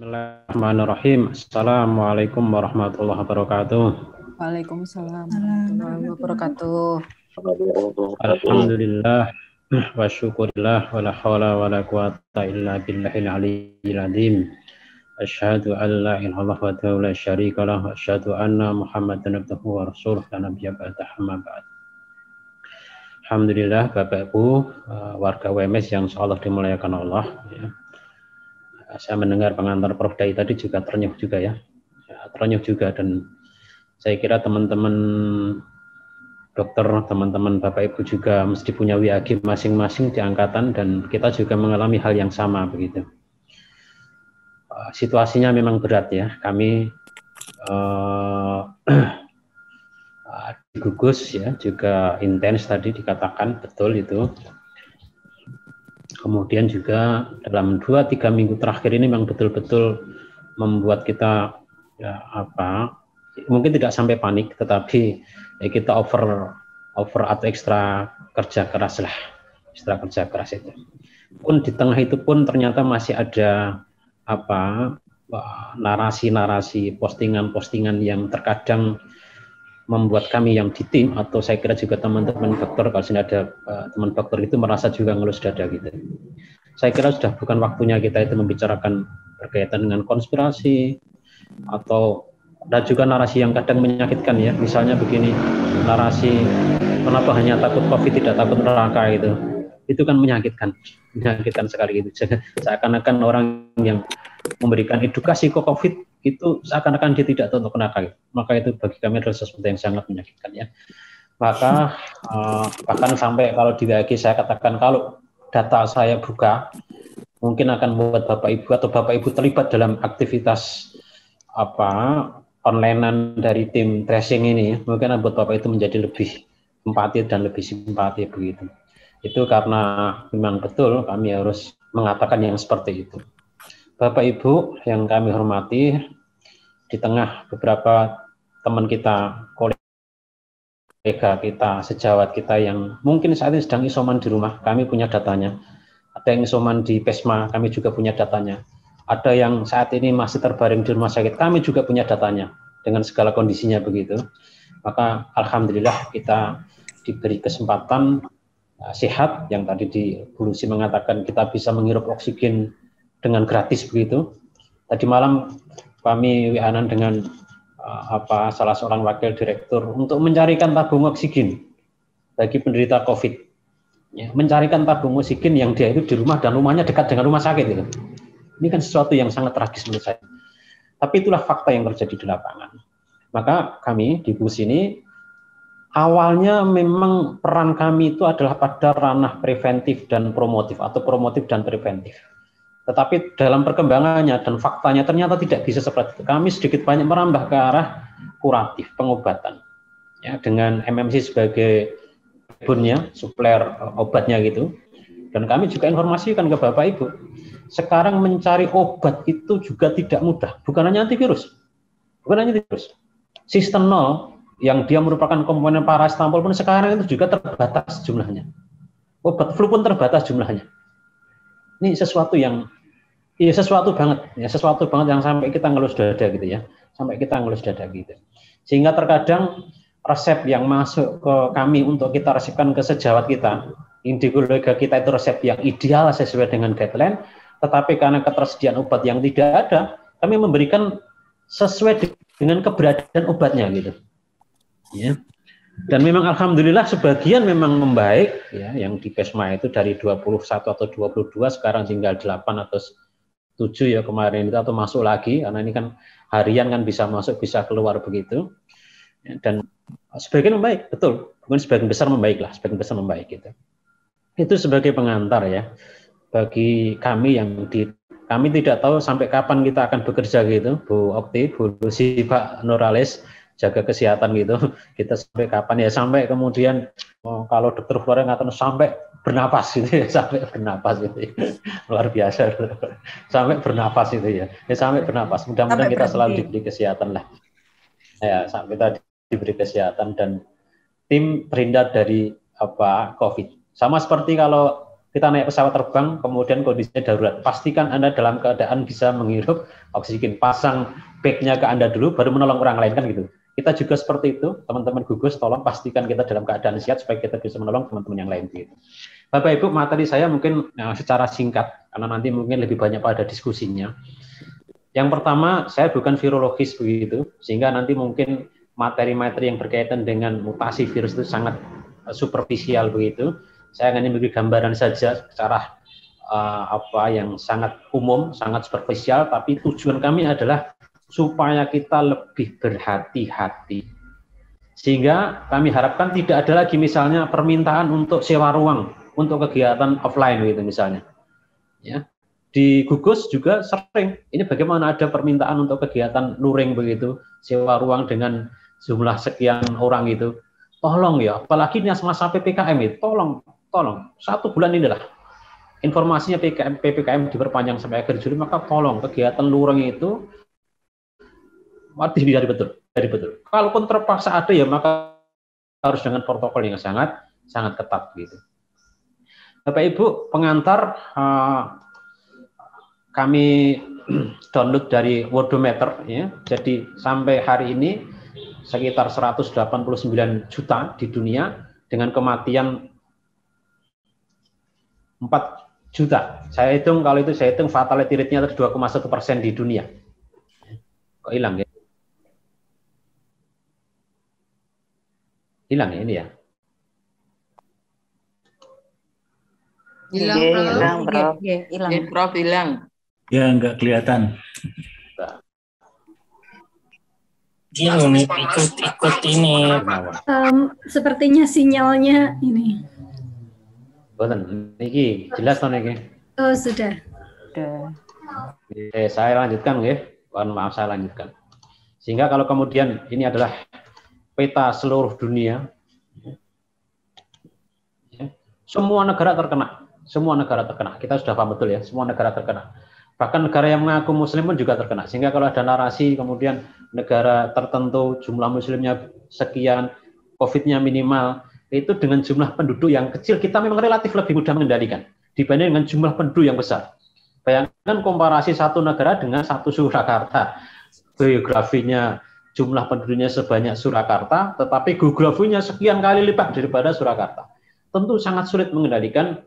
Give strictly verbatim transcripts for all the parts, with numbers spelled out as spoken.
Bismillahirrahmanirrahim. Assalamualaikum warahmatullahi wabarakatuh. Waalaikumsalam warahmatullahi wabarakatuh. Alhamdulillah wa syukurillah wa la hawla wa la quwata illa billahil aliyyil adzim. Asyhadu an la ilaha illallah wa la syarika lah wa asyhadu anna Muhammadan abduhu wa rasuluh la nabiyya ba'dahu amma ba'd. Alhamdulillah Bapak Ibu warga W M S yang insyaallah dimuliakan Allah ya. Saya mendengar pengantar Prof Dai tadi juga ternyuh juga ya. ya ternyuh juga, dan saya kira teman-teman dokter, teman-teman Bapak Ibu juga mesti punya W A G masing-masing di angkatan, dan kita juga mengalami hal yang sama begitu. Uh, situasinya memang berat ya. Kami uh, uh, gugus ya, juga intens tadi dikatakan, betul itu. Kemudian juga dalam dua tiga minggu terakhir ini memang betul-betul membuat kita ya, apa mungkin tidak sampai panik, tetapi ya, kita over over atau ekstra kerja keras lah, ekstra kerja keras itu. Pun di tengah itu pun ternyata masih ada apa narasi-narasi, postingan-postingan yang terkadang membuat kami yang di tim, atau saya kira juga teman-teman dokter, kalau sini ada uh, teman dokter itu merasa juga ngelus dada gitu. Saya kira sudah bukan waktunya kita itu membicarakan berkaitan dengan konspirasi atau dan juga narasi yang kadang menyakitkan ya, misalnya begini, narasi kenapa hanya takut COVID tidak takut neraka itu, itu kan menyakitkan, menyakitkan sekali itu. Seakan-akan orang yang memberikan edukasi ke COVID itu seakan-akan dia tidak tahu kenapa, maka itu bagi kami adalah sesuatu yang sangat menyakitkan ya. Maka eh, bahkan sampai kalau di W A G saya katakan kalau data saya buka mungkin akan membuat Bapak Ibu atau Bapak Ibu terlibat dalam aktivitas apa onlinean dari tim tracing ini, mungkin membuat Bapak itu menjadi lebih empati dan lebih simpati begitu. Itu karena memang betul kami harus mengatakan yang seperti itu. Bapak Ibu yang kami hormati, di tengah beberapa teman kita, kolega kita, sejawat kita yang mungkin saat ini sedang isoman di rumah, kami punya datanya. Ada yang isoman di P E S M A, kami juga punya datanya. Ada yang saat ini masih terbaring di rumah sakit, kami juga punya datanya dengan segala kondisinya begitu. Maka alhamdulillah kita diberi kesempatan sehat, yang tadi di Bu Lucy mengatakan kita bisa menghirup oksigen dengan gratis begitu. Tadi malam kami W A-an dengan uh, apa salah seorang wakil direktur untuk mencarikan tabung oksigen bagi penderita COVID. Ya, mencarikan tabung oksigen yang dia itu di rumah dan rumahnya dekat dengan rumah sakit itu. Ini kan sesuatu yang sangat tragis menurut saya. Tapi itulah fakta yang terjadi di lapangan. Maka kami di bus ini awalnya memang peran kami itu adalah pada ranah preventif dan promotif atau promotif dan preventif. Tetapi dalam perkembangannya dan faktanya ternyata tidak bisa seperti itu. Kami sedikit banyak merambah ke arah kuratif, pengobatan. Ya, dengan M M C sebagai bunnya, supplier obatnya gitu. Dan kami juga informasikan ke Bapak Ibu, sekarang mencari obat itu juga tidak mudah. Bukan hanya antivirus. Bukan hanya antivirus. Sistenol yang dia merupakan komponen paracetamol pun sekarang itu juga terbatas jumlahnya. Obat flu pun terbatas jumlahnya. Ini sesuatu yang, ya sesuatu banget, ya sesuatu banget yang sampai kita ngelus dada gitu ya, sampai kita ngelus dada gitu. Sehingga terkadang resep yang masuk ke kami untuk kita resepkan ke sejawat kita, individuaga kita itu resep yang ideal sesuai dengan guideline, tetapi karena ketersediaan obat yang tidak ada, kami memberikan sesuai dengan keberadaan obatnya gitu. Ya. Dan memang alhamdulillah sebagian memang membaik ya, yang di P E S M A itu dari dua puluh satu atau dua puluh dua sekarang tinggal delapan atau tujuh ya kemarin itu, atau masuk lagi karena ini kan harian kan bisa masuk bisa keluar begitu. Dan sebagian membaik, betul. Mungkin sebagian besar membaik lah, sebagian besar membaik gitu. Itu sebagai pengantar ya. Bagi kami yang di kami tidak tahu sampai kapan kita akan bekerja gitu, Bu Okti, Bu Lucy, Pak Nuralis, jaga kesehatan gitu, kita sampai kapan ya, sampai kemudian oh, kalau dokter Flora ngatakan sampai bernapas gitu ya, sampai bernapas gitu ya. Luar biasa, sampai bernapas itu ya, ya sampai bernapas, mudah-mudahan kita selalu diberi kesehatan lah ya, sampai kita diberi kesehatan dan tim terhindar dari apa COVID. Sama seperti kalau kita naik pesawat terbang, kemudian kondisinya darurat. Pastikan Anda dalam keadaan bisa menghirup oksigen. Pasang bagnya ke Anda dulu, baru menolong orang lain, kan gitu. Kita juga seperti itu, teman-teman gugus, tolong pastikan kita dalam keadaan sehat supaya kita bisa menolong teman-teman yang lain. Gitu. Bapak-Ibu, materi saya mungkin ya, secara singkat, karena nanti mungkin lebih banyak pada diskusinya. Yang pertama, saya bukan virologis begitu, sehingga nanti mungkin materi-materi yang berkaitan dengan mutasi virus itu sangat superficial begitu. Saya hanya memberi gambaran saja secara uh, apa yang sangat umum, sangat superficial, tapi tujuan kami adalah supaya kita lebih berhati-hati. Sehingga kami harapkan tidak ada lagi misalnya permintaan untuk sewa ruang untuk kegiatan offline gitu misalnya. Ya. Di gugus juga sering, ini bagaimana ada permintaan untuk kegiatan luring begitu, sewa ruang dengan jumlah sekian orang itu. Tolong ya, apalagi ini masa P P K M itu, tolong, tolong, satu bulan inilah informasinya P P K M diperpanjang sampai akhir Juli, maka tolong kegiatan lureng itu dihindari betul, dari betul. Kalaupun terpaksa ada ya, maka harus dengan protokol yang sangat, sangat ketat gitu. Bapak Ibu, pengantar uh, kami download dari Wordometer ya, jadi sampai hari ini sekitar seratus delapan puluh sembilan juta di dunia dengan kematian empat juta. Saya hitung, kalau itu saya hitung fatality rate-nya dua koma satu persen di dunia. Kok hilang ya? Hilang ya ini ya? Hilang, Prof. Hilang, Prof. Hilang. Ya, nggak kelihatan. Dia ikut-ikut ini. Um, sepertinya sinyalnya ini. Betul, Niki, jelas toh Niki? Oh sudah. Sudah. Eh, saya lanjutkan, ya. Mohon maaf, saya lanjutkan. Sehingga kalau kemudian ini adalah peta seluruh dunia, semua negara terkena, semua negara terkena. Kita sudah paham betul ya, semua negara terkena. Bahkan negara yang mengaku muslim pun juga terkena. Sehingga kalau ada narasi kemudian negara tertentu jumlah muslimnya sekian, COVID-nya minimal, itu dengan jumlah penduduk yang kecil kita memang relatif lebih mudah mengendalikan dibanding dengan jumlah penduduk yang besar. Bayangkan komparasi satu negara dengan satu Surakarta. Geografinya jumlah penduduknya sebanyak Surakarta, tetapi geografinya sekian kali lipat daripada Surakarta. Tentu sangat sulit mengendalikan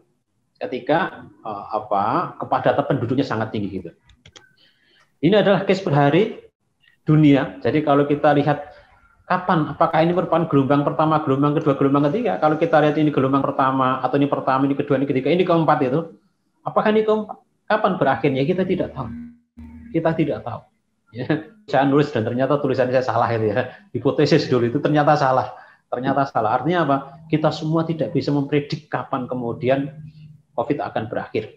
ketika uh, apa kepadatan penduduknya sangat tinggi gitu. Ini adalah case per hari dunia. Jadi kalau kita lihat kapan, apakah ini merupakan gelombang pertama, gelombang kedua, gelombang ketiga? Kalau kita lihat ini gelombang pertama atau ini pertama, ini kedua, ini ketiga, ini keempat itu. Apakah ini keempat? Kapan berakhirnya? Kita tidak tahu. Kita tidak tahu. Ya. Saya nulis dan ternyata tulisan saya salah itu ya. Hipotesis dulu itu ternyata salah. Ternyata salah. Artinya apa? Kita semua tidak bisa mempredik kapan kemudian COVID akan berakhir.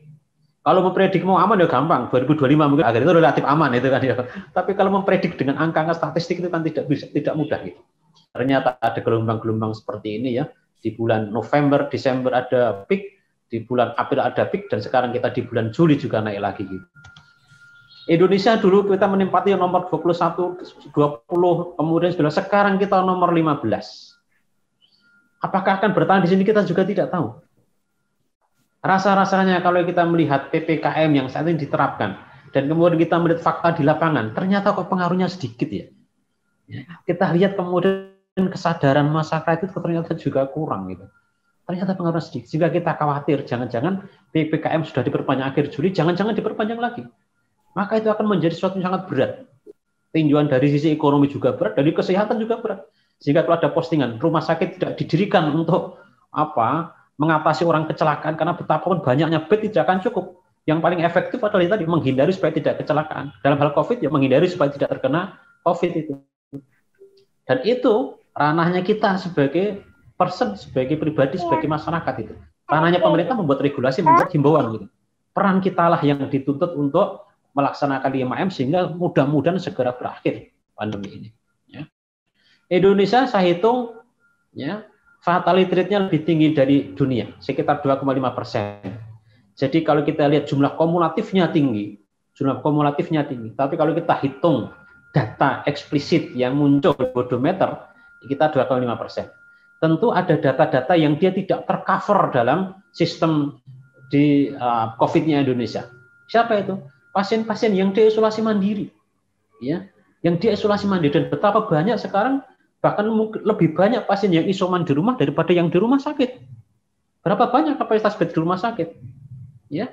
Kalau mempredik mau aman ya gampang, dua ribu dua puluh lima mungkin agar itu relatif aman itu kan ya. Tapi kalau mempredik dengan angka-angka statistik itu kan tidak bisa, tidak mudah gitu. Ternyata ada gelombang-gelombang seperti ini ya. Di bulan November, Desember ada peak, di bulan April ada peak, dan sekarang kita di bulan Juli juga naik lagi gitu. Indonesia dulu kita menempati nomor dua puluh satu, dua puluh, kemudian sudah sekarang kita nomor lima belas. Apakah akan bertahan di sini kita juga tidak tahu. Rasa-rasanya kalau kita melihat P P K M yang saat ini diterapkan, dan kemudian kita melihat fakta di lapangan, ternyata kok pengaruhnya sedikit ya. Kita lihat kemudian kesadaran masyarakat itu ternyata juga kurang gitu. Ternyata pengaruhnya sedikit, sehingga kita khawatir jangan-jangan P P K M sudah diperpanjang akhir Juli, jangan-jangan diperpanjang lagi. Maka itu akan menjadi sesuatu yang sangat berat. Tinjauan dari sisi ekonomi juga berat, dari kesehatan juga berat. Sehingga kalau ada postingan, rumah sakit tidak didirikan untuk apa, mengatasi orang kecelakaan, karena betapapun banyaknya bed tidak akan cukup. Yang paling efektif adalah tadi menghindari supaya tidak kecelakaan. Dalam hal COVID ya menghindari supaya tidak terkena COVID itu. Dan itu ranahnya kita sebagai person, sebagai pribadi, sebagai masyarakat itu. Ranahnya pemerintah membuat regulasi, membuat himbauan gitu. Peran kitalah yang dituntut untuk melaksanakan lima M sehingga mudah-mudahan segera berakhir pandemi ini. Ya. Indonesia saya hitung ya. Fatality rate-nya lebih tinggi dari dunia, sekitar dua koma lima persen. Jadi kalau kita lihat jumlah kumulatifnya tinggi, jumlah kumulatifnya tinggi. Tapi kalau kita hitung data eksplisit yang muncul di Wordometer, kita dua koma lima persen. Tentu ada data-data yang dia tidak tercover dalam sistem di uh, COVID-nya Indonesia. Siapa itu? Pasien-pasien yang diisolasi mandiri, ya, yang diisolasi mandiri, dan betapa banyak sekarang, bahkan mungkin lebih banyak pasien yang isoman di rumah daripada yang di rumah sakit. Berapa banyak kapasitas bed di rumah sakit? Ya,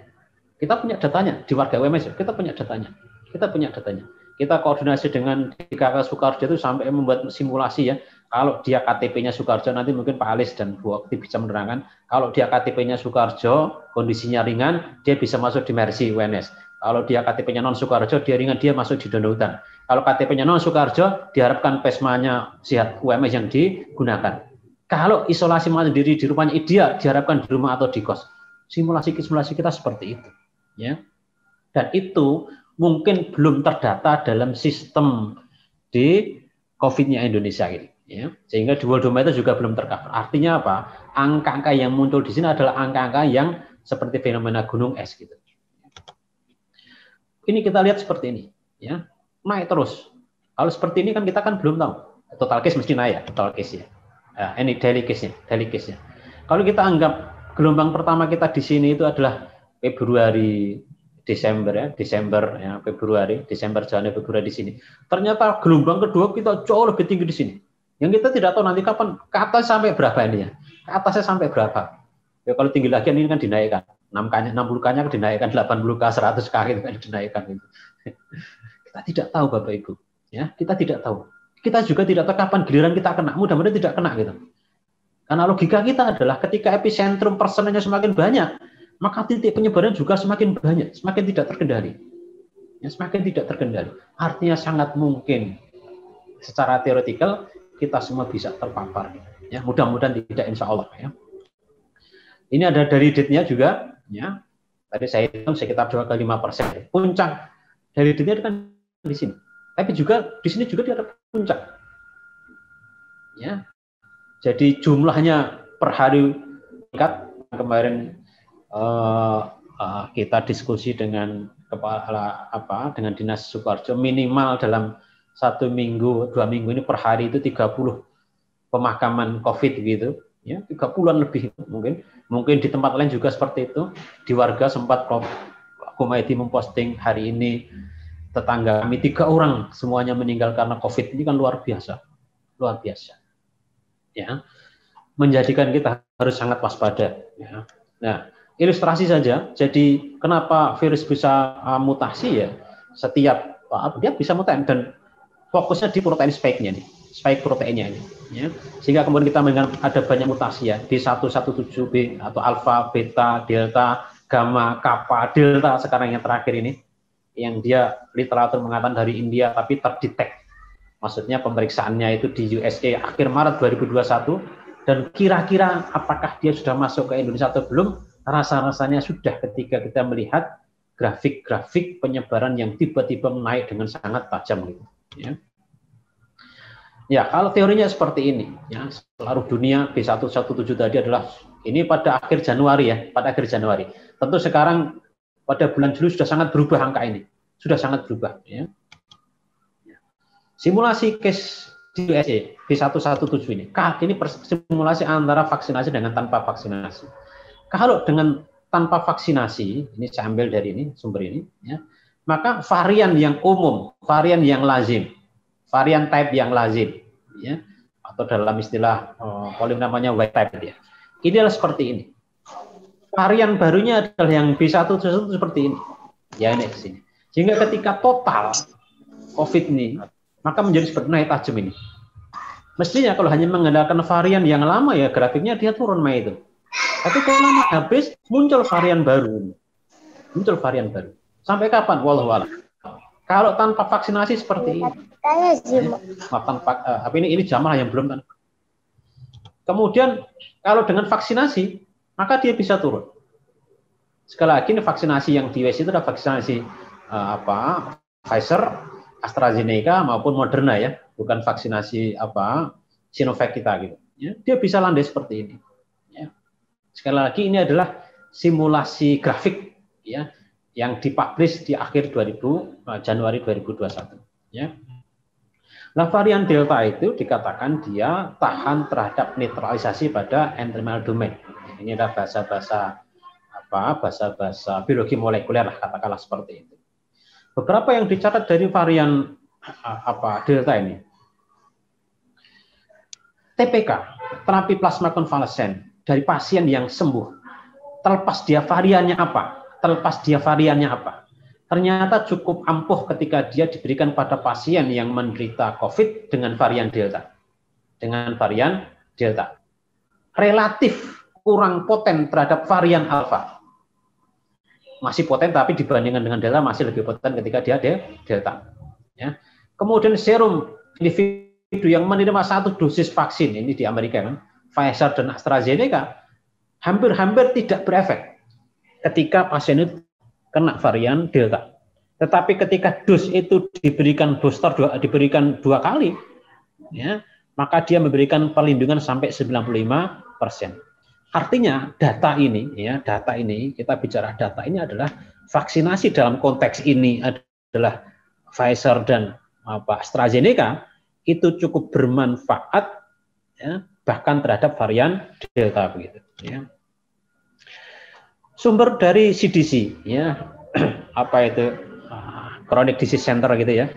kita punya datanya di Warga W M S. Kita punya datanya. Kita punya datanya. Kita koordinasi dengan D K K Sukarjo itu sampai membuat simulasi, ya. Kalau dia K T P-nya Sukarjo, nanti mungkin Pak Alis dan Bu Okti bisa menerangkan, kalau dia K T P-nya Sukarjo, kondisinya ringan, dia bisa masuk di Mercy U N S. Kalau dia K T P-nya non-Sukarjo, dia ringan, dia masuk di Dondo Hutan. Kalau K T P-nya non-Sukarjo, diharapkan pesmanya Sihat U M S yang digunakan. Kalau isolasi mandiri di rumahnya ideal, diharapkan di rumah atau di kos. Simulasi-simulasi kita seperti itu, ya. Dan itu mungkin belum terdata dalam sistem di COVID-nya Indonesia ini. Ya, sehingga di World Doma itu juga belum tercover. Artinya apa? Angka-angka yang muncul di sini adalah angka-angka yang seperti fenomena gunung es gitu. Ini kita lihat seperti ini, ya, naik terus. Kalau seperti ini kan kita kan belum tahu. Total case mesti naik, ya, total case ya. Nah, ini daily case-nya, daily case-nya. Kalau kita anggap gelombang pertama kita di sini itu adalah Februari, Desember ya, Desember ya, Februari, Desember, Januari, Februari di sini. Ternyata gelombang kedua kita jauh lebih tinggi di sini. Yang kita tidak tahu nanti kapan, ke atas sampai berapa ini ya, ke atasnya sampai berapa. Ya kalau tinggi lagi ini kan dinaikkan, enam puluh K-nya dinaikkan, delapan puluh K, seratus K itu kan dinaikkan. Itu. Kita tidak tahu Bapak Ibu, ya kita tidak tahu. Kita juga tidak tahu kapan giliran kita kena, mudah-mudahan tidak kena gitu. Karena logika kita adalah ketika epicentrum persenannya semakin banyak, maka titik penyebaran juga semakin banyak, semakin tidak terkendali. Ya, semakin tidak terkendali. Artinya sangat mungkin secara teoretikal kita semua bisa terpapar, ya mudah-mudahan tidak, insya Allah ya. Ini ada dari date-nya juga, ya tadi saya hitung sekitar dua kali lima persen. Puncak dari date-nya kan di sini, tapi juga di sini juga ada puncak, ya. Jadi jumlahnya per hari meningkat. Kemarin eh, eh, kita diskusi dengan kepala apa dengan Dinas Sukarjo, minimal dalam satu minggu, dua minggu ini per hari itu tiga puluh pemakaman COVID gitu, ya tiga puluhan lebih mungkin. Mungkin di tempat lain juga seperti itu. Di Warga sempat Komedi memposting hari ini tetangga kami tiga orang semuanya meninggal karena COVID. Ini kan luar biasa, luar biasa. Ya, menjadikan kita harus sangat waspada. Ya. Nah, ilustrasi saja. Jadi kenapa virus bisa uh, mutasi ya? Setiap uh, dia bisa mutasi dan fokusnya di protein spike-nya nih, spike proteinnya ini, ya. Sehingga kemudian kita mendengar ada banyak mutasi ya, di B satu satu tujuh B atau alfa, beta, delta, gamma, kappa, delta sekarang yang terakhir ini, yang dia literatur mengatakan dari India tapi terdetek. Maksudnya pemeriksaannya itu di U S A akhir Maret dua ribu dua puluh satu dan kira-kira apakah dia sudah masuk ke Indonesia atau belum? Rasa-rasanya sudah ketika kita melihat grafik-grafik penyebaran yang tiba-tiba naik dengan sangat tajam gitu. Ya. Ya, kalau teorinya seperti ini, ya, seluruh dunia B satu satu tujuh tadi adalah ini pada akhir Januari ya, pada akhir Januari. Tentu sekarang pada bulan Juli sudah sangat berubah angka ini, sudah sangat berubah. Ya. Simulasi case di U S A B satu satu tujuh ini, ini simulasi antara vaksinasi dengan tanpa vaksinasi. Kalau dengan tanpa vaksinasi, ini saya ambil dari ini sumber ini, ya. Maka varian yang umum, varian yang lazim, varian type yang lazim, ya, atau dalam istilah paling oh, namanya white type ya. Ini adalah seperti ini. Varian barunya adalah yang B satu satu seperti ini, ya ini sini. Sehingga ketika total COVID ini, maka menjadi seperti naik tajam ini. Mestinya kalau hanya mengandalkan varian yang lama ya grafiknya dia turun Mei itu. Tapi kalau lama habis muncul varian baru, muncul varian baru. Sampai kapan? Wallahualam. Kalau tanpa vaksinasi seperti ini, maaf tanpa, apa ini ini jamaah yang belum. Kemudian kalau dengan vaksinasi, maka dia bisa turun. Sekali lagi ini vaksinasi yang di U S itu adalah vaksinasi apa? Pfizer, AstraZeneca maupun Moderna ya, bukan vaksinasi apa? Sinovac kita gitu. Dia bisa landai seperti ini. Sekali lagi ini adalah simulasi grafik ya, yang dipublish di akhir Januari dua ribu dua puluh satu. Ya. Nah, varian delta itu dikatakan dia tahan terhadap netralisasi pada N-terminal domain. Ini adalah bahasa-bahasa apa apa bahasa-bahasa biologi molekuler lah, katakanlah seperti itu. Beberapa yang dicatat dari varian apa delta ini. T P K, terapi plasma konvalesen dari pasien yang sembuh. Terlepas dia variannya apa? Terlepas dia variannya apa? Ternyata cukup ampuh ketika dia diberikan pada pasien yang menderita COVID dengan varian delta. Dengan varian delta. Relatif kurang poten terhadap varian alfa. Masih poten tapi dibandingkan dengan delta masih lebih poten ketika dia delta. Ya. Kemudian serum individu yang menerima satu dosis vaksin, ini di Amerika kan, Pfizer dan AstraZeneca, hampir-hampir tidak berefek ketika pasien itu kena varian delta. Tetapi ketika dos itu diberikan booster dua, diberikan dua kali, ya, maka dia memberikan perlindungan sampai sembilan puluh lima persen. Artinya data ini, ya data ini kita bicara data ini adalah vaksinasi dalam konteks ini adalah Pfizer dan apa, AstraZeneca itu cukup bermanfaat, ya, bahkan terhadap varian delta begitu. Ya. Sumber dari C D C, ya apa itu Chronic Disease Center gitu ya,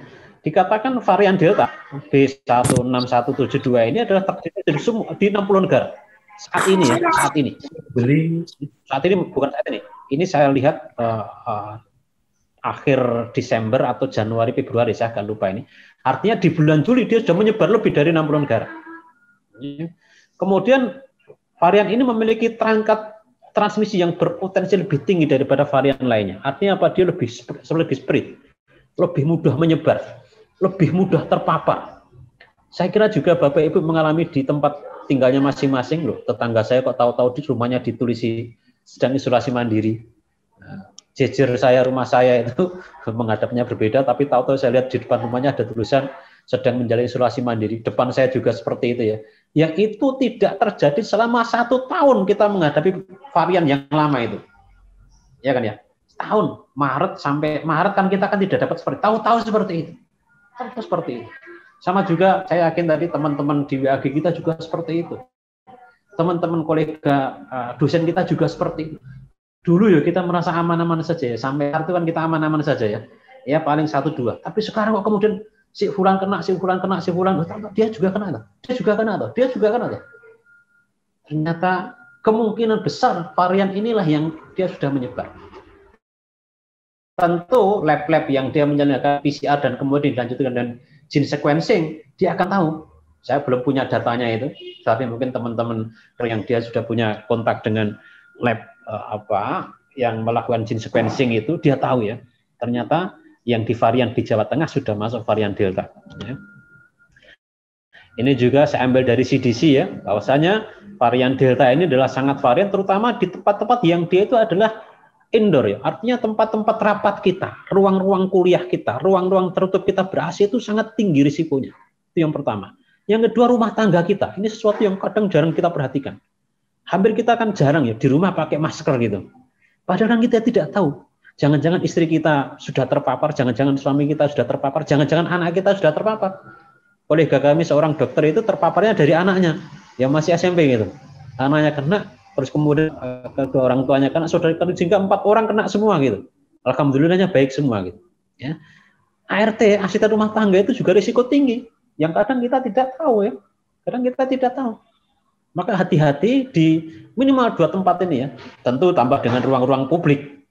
dikatakan varian delta B satu enam satu tujuh dua ini adalah terjadi di enam puluh negara. Saat ini ya, saat ini. Saat ini bukan saat ini. Ini saya lihat uh, uh, akhir Desember atau Januari Februari saya agak lupa ini. Artinya di bulan Juli dia sudah menyebar lebih dari enam puluh negara. Kemudian varian ini memiliki terangkat transmisi yang berpotensi lebih tinggi daripada varian lainnya. Artinya apa? Dia lebih lebih spread, lebih mudah menyebar, lebih mudah terpapar. Saya kira juga Bapak Ibu mengalami di tempat tinggalnya masing-masing loh. Tetangga saya kok tahu-tahu di rumahnya ditulisi sedang isolasi mandiri. Jejer saya rumah saya itu menghadapnya berbeda, tapi tahu-tahu saya lihat di depan rumahnya ada tulisan sedang menjalani isolasi mandiri. Depan saya juga seperti itu ya. Yang itu tidak terjadi selama satu tahun kita menghadapi varian yang lama itu. Ya kan ya. Tahun Maret sampai Maret kan kita kan tidak dapat seperti tahu-tahu seperti itu. Tahu seperti itu. Sama juga saya yakin tadi teman-teman di W A G kita juga seperti itu. Teman-teman kolega dosen kita juga seperti itu. Dulu ya kita merasa aman-aman saja ya. Sampai hari itu kan kita aman-aman saja ya. Ya paling satu dua. Tapi sekarang kok kemudian si fulan kena, si fulan kena, si fulan kena. Dia juga kena. Dia juga kena. Dia juga kena. Ternyata kemungkinan besar varian inilah yang dia sudah menyebar. Tentu lab-lab yang dia menyelenggarakan P C R dan kemudian dilanjutkan dengan gene sequencing, dia akan tahu. Saya belum punya datanya itu, tapi mungkin teman-teman yang dia sudah punya kontak dengan lab eh, apa yang melakukan gene sequencing itu, dia tahu ya. Ternyata yang di varian di Jawa Tengah sudah masuk varian delta. Ya. Ini juga saya ambil dari C D C ya, bahwasanya varian delta ini adalah sangat varian, terutama di tempat-tempat yang dia itu adalah indoor ya, artinya tempat-tempat rapat kita, ruang-ruang kuliah kita, ruang-ruang tertutup kita ber A C itu sangat tinggi risikonya. Itu yang pertama. Yang kedua rumah tangga kita. Ini sesuatu yang kadang jarang kita perhatikan. Hampir kita kan jarang ya di rumah pakai masker gitu. Padahal kan kita tidak tahu. Jangan-jangan istri kita sudah terpapar, jangan-jangan suami kita sudah terpapar, jangan-jangan anak kita sudah terpapar. Kolega kami seorang dokter itu terpaparnya dari anaknya yang masih S M P gitu. Anaknya kena. Terus kemudian kedua orang tuanya kena, saudara kena, sehingga empat orang kena semua gitu. Alhamdulillahnya baik semua gitu. Ya. A R T, asisten rumah tangga itu juga risiko tinggi, yang kadang kita tidak tahu ya. Kadang kita tidak tahu. Maka hati-hati di minimal dua tempat ini ya. Tentu tambah dengan ruang-ruang publik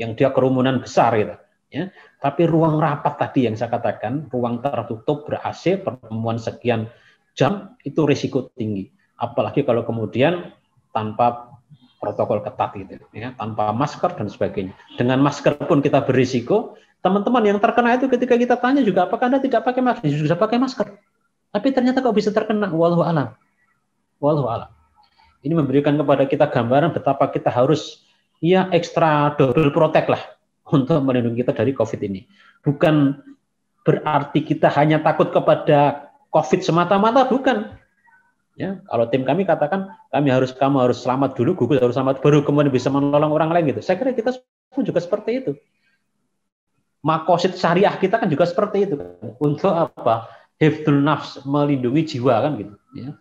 yang dia kerumunan besar gitu. Ya. Tapi ruang rapat tadi yang saya katakan, ruang tertutup ber A C pertemuan sekian jam itu risiko tinggi. Apalagi kalau kemudian tanpa protokol ketat gitu, ya, tanpa masker dan sebagainya. Dengan masker pun kita berisiko. Teman-teman yang terkena itu ketika kita tanya juga, apakah Anda tidak pakai masker? Sudah pakai masker. Tapi ternyata kok bisa terkena? Wallahu alam. Wallahu alam. Ini memberikan kepada kita gambaran betapa kita harus ya ekstra double protect lah untuk melindungi kita dari COVID ini. Bukan berarti kita hanya takut kepada COVID semata-mata, bukan. Ya, kalau tim kami katakan kami harus kamu harus selamat dulu, gugur harus selamat baru kemudian bisa menolong orang lain gitu. Saya kira kita pun juga seperti itu. Maqasid syariah kita kan juga seperti itu kan. Untuk apa? Hifdzun nafs, melindungi jiwa kan gitu. Ya.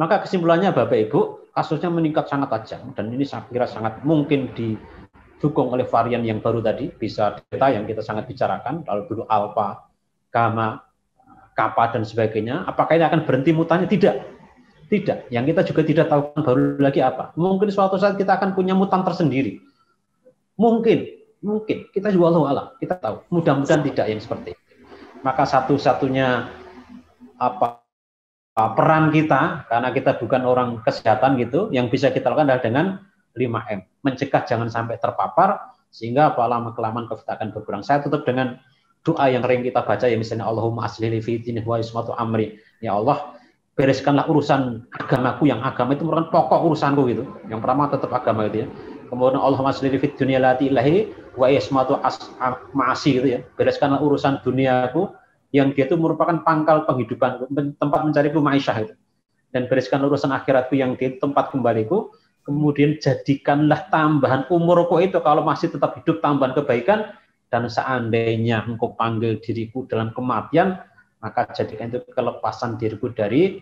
Maka kesimpulannya Bapak Ibu, kasusnya meningkat sangat tajam, dan ini saya kira sangat mungkin didukung oleh varian yang baru tadi, bisa delta yang kita sangat bicarakan, lalu dulu alfa, gamma, kappa, dan sebagainya. Apakah ini akan berhenti mutannya? Tidak. Tidak, yang kita juga tidak tahu baru lagi apa. Mungkin suatu saat kita akan punya mutan tersendiri. Mungkin, mungkin kita juga Allah alam, kita tahu. Mudah-mudahan tidak yang seperti itu. Maka satu-satunya apa peran kita, karena kita bukan orang kesehatan gitu, yang bisa kita lakukan adalah dengan lima M, mencegah jangan sampai terpapar, sehingga apa lama kelamaan kita akan berkurang. Saya tutup dengan doa yang sering kita baca, ya misalnya Allahumma aslihli fitni wa ismatu amri, ya Allah, bereskanlah urusan agamaku, yang agama itu merupakan pokok urusanku gitu. Yang pertama tetap agama gitu ya. Kemudian Allahumma aslih fid dunya lati ilahi wa ismatu ma'asi gitu ya. Bereskanlah urusan duniaku yang dia itu merupakan pangkal penghidupanku, tempat mencariku maisyah itu. Dan bereskanlah urusan akhiratku yang dia tempat kembaliku. Kemudian jadikanlah tambahan umurku itu, kalau masih tetap hidup, tambahan kebaikan, dan seandainya engkau panggil diriku dalam kematian, maka jadikan itu kelepasan diriku dari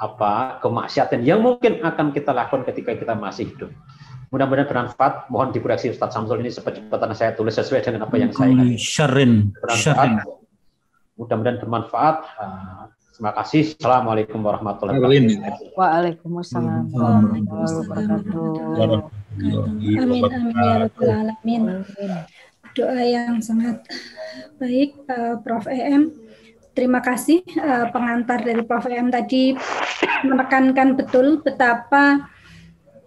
apa kemaksiatan yang mungkin akan kita lakukan ketika kita masih hidup. Mudah-mudahan bermanfaat. Mohon dikoreksi Ustadz Samsul ini secepat-cepatnya saya tulis sesuai dengan apa yang saya ingin. Mudah-mudahan bermanfaat. Terima kasih. Assalamualaikum warahmatullahi wabarakatuh. Waalaikumsalam warahmatullahi wabarakatuh. Amin amin ya rabbal alamin. Doa yang sangat baik, uh, Prof E M. Terima kasih uh, pengantar dari Prof E M tadi menekankan betul betapa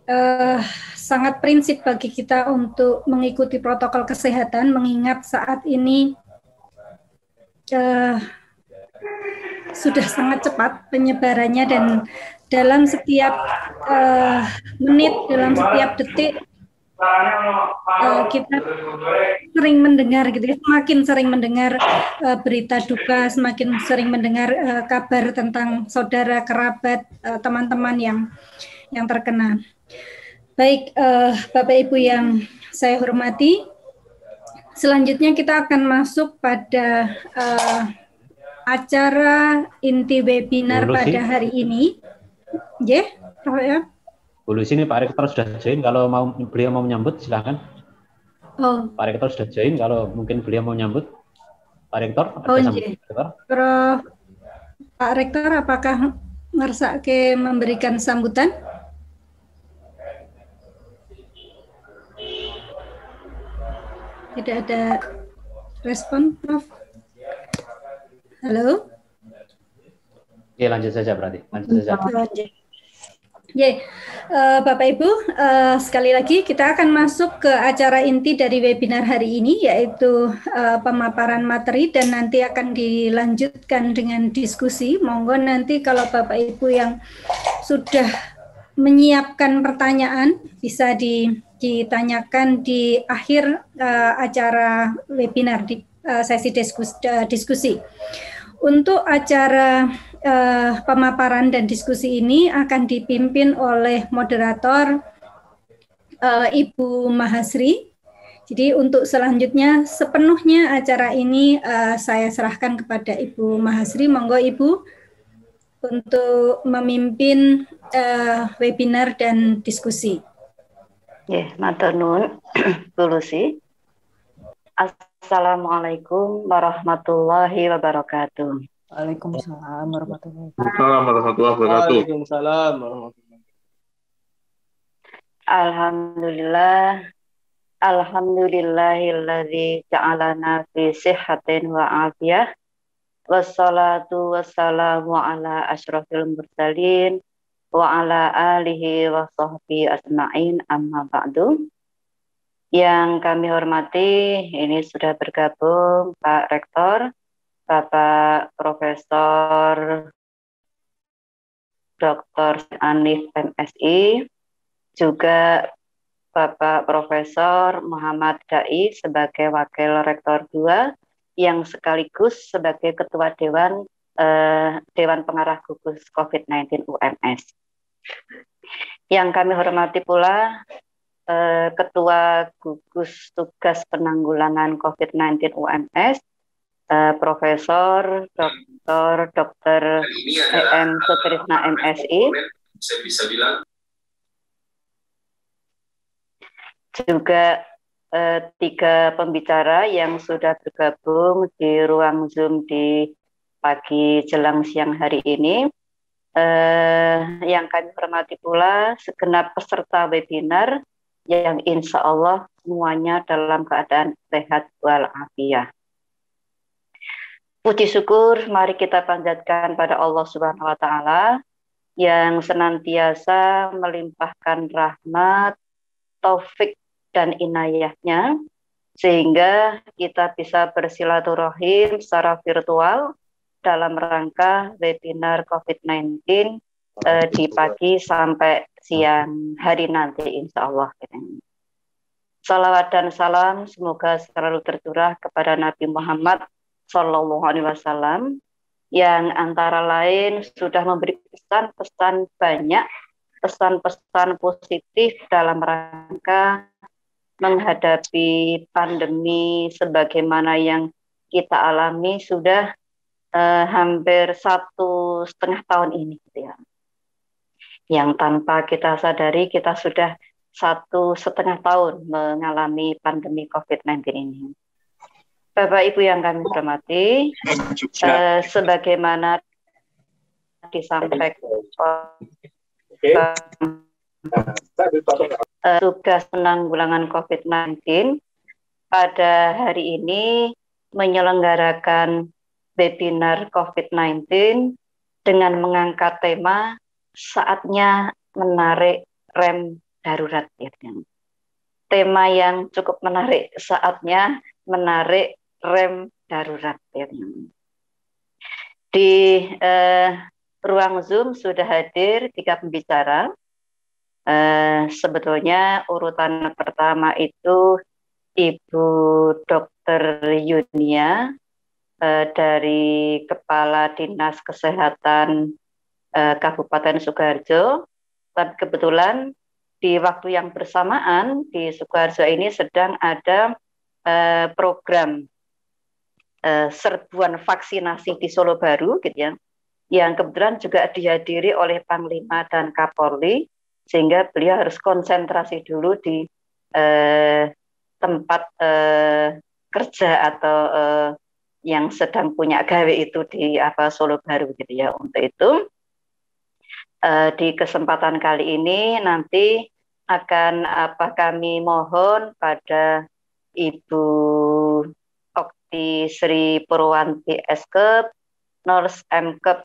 uh, sangat prinsip bagi kita untuk mengikuti protokol kesehatan, mengingat saat ini uh, sudah sangat cepat penyebarannya, dan dalam setiap uh, menit, dalam setiap detik, Uh, kita sering mendengar gitu ya, semakin sering mendengar uh, berita duka, semakin sering mendengar uh, kabar tentang saudara, kerabat, uh, teman-teman yang yang terkena. Baik, uh, Bapak Ibu yang saya hormati, selanjutnya kita akan masuk pada uh, acara inti webinar Bulu pada sih. hari ini. Yeah, oh ya. Dulu sini Pak Rektor sudah join, kalau mau beliau mau menyambut silahkan. Oh. Pak Rektor sudah join, kalau mungkin beliau mau menyambut. Pak Rektor, oh, Prof. Pak Rektor, apakah ngersake memberikan sambutan? Tidak ada respon, Prof. Halo? Oke, lanjut saja berarti. Lanjut saja. Lanjut. Yeah. Uh, Bapak Ibu, uh, sekali lagi kita akan masuk ke acara inti dari webinar hari ini, yaitu uh, pemaparan materi, dan nanti akan dilanjutkan dengan diskusi. Monggo nanti kalau Bapak Ibu yang sudah menyiapkan pertanyaan bisa ditanyakan di akhir uh, acara webinar, di uh, sesi diskus, uh, diskusi. Untuk acara uh, pemaparan dan diskusi ini akan dipimpin oleh moderator uh, Ibu Mahasri. Jadi untuk selanjutnya sepenuhnya acara ini uh, saya serahkan kepada Ibu Mahasri. Monggo Ibu untuk memimpin uh, webinar dan diskusi. Ya, matur nuwun, Bu Lucy. Assalamualaikum warahmatullahi wabarakatuh. Waalaikumsalam warahmatullahi wabarakatuh. Waalaikumsalam warahmatullahi wabarakatuh. Alhamdulillah, alhamdulillahilladzi ja'alana fi sihhatin wa afiyah. Wassalatu wassalamu ala asyrafil mursalin wa ala alihi wa sahbihi ajmain, amma ba'du. Yang kami hormati, ini sudah bergabung Pak Rektor, Bapak Profesor Doktor Anif M Si, juga Bapak Profesor Muhammad Dai sebagai Wakil Rektor dua, yang sekaligus sebagai Ketua Dewan eh, Dewan Pengarah Gugus COVID sembilan belas U M S. Yang kami hormati pula Ketua Gugus Tugas Penanggulangan COVID sembilan belas U M S, Profesor Doktor Doktor E M Sutrisna M Si, saya bisa bilang juga eh, tiga pembicara yang sudah bergabung di ruang Zoom di pagi jelang siang hari ini. Eh, yang kami hormati pula segenap peserta webinar yang insya Allah semuanya dalam keadaan sehat walafiat. Puji syukur mari kita panjatkan pada Allah Subhanahu Wa Taala yang senantiasa melimpahkan rahmat, taufik dan inayahnya sehingga kita bisa bersilaturahim secara virtual dalam rangka webinar COVID sembilan belas eh, di pagi sampai siang hari nanti insya Allah. Salawat dan salam semoga selalu tercurah kepada Nabi Muhammad Shallallahu Alaihi Wasallam yang antara lain sudah memberi pesan-pesan banyak, pesan-pesan positif dalam rangka menghadapi pandemi sebagaimana yang kita alami sudah Eh, hampir satu setengah tahun ini, gitu ya. Yang tanpa kita sadari kita sudah satu setengah tahun mengalami pandemi COVID sembilan belas ini. Bapak Ibu yang kami hormati, eh, sebagaimana disampaikan okay. eh, tugas penanggulangan COVID sembilan belas pada hari ini menyelenggarakan webinar COVID sembilan belas dengan mengangkat tema saatnya menarik rem darurat. Tema yang cukup menarik, saatnya menarik rem darurat. Di eh, ruang Zoom sudah hadir tiga pembicara. Eh, sebetulnya urutan pertama itu Ibu Doktor Yunia, dari Kepala Dinas Kesehatan eh, Kabupaten Sukoharjo, tapi kebetulan di waktu yang bersamaan di Sukoharjo ini sedang ada eh, program eh, serbuan vaksinasi di Solo Baru, gitu ya, yang kebetulan juga dihadiri oleh Panglima dan Kapolri, sehingga beliau harus konsentrasi dulu di eh, tempat eh, kerja atau eh, yang sedang punya gawe itu di apa Solo Baru, gitu ya. Untuk itu eh, di kesempatan kali ini nanti akan apa kami mohon pada Ibu Okti Sri Purwanti Eskep, Nurse Emkep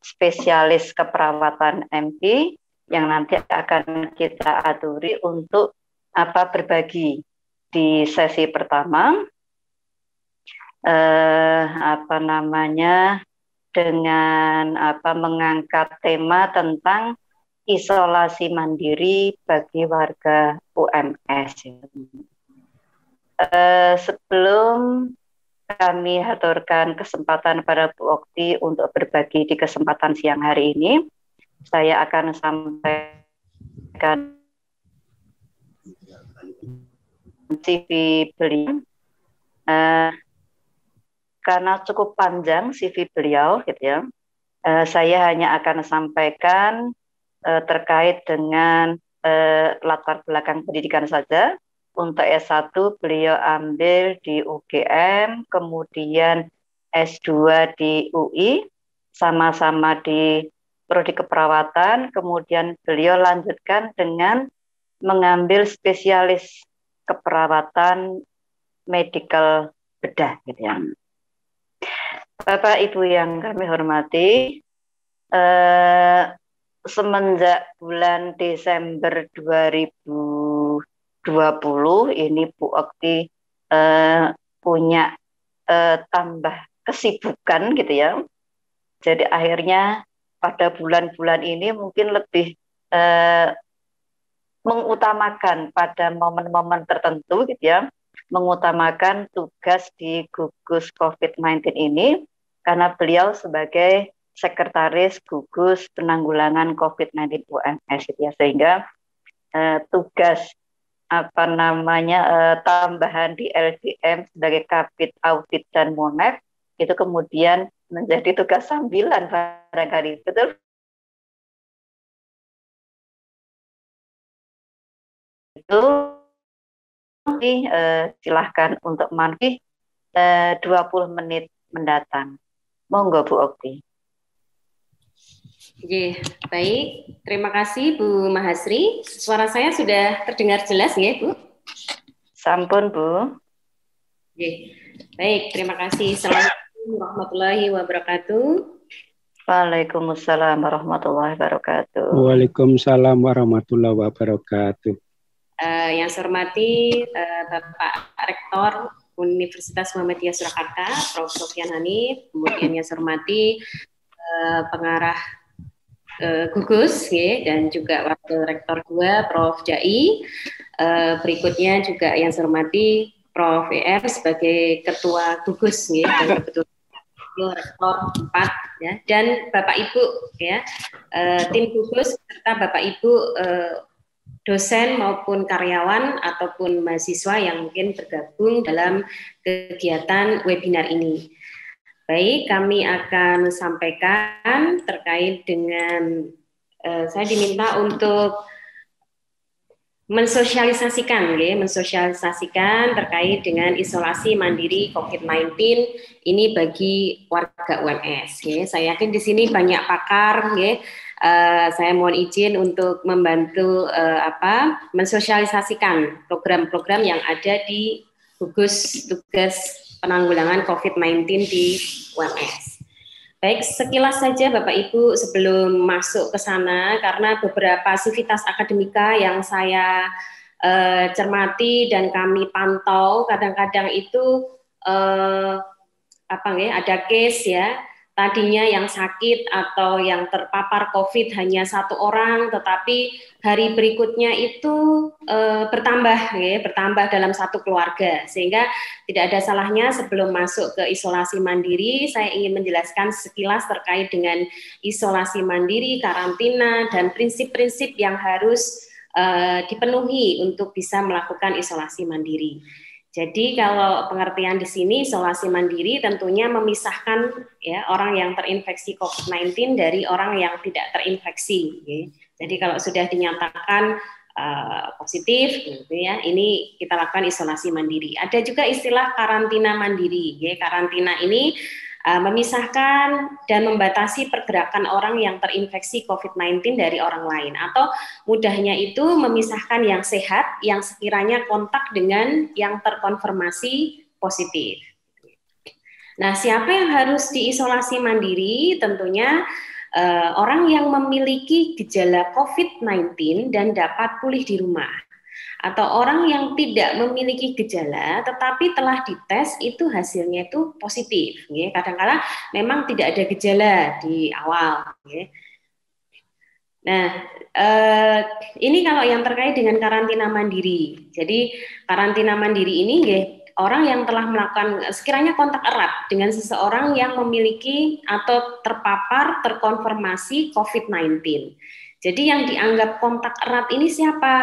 spesialis keperawatan M P, yang nanti akan kita aturi untuk apa berbagi di sesi pertama. Eh, apa namanya dengan apa mengangkat tema tentang isolasi mandiri bagi warga U M S. Eh, sebelum kami haturkan kesempatan pada Bu Okti untuk berbagi di kesempatan siang hari ini, saya akan sampaikan C V beliau. Eh, Karena cukup panjang C V beliau, gitu ya, eh, saya hanya akan sampaikan eh, terkait dengan eh, latar belakang pendidikan saja. Untuk S satu beliau ambil di U G M, kemudian S dua di U I, sama-sama di Prodi Keperawatan, kemudian beliau lanjutkan dengan mengambil spesialis keperawatan medical bedah, gitu ya. Bapak Ibu yang kami hormati, eh, semenjak bulan Desember dua ribu dua puluh ini Bu Okti eh, punya eh, tambah kesibukan, gitu ya. Jadi akhirnya pada bulan-bulan ini mungkin lebih eh, mengutamakan pada momen-momen tertentu, gitu ya, mengutamakan tugas di gugus COVID sembilan belas ini. Karena beliau sebagai sekretaris gugus penanggulangan COVID sembilan belas U M S, ya, sehingga eh, tugas apa namanya eh, tambahan di L D M sebagai Kabit Audit dan Monef itu kemudian menjadi tugas sambilan barangkali, betul? itu eh, silahkan untuk manfih eh, dua puluh menit mendatang. Monggo Bu Okti. Oke, baik. Terima kasih Bu Mahasri. Suara saya sudah terdengar jelas ya Bu? Sampun Bu. Oke, baik. Terima kasih. Assalamualaikum warahmatullahi wabarakatuh. Waalaikumsalam warahmatullahi wabarakatuh. Waalaikumsalam warahmatullahi wabarakatuh. Uh, yang saya hormati uh, Bapak Rektor Universitas Muhammadiyah Surakarta, Profesor Sofyan Hanif, kemudian yang saya hormati uh, pengarah uh, gugus ya, dan juga Wakil Rektor dua Profesor Jai, uh, berikutnya juga yang saya hormati Profesor E R sebagai Ketua Gugus ya, dan kebetulan Rektor empat ya, dan Bapak Ibu ya, uh, tim gugus serta Bapak Ibu uh, dosen maupun karyawan ataupun mahasiswa yang mungkin bergabung dalam kegiatan webinar ini. Baik, kami akan sampaikan terkait dengan eh, saya diminta untuk mensosialisasikan, ya, mensosialisasikan terkait dengan isolasi mandiri COVID sembilan belas ini bagi warga U M S. Ya. Saya yakin di sini banyak pakar, ya. Uh, saya mohon izin untuk membantu uh, apa mensosialisasikan program-program yang ada di gugus tugas penanggulangan COVID sembilan belas di U M S. Baik, sekilas saja Bapak Ibu sebelum masuk ke sana, karena beberapa aktivitas akademika yang saya uh, cermati dan kami pantau, kadang-kadang itu uh, apa ya, ada case ya. Tadinya yang sakit atau yang terpapar COVID hanya satu orang, tetapi hari berikutnya itu e, bertambah, ya, bertambah dalam satu keluarga. Sehingga tidak ada salahnya sebelum masuk ke isolasi mandiri, saya ingin menjelaskan sekilas terkait dengan isolasi mandiri, karantina, dan prinsip-prinsip yang harus e, dipenuhi untuk bisa melakukan isolasi mandiri. Jadi kalau pengertian di sini isolasi mandiri tentunya memisahkan ya orang yang terinfeksi COVID sembilan belas dari orang yang tidak terinfeksi. Ya. Jadi kalau sudah dinyatakan uh, positif, gitu ya, ini kita lakukan isolasi mandiri. Ada juga istilah karantina mandiri. Ya. Karantina ini uh, memisahkan dan membatasi pergerakan orang yang terinfeksi COVID sembilan belas dari orang lain, atau mudahnya itu memisahkan yang sehat yang sekiranya kontak dengan yang terkonfirmasi positif. Nah, siapa yang harus diisolasi mandiri? Tentunya eh, orang yang memiliki gejala COVID sembilan belas dan dapat pulih di rumah, atau orang yang tidak memiliki gejala tetapi telah dites itu hasilnya itu positif. Kadang-kadang memang tidak ada gejala di awal. Nah, ini kalau yang terkait dengan karantina mandiri. Jadi karantina mandiri ini orang yang telah melakukan sekiranya kontak erat dengan seseorang yang memiliki atau terpapar terkonfirmasi COVID sembilan belas. Jadi yang dianggap kontak erat ini siapa?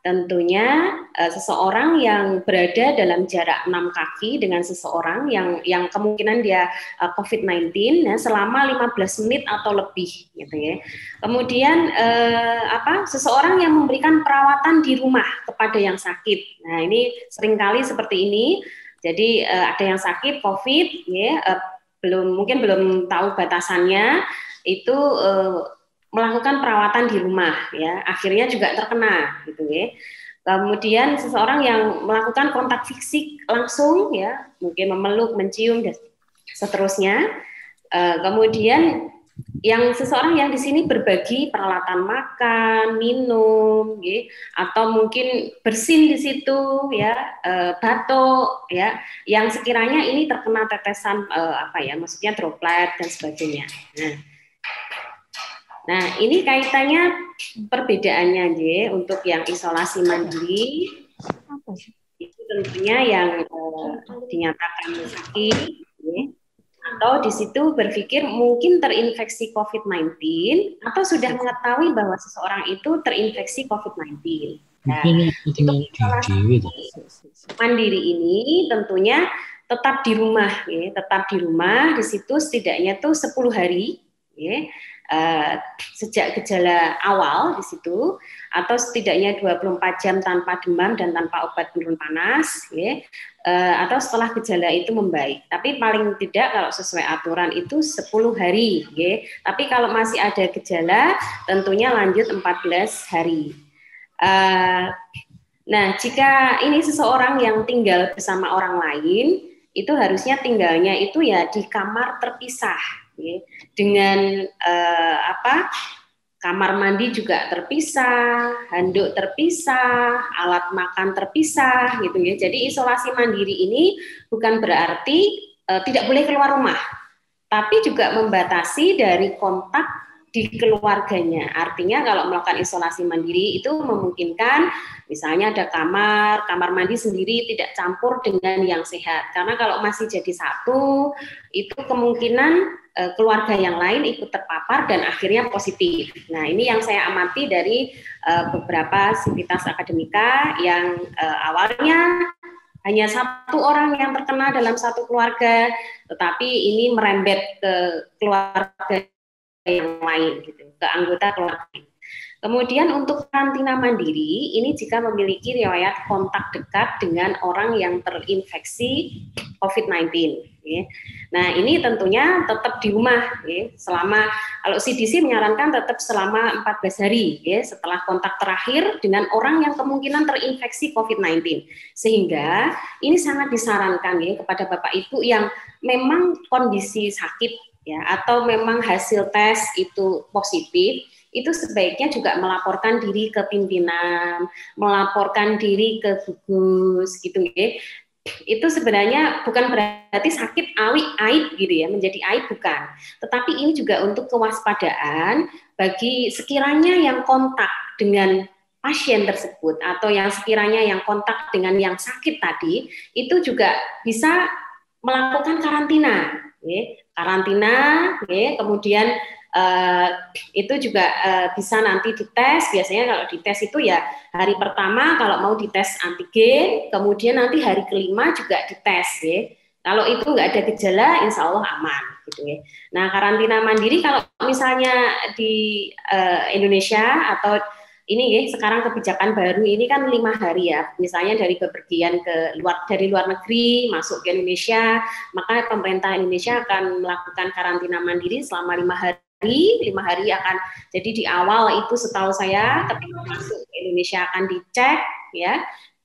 Tentunya seseorang yang berada dalam jarak enam kaki dengan seseorang yang yang kemungkinan dia COVID sembilan belas ya, selama lima belas menit atau lebih gitu ya. Kemudian eh, apa seseorang yang memberikan perawatan di rumah kepada yang sakit. Nah, ini seringkali seperti ini. Jadi eh, ada yang sakit COVID ya, eh, belum mungkin belum tahu batasannya itu eh, melakukan perawatan di rumah, ya, akhirnya juga terkena, gitu ya. Kemudian seseorang yang melakukan kontak fisik langsung, ya, mungkin memeluk, mencium, dan seterusnya. E, kemudian yang seseorang yang di sini berbagi peralatan makan, minum, ya, atau mungkin bersin di situ, ya, e, batuk, ya, yang sekiranya ini terkena tetesan e, apa ya, maksudnya droplet dan sebagainya. Nah. Nah, ini kaitannya perbedaannya J, untuk yang isolasi mandiri itu tentunya yang eh, dinyatakan sakit ya, atau di situ berpikir mungkin terinfeksi COVID sembilan belas atau sudah mengetahui bahwa seseorang itu terinfeksi COVID sembilan belas. Nah, untuk isolasi mandiri ini tentunya tetap di rumah ya, tetap di rumah di situ setidaknya tuh sepuluh hari. Ya. Uh, sejak gejala awal di situ atau setidaknya dua puluh empat jam tanpa demam dan tanpa obat penurun panas ya, uh, atau setelah gejala itu membaik. Tapi paling tidak kalau sesuai aturan itu sepuluh hari ya. Tapi kalau masih ada gejala tentunya lanjut empat belas hari. Uh, nah, jika ini seseorang yang tinggal bersama orang lain, itu harusnya tinggalnya itu ya di kamar terpisah. Dengan eh, apa kamar mandi juga terpisah, handuk terpisah, alat makan terpisah, gitu ya. Jadi isolasi mandiri ini bukan berarti eh, tidak boleh keluar rumah, tapi juga membatasi dari kontak di keluarganya. Artinya kalau melakukan isolasi mandiri itu memungkinkan misalnya ada kamar, kamar mandi sendiri tidak campur dengan yang sehat. Karena kalau masih jadi satu, itu kemungkinan keluarga yang lain ikut terpapar dan akhirnya positif. Nah, ini yang saya amati dari uh, beberapa sivitas akademika yang uh, awalnya hanya satu orang yang terkena dalam satu keluarga, tetapi ini merembet ke keluarga yang lain, gitu, ke anggota keluarga. Kemudian untuk karantina mandiri, ini jika memiliki riwayat kontak dekat dengan orang yang terinfeksi covid sembilan belas. Ya. Nah, ini tentunya tetap di rumah ya, selama kalau C D C menyarankan tetap selama empat belas hari ya, setelah kontak terakhir dengan orang yang kemungkinan terinfeksi covid sembilan belas. Sehingga ini sangat disarankan ya kepada Bapak Ibu yang memang kondisi sakit ya atau memang hasil tes itu positif, itu sebaiknya juga melaporkan diri ke pimpinan, melaporkan diri ke gugus gitu ya. Itu sebenarnya bukan berarti sakit awi aib gitu ya, menjadi aib bukan, tetapi ini juga untuk kewaspadaan bagi sekiranya yang kontak dengan pasien tersebut atau yang sekiranya yang kontak dengan yang sakit tadi itu juga bisa melakukan karantina ya. karantina ya. Kemudian Uh, itu juga uh, bisa nanti dites. Biasanya kalau dites itu ya hari pertama kalau mau dites antigen, kemudian nanti hari kelima juga dites ya. Kalau itu nggak ada gejala, insya Allah aman gitu ya. Nah, karantina mandiri kalau misalnya di uh, Indonesia atau ini ya sekarang kebijakan baru ini kan lima hari ya. Misalnya dari bepergian ke luar dari luar negeri masuk ke Indonesia, maka pemerintah Indonesia akan melakukan karantina mandiri selama lima hari. Lima hari akan jadi di awal itu setahu saya ketika masuk ke Indonesia akan dicek ya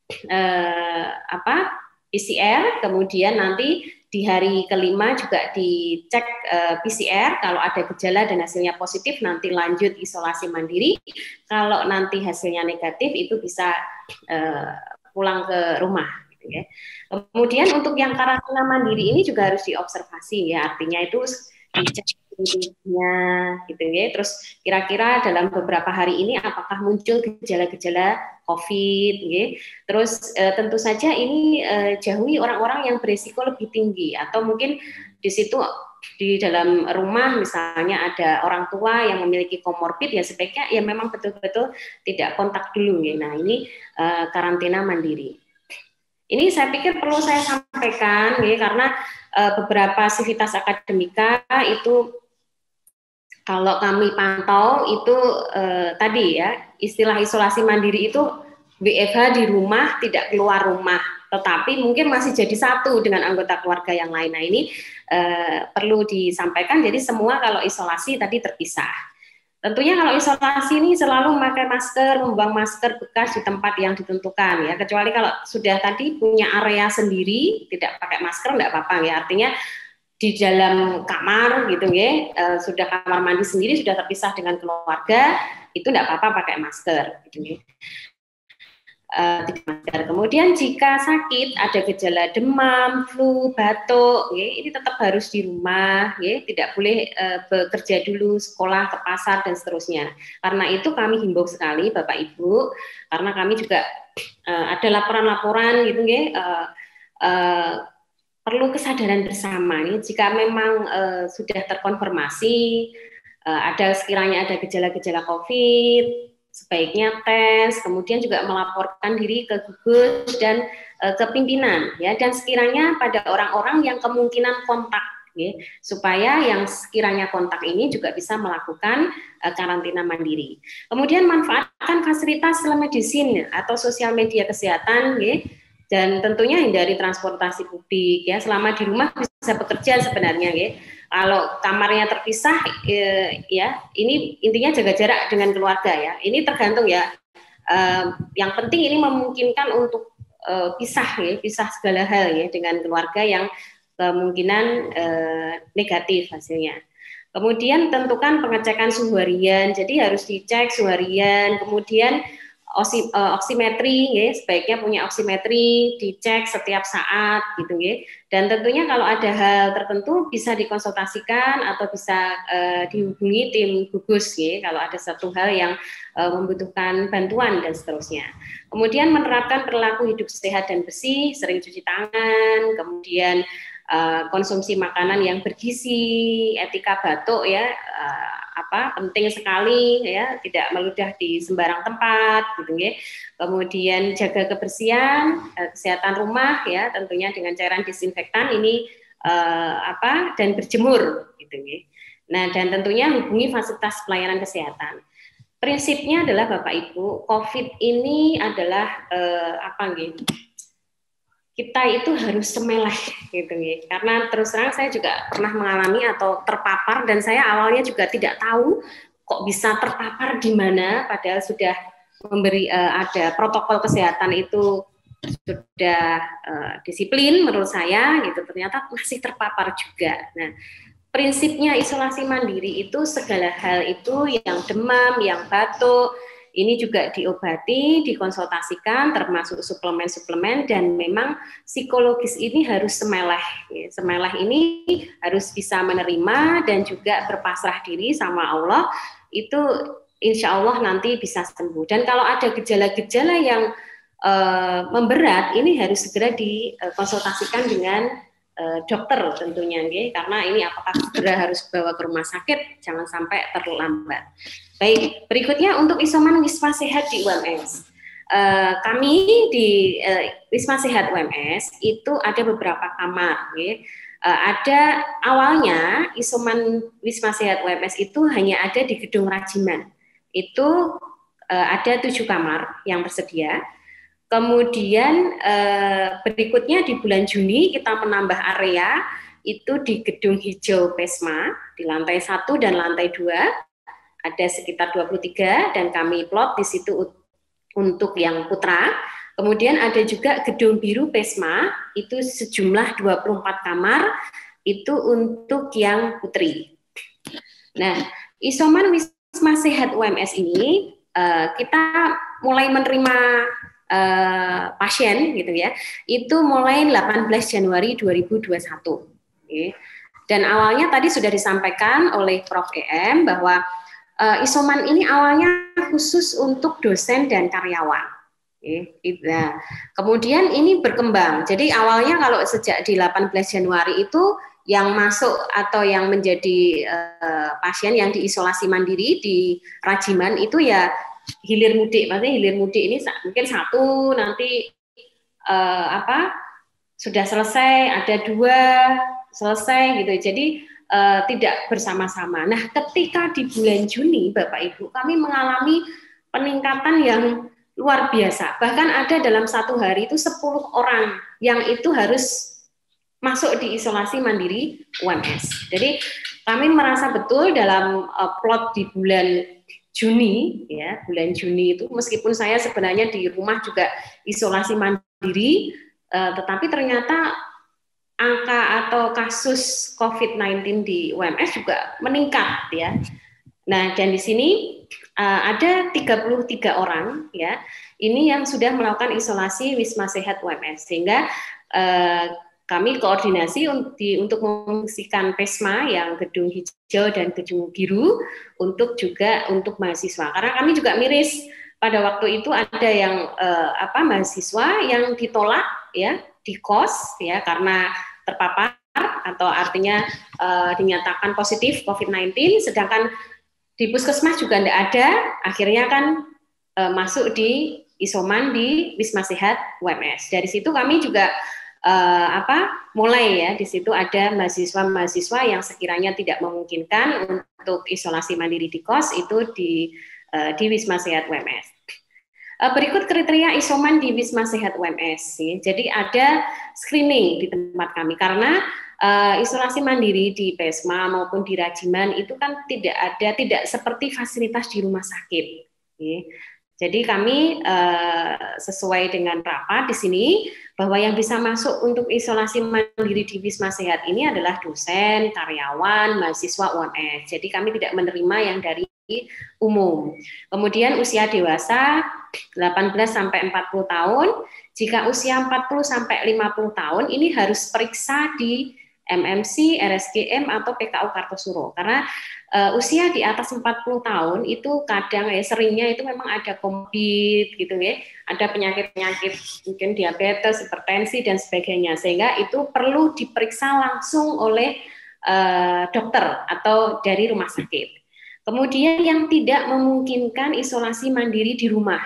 eh, apa P C R, kemudian nanti di hari kelima juga dicek eh, P C R, kalau ada gejala dan hasilnya positif nanti lanjut isolasi mandiri, kalau nanti hasilnya negatif itu bisa eh, pulang ke rumah. Gitu ya. Kemudian untuk yang karantina mandiri ini juga harus diobservasi ya, artinya itu dicek dirinya gitu ya. Terus kira-kira dalam beberapa hari ini apakah muncul gejala-gejala COVID gitu. Terus eh, tentu saja ini eh, jauhi orang-orang yang berisiko lebih tinggi atau mungkin di situ di dalam rumah misalnya ada orang tua yang memiliki komorbid ya sebaiknya ya memang betul-betul tidak kontak dulu ya. Nah, ini eh, karantina mandiri. Ini saya pikir perlu saya sampaikan ya, karena eh, beberapa sivitas akademika itu kalau kami pantau itu eh, tadi ya istilah isolasi mandiri itu W F H di rumah tidak keluar rumah, tetapi mungkin masih jadi satu dengan anggota keluarga yang lain. Nah, ini eh, perlu disampaikan. Jadi semua kalau isolasi tadi terpisah. Tentunya kalau isolasi ini selalu memakai masker, membuang masker bekas di tempat yang ditentukan ya. Kecuali kalau sudah tadi punya area sendiri, tidak pakai masker enggak apa-apa ya. Artinya di dalam kamar gitu ya, e, sudah kamar mandi sendiri sudah terpisah dengan keluarga, itu enggak apa-apa pakai masker gitu ya. Uh, kemudian jika sakit ada gejala demam, flu, batuk, ya, ini tetap harus di rumah, ya, tidak boleh uh, bekerja dulu, sekolah, ke pasar dan seterusnya. Karena itu kami himbau sekali Bapak Ibu, karena kami juga uh, ada laporan-laporan gitu ya. Uh, uh, perlu kesadaran bersama. Ya. Jika memang uh, sudah terkonfirmasi uh, ada sekiranya ada gejala-gejala COVID, sebaiknya tes, kemudian juga melaporkan diri ke gugus dan e, ke pimpinan ya. Dan sekiranya pada orang-orang yang kemungkinan kontak ya, supaya yang sekiranya kontak ini juga bisa melakukan uh, karantina mandiri. Kemudian manfaatkan fasilitas telemedicine atau sosial media kesehatan, ya, dan tentunya hindari transportasi publik, ya. Selama di rumah bisa bekerja sebenarnya, ya. Kalau kamarnya terpisah, eh, ya, ini intinya jaga jarak dengan keluarga, ya. Ini tergantung, ya. Uh, yang penting ini memungkinkan untuk uh, pisah, ya, pisah segala hal, ya, dengan keluarga yang kemungkinan uh, negatif hasilnya. Kemudian tentukan pengecekan suhu harian, jadi harus dicek suhu harian. Kemudian osi, uh, oximetri, ya, sebaiknya punya oximetri, dicek setiap saat, gitu, ya. Dan tentunya kalau ada hal tertentu bisa dikonsultasikan atau bisa uh, dihubungi tim gugus, ya, kalau ada satu hal yang membutuhkan bantuan dan seterusnya. Kemudian menerapkan perilaku hidup sehat dan bersih, sering cuci tangan, kemudian uh, konsumsi makanan yang bergizi, etika batuk, ya, uh, apa penting sekali, ya, tidak meludah di sembarang tempat, gitu, ya. Kemudian jaga kebersihan, uh, kesehatan rumah, ya, tentunya dengan cairan disinfektan ini uh, apa dan berjemur, gitu, ya. Nah, dan tentunya hubungi fasilitas pelayanan kesehatan. Prinsipnya adalah Bapak Ibu, COVID ini adalah eh, apa gitu? Kita itu harus semeleh, gitu, ya. Karena terus terang saya juga pernah mengalami atau terpapar, dan saya awalnya juga tidak tahu kok bisa terpapar di mana, padahal sudah memberi eh, ada protokol kesehatan itu sudah eh, disiplin menurut saya, gitu. Ternyata masih terpapar juga. Nah, prinsipnya isolasi mandiri itu segala hal itu yang demam, yang batuk, ini juga diobati, dikonsultasikan, termasuk suplemen-suplemen, dan memang psikologis ini harus semeleh. Semeleh ini harus bisa menerima dan juga berpasrah diri sama Allah, itu insya Allah nanti bisa sembuh. Dan kalau ada gejala-gejala yang eh, memberat, ini harus segera dikonsultasikan dengan dokter tentunya, ya, karena ini apakah segera harus bawa ke rumah sakit, jangan sampai terlambat. Baik, berikutnya untuk isoman Wisma Sehat di U M S. Uh, kami di uh, Wisma Sehat U M S itu ada beberapa kamar, ya. Uh, ada awalnya isoman Wisma Sehat U M S itu hanya ada di Gedung Rajiman. Itu uh, ada tujuh kamar yang tersedia. Kemudian eh, berikutnya di bulan Juni kita menambah area itu di Gedung Hijau Pesma di lantai satu dan lantai dua, ada sekitar dua puluh tiga, dan kami plot di situ untuk yang putra. Kemudian ada juga Gedung Biru Pesma itu sejumlah dua puluh empat kamar, itu untuk yang putri. Nah, isoman Wisma Sehat U M S ini eh, kita mulai menerima Uh, pasien, gitu, ya, itu mulai delapan belas Januari dua ribu dua puluh satu, okay. Dan awalnya tadi sudah disampaikan oleh Prof E M bahwa uh, isoman ini awalnya khusus untuk dosen dan karyawan, okay. Nah, kemudian ini berkembang, jadi awalnya kalau sejak di delapan belas Januari itu yang masuk atau yang menjadi uh, pasien yang diisolasi mandiri di Rajiman itu, ya, hilir mudik, maksudnya hilir mudik ini mungkin satu nanti eh, apa sudah selesai, ada dua selesai, gitu. Jadi eh, tidak bersama-sama. Nah, ketika di bulan Juni, Bapak Ibu, kami mengalami peningkatan yang luar biasa. Bahkan ada dalam satu hari itu sepuluh orang yang itu harus masuk di isolasi mandiri U M S. Jadi kami merasa betul dalam eh, plot di bulan Juni, ya, bulan Juni itu meskipun saya sebenarnya di rumah juga isolasi mandiri, eh, tetapi ternyata angka atau kasus COVID sembilan belas di U M S juga meningkat, ya. Nah, dan di sini eh, ada tiga puluh tiga orang, ya, ini yang sudah melakukan isolasi Wisma Sehat U M S, sehingga eh, kami koordinasi untuk mengungsikan Pesma yang Gedung Hijau dan Gedung Biru untuk juga untuk mahasiswa. Karena kami juga miris pada waktu itu ada yang eh, apa mahasiswa yang ditolak, ya, di kos, ya, karena terpapar atau artinya eh, dinyatakan positif COVID sembilan belas, sedangkan di puskesmas juga tidak ada. Akhirnya kan eh, masuk di isoman di Wisma Sehat U M S. Dari situ kami juga eh, apa mulai ya, di situ ada mahasiswa-mahasiswa yang sekiranya tidak memungkinkan untuk isolasi mandiri di kos itu di eh, di Wisma Sehat U M S. Berikut kriteria isoman di Wisma Sehat U M S. Jadi ada screening di tempat kami, karena uh, isolasi mandiri di P E S M A maupun di Rajiman itu kan tidak ada, tidak seperti fasilitas di rumah sakit. Jadi kami uh, sesuai dengan rapat di sini, bahwa yang bisa masuk untuk isolasi mandiri di Wisma Sehat ini adalah dosen, karyawan, mahasiswa U M S. Jadi kami tidak menerima yang dari umum. Kemudian usia dewasa delapan belas sampai empat puluh tahun. Jika usia empat puluh sampai lima puluh tahun ini harus periksa di M M C, R S G M atau P K U Kartosuro, karena uh, usia di atas empat puluh tahun itu kadang ya seringnya itu memang ada komorbid gitu ya, ada penyakit-penyakit mungkin diabetes, hipertensi dan sebagainya, sehingga itu perlu diperiksa langsung oleh uh, dokter atau dari rumah sakit. Kemudian yang tidak memungkinkan isolasi mandiri di rumah,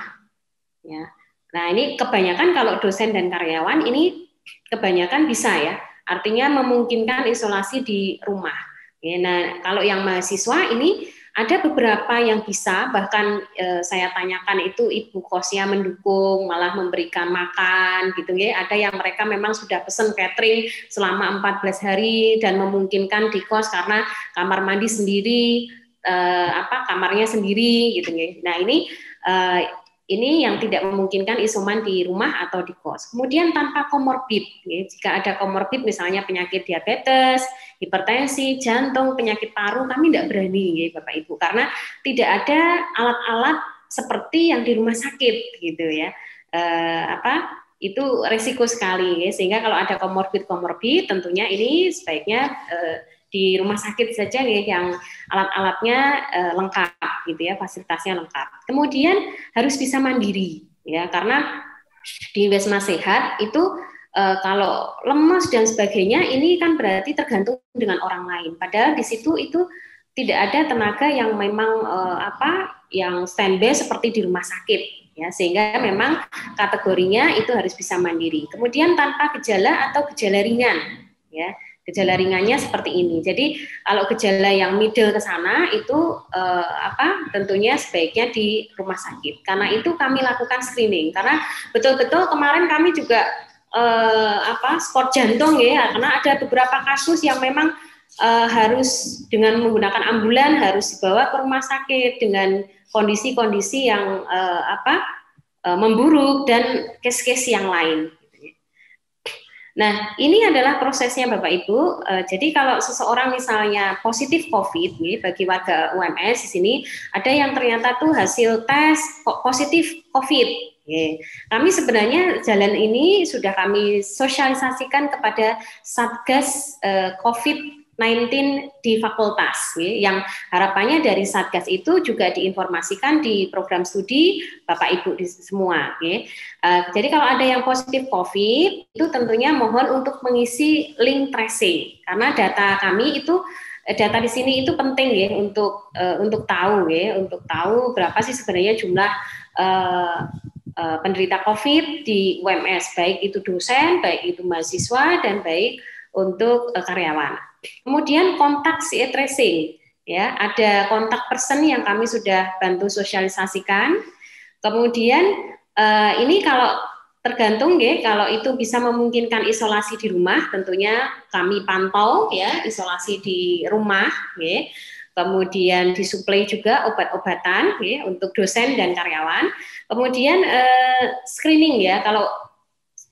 ya. Nah ini kebanyakan kalau dosen dan karyawan ini kebanyakan bisa ya, artinya memungkinkan isolasi di rumah. Ya, nah kalau yang mahasiswa ini ada beberapa yang bisa, bahkan eh, saya tanyakan itu ibu kosnya mendukung, malah memberikan makan gitu ya. Ada yang mereka memang sudah pesan catering selama empat belas hari dan memungkinkan di kos karena kamar mandi sendiri. Eh, apa kamarnya sendiri gitu ya. Nah ini eh, ini yang tidak memungkinkan isoman di rumah atau di kos. Kemudian tanpa komorbid, ya. Jika ada komorbid misalnya penyakit diabetes, hipertensi, jantung, penyakit paru, kami tidak berani ya Bapak Ibu, karena tidak ada alat-alat seperti yang di rumah sakit gitu ya. Eh, apa itu resiko sekali ya. Sehingga kalau ada komorbid-komorbid tentunya ini sebaiknya eh, di rumah sakit saja nih yang alat-alatnya e, lengkap gitu ya, fasilitasnya lengkap. Kemudian harus bisa mandiri ya, karena di Wisma Sehat itu e, kalau lemas dan sebagainya ini kan berarti tergantung dengan orang lain. Padahal di situ itu tidak ada tenaga yang memang e, apa yang standby seperti di rumah sakit ya, sehingga memang kategorinya itu harus bisa mandiri. Kemudian tanpa gejala atau gejala ringan ya. Gejala ringannya seperti ini. Jadi kalau gejala yang middle ke sana itu eh, apa tentunya sebaiknya di rumah sakit. Karena itu kami lakukan screening. Karena betul-betul kemarin kami juga eh, apa sport jantung ya. Karena ada beberapa kasus yang memang eh, harus dengan menggunakan ambulan harus dibawa ke rumah sakit dengan kondisi-kondisi yang eh, apa eh, memburuk dan kes-kes yang lain. Nah, ini adalah prosesnya Bapak Ibu. E, jadi kalau seseorang misalnya positif COVID, nih, bagi warga U M S di sini ada yang ternyata tuh hasil tes positif COVID. Ye. Kami sebenarnya jalan ini sudah kami sosialisasikan kepada Satgas e, COVID sembilan belas di fakultas, ye, yang harapannya dari Satgas itu juga diinformasikan di program studi Bapak Ibu di semua. Ye. Uh, jadi kalau ada yang positif COVID, itu tentunya mohon untuk mengisi link tracing, karena data kami itu, data di sini itu penting ya untuk uh, untuk tahu ya, untuk tahu berapa sih sebenarnya jumlah uh, uh, penderita COVID di U M S, baik itu dosen, baik itu mahasiswa, dan baik untuk uh, karyawan. Kemudian kontak si tracing, ya ada kontak person yang kami sudah bantu sosialisasikan, kemudian Uh, ini kalau tergantung ya, kalau itu bisa memungkinkan isolasi di rumah, tentunya kami pantau ya, isolasi di rumah, ya. Kemudian disuplai juga obat-obatan ya, untuk dosen dan karyawan. Kemudian uh, screening ya, kalau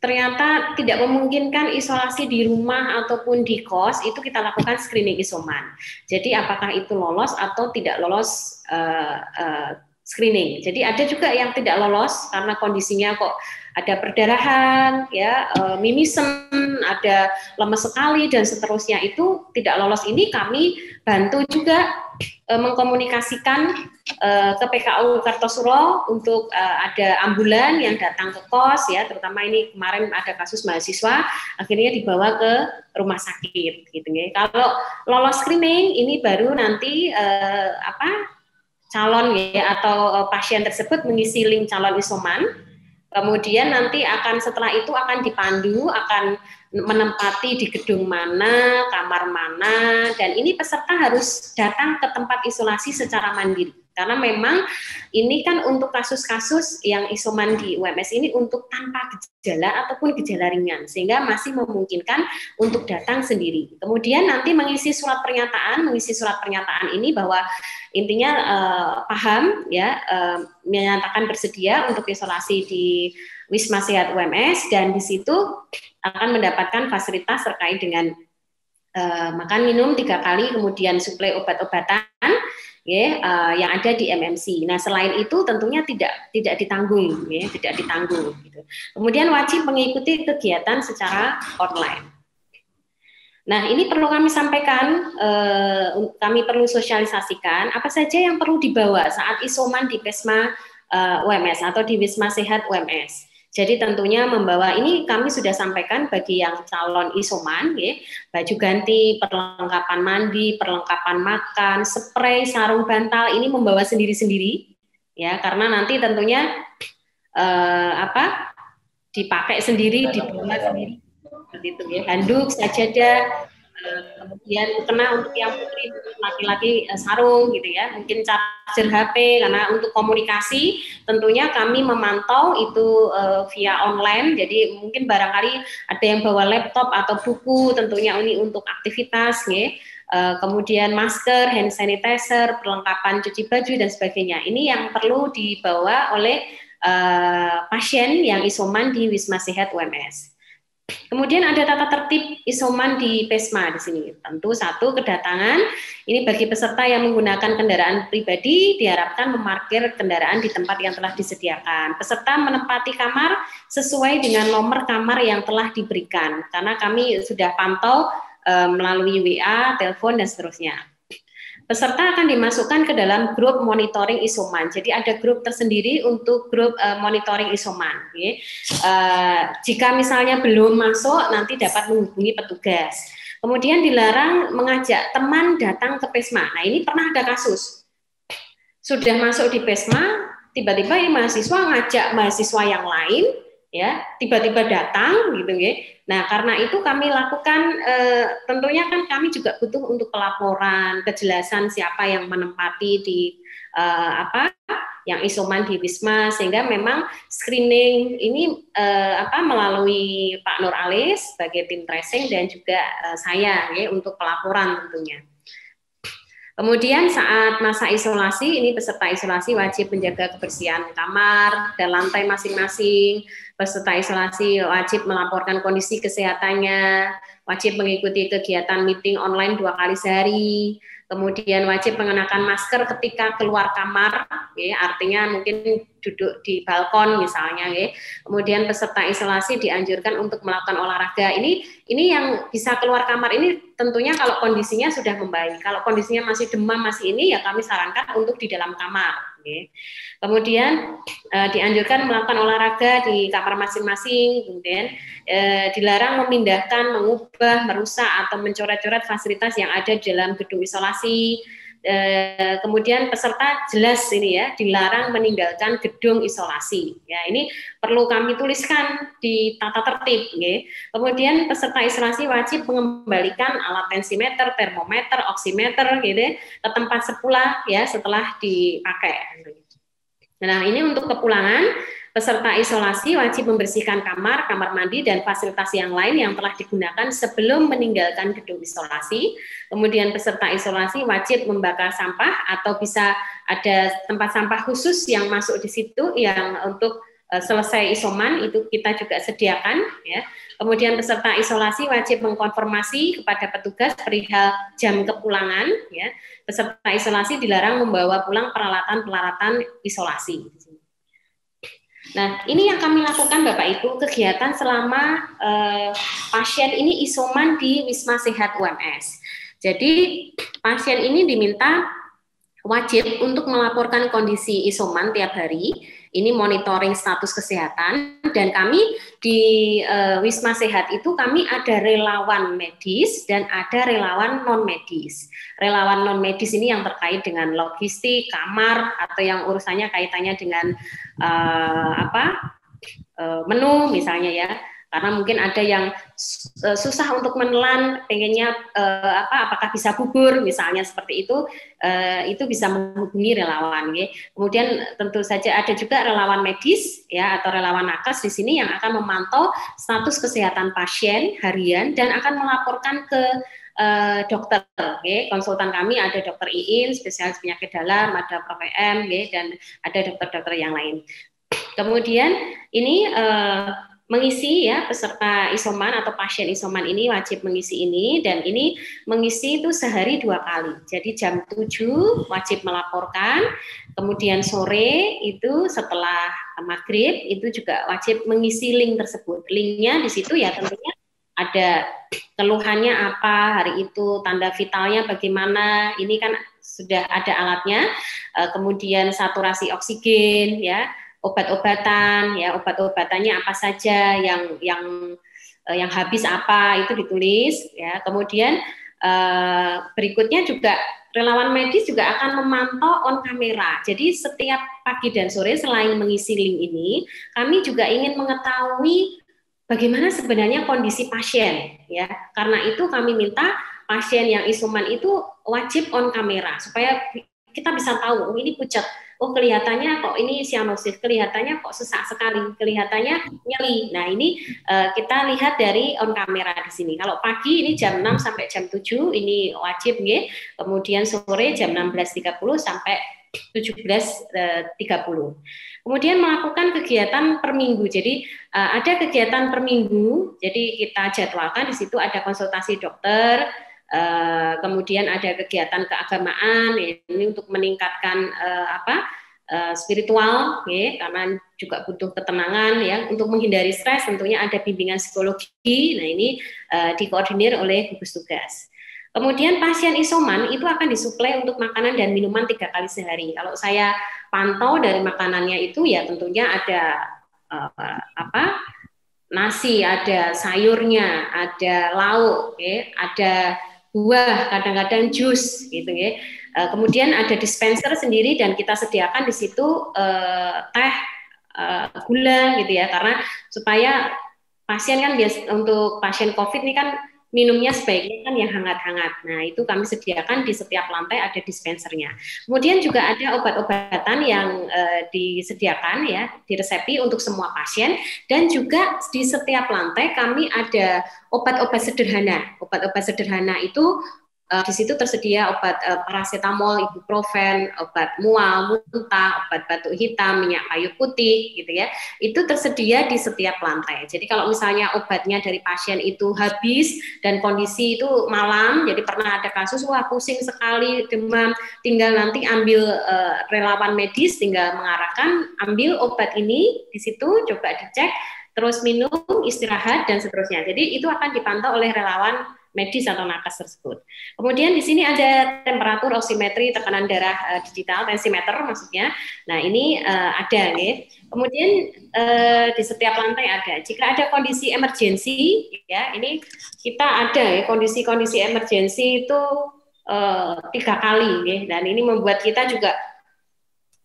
ternyata tidak memungkinkan isolasi di rumah ataupun di kos, itu kita lakukan screening isoman. Jadi apakah itu lolos atau tidak lolos uh, uh, screening. Jadi ada juga yang tidak lolos karena kondisinya kok ada perdarahan, ya, e, mimisen, ada lemas sekali dan seterusnya, itu tidak lolos. Ini kami bantu juga e, mengkomunikasikan e, ke P K U Kartosuro untuk e, ada ambulan yang datang ke kos, ya, terutama ini kemarin ada kasus mahasiswa akhirnya dibawa ke rumah sakit, gitu ya. Kalau lolos screening ini baru nanti e, apa? calon ya atau pasien tersebut mengisi link calon isoman, kemudian nanti akan setelah itu akan dipandu, akan menempati di gedung mana, kamar mana, dan ini peserta harus datang ke tempat isolasi secara mandiri. Karena memang ini kan untuk kasus-kasus yang isoman di U M S ini untuk tanpa gejala ataupun gejala ringan, sehingga masih memungkinkan untuk datang sendiri. Kemudian nanti mengisi surat pernyataan, mengisi surat pernyataan ini bahwa intinya eh, paham ya, eh, menyatakan bersedia untuk isolasi di Wisma Sehat U M S, dan di situ akan mendapatkan fasilitas terkait dengan eh, makan minum tiga kali, kemudian suplai obat-obatan. Ya, yeah, uh, yang ada di M M C. Nah, selain itu tentunya tidak tidak ditanggung, ya, yeah, tidak ditanggung. Gitu. Kemudian wajib mengikuti kegiatan secara online. Nah, ini perlu kami sampaikan, eh, kami perlu sosialisasikan apa saja yang perlu dibawa saat isoman di Wisma eh, U M S atau di Wisma Sehat U M S. Jadi tentunya membawa, ini kami sudah sampaikan bagi yang calon isoman, ya, baju ganti, perlengkapan mandi, perlengkapan makan, spray, sarung bantal, ini membawa sendiri-sendiri, ya, karena nanti tentunya eh, apa dipakai sendiri, dibawa sendiri, seperti itu ya, handuk, sajadah, eh, kemudian mukena untuk yang putri, laki-laki eh, sarung, gitu ya, mungkin cara H P, karena untuk komunikasi tentunya kami memantau itu uh, via online, jadi mungkin barangkali ada yang bawa laptop atau buku, tentunya ini untuk aktivitas, ya. Uh, kemudian masker, hand sanitizer, perlengkapan cuci baju dan sebagainya, ini yang perlu dibawa oleh uh, pasien yang isoman di Wisma Sehat U M S. Kemudian ada tata tertib isoman di P E S M A di sini. Tentu satu, kedatangan. Ini bagi peserta yang menggunakan kendaraan pribadi diharapkan memarkir kendaraan di tempat yang telah disediakan. Peserta menempati kamar sesuai dengan nomor kamar yang telah diberikan. Karena kami sudah pantau e, melalui W A, telepon dan seterusnya. Peserta akan dimasukkan ke dalam grup monitoring isoman. Jadi ada grup tersendiri untuk grup uh, monitoring isoman. Okay. Uh, jika misalnya belum masuk, nanti dapat menghubungi petugas. Kemudian dilarang mengajak teman datang ke P E S M A. Nah, ini pernah ada kasus. Sudah masuk di P E S M A, tiba-tiba ini mahasiswa ngajak mahasiswa yang lain, ya, tiba-tiba datang gitu ya. Nah, karena itu kami lakukan e, tentunya kan kami juga butuh untuk pelaporan, kejelasan siapa yang menempati di e, apa yang isoman di Wisma, sehingga memang screening ini e, apa melalui Pak Nur Alis sebagai tim tracing dan juga e, saya ya, untuk pelaporan tentunya. Kemudian saat masa isolasi, ini peserta isolasi wajib menjaga kebersihan kamar dan lantai masing-masing. Peserta isolasi wajib melaporkan kondisi kesehatannya, wajib mengikuti kegiatan meeting online dua kali sehari, kemudian wajib mengenakan masker ketika keluar kamar, ya, artinya mungkin duduk di balkon misalnya. Ya. Kemudian peserta isolasi dianjurkan untuk melakukan olahraga. Ini ini yang bisa keluar kamar ini tentunya kalau kondisinya sudah membaik. Kalau kondisinya masih demam, masih ini, ya kami sarankan untuk di dalam kamar. Okay. Kemudian eh, dianjurkan melakukan olahraga di kamar masing-masing, kemudian eh, dilarang memindahkan, mengubah, merusak, atau mencoret-coret fasilitas yang ada di dalam gedung isolasi. Eh, kemudian peserta jelas ini ya, dilarang meninggalkan gedung isolasi. Ya, ini perlu kami tuliskan di tata tertib. Ya. Kemudian peserta isolasi wajib mengembalikan alat tensimeter, termometer, oximeter gitu, ke tempat semula ya setelah dipakai. Nah, ini untuk kepulangan. Peserta isolasi wajib membersihkan kamar, kamar mandi, dan fasilitas yang lain yang telah digunakan sebelum meninggalkan gedung isolasi. Kemudian peserta isolasi wajib membakar sampah, atau bisa ada tempat sampah khusus yang masuk di situ yang untuk uh, selesai isoman, itu kita juga sediakan. Ya. Kemudian peserta isolasi wajib mengkonfirmasi kepada petugas perihal jam kepulangan. Ya. Peserta isolasi dilarang membawa pulang peralatan-peralatan isolasi. Nah, ini yang kami lakukan Bapak Ibu, kegiatan selama eh, pasien ini isoman di Wisma Sehat U M S. Jadi pasien ini diminta wajib untuk melaporkan kondisi isoman tiap hari, ini monitoring status kesehatan, dan kami di eh, Wisma Sehat itu kami ada relawan medis dan ada relawan non-medis. Relawan non-medis ini yang terkait dengan logistik, kamar, atau yang urusannya kaitannya dengan Uh, apa uh, menu misalnya ya, Karena mungkin ada yang susah untuk menelan, pengennya eh, apa, apakah bisa gugur, misalnya seperti itu, eh, itu bisa menghubungi relawan. Ya. Kemudian tentu saja ada juga relawan medis ya atau relawan nakes di sini yang akan memantau status kesehatan pasien harian dan akan melaporkan ke Uh, dokter, okay. Konsultan kami ada dokter Iin, spesialis penyakit dalam, ada Prof M, okay, dan ada dokter-dokter yang lain. Kemudian ini uh, mengisi ya peserta isoman atau pasien isoman ini wajib mengisi ini, dan ini mengisi itu sehari dua kali. Jadi jam tujuh wajib melaporkan, kemudian sore itu setelah maghrib itu juga wajib mengisi link tersebut. Linknya di situ ya tentunya ada keluhannya apa hari itu, tanda vitalnya bagaimana, ini kan sudah ada alatnya, kemudian saturasi oksigen, ya obat-obatan, ya obat-obatannya apa saja, yang yang yang habis apa itu ditulis, ya kemudian berikutnya juga relawan medis juga akan memantau on kamera. Jadi setiap pagi dan sore selain mengisi link ini, kami juga ingin mengetahui bagaimana sebenarnya kondisi pasien, ya. Karena itu kami minta pasien yang isoman itu wajib on kamera supaya kita bisa tahu, oh ini pucat, oh kelihatannya kok ini sianosis, kelihatannya kok sesak sekali, kelihatannya nyeri. Nah ini uh, kita lihat dari on kamera di sini. Kalau pagi ini jam enam sampai jam tujuh ini wajib, ya. Kemudian sore jam enam belas tiga puluh sampai tujuh belas tiga puluh. Kemudian melakukan kegiatan per minggu. Jadi ada kegiatan per minggu. Jadi kita jadwalkan di situ ada konsultasi dokter, kemudian ada kegiatan keagamaan ini untuk meningkatkan apa spiritual, ya, karena juga butuh ketenangan, ya untuk menghindari stres tentunya ada bimbingan psikologi. Nah ini dikoordinir oleh gugus tugas. Kemudian pasien isoman itu akan disuplai untuk makanan dan minuman tiga kali sehari. Kalau saya pantau dari makanannya itu ya tentunya ada uh, apa nasi, ada sayurnya, ada lauk, ya, ada buah, kadang-kadang jus, gitu ya. Uh, kemudian ada dispenser sendiri dan kita sediakan di situ uh, teh, uh, gula, gitu ya, karena supaya pasien kan biasa untuk pasien COVID ini kan minumnya sebaiknya kan yang hangat-hangat. Nah itu kami sediakan di setiap lantai ada dispensernya. Kemudian juga ada obat-obatan yang e, disediakan ya, diresepi untuk semua pasien. Dan juga di setiap lantai kami ada obat-obat sederhana. Obat-obat sederhana itu e, di situ tersedia obat e, paracetamol, ibuprofen, obat mual, muntah, obat batuk hitam, minyak kayu putih, gitu ya. Itu tersedia di setiap lantai. Jadi kalau misalnya obatnya dari pasien itu habis dan kondisi itu malam, jadi pernah ada kasus wah pusing sekali, demam, tinggal nanti ambil e, relawan medis, tinggal mengarahkan ambil obat ini di situ, coba dicek, terus minum, istirahat dan seterusnya. Jadi itu akan dipantau oleh relawan medis atau nakes tersebut. Kemudian di sini ada temperatur, oximetri, tekanan darah digital, tensimeter maksudnya. Nah ini uh, ada nih. Kemudian uh, di setiap lantai ada. Jika ada kondisi emergensi, ya ini kita ada ya kondisi-kondisi emergensi itu uh, tiga kali, ya. Dan ini membuat kita juga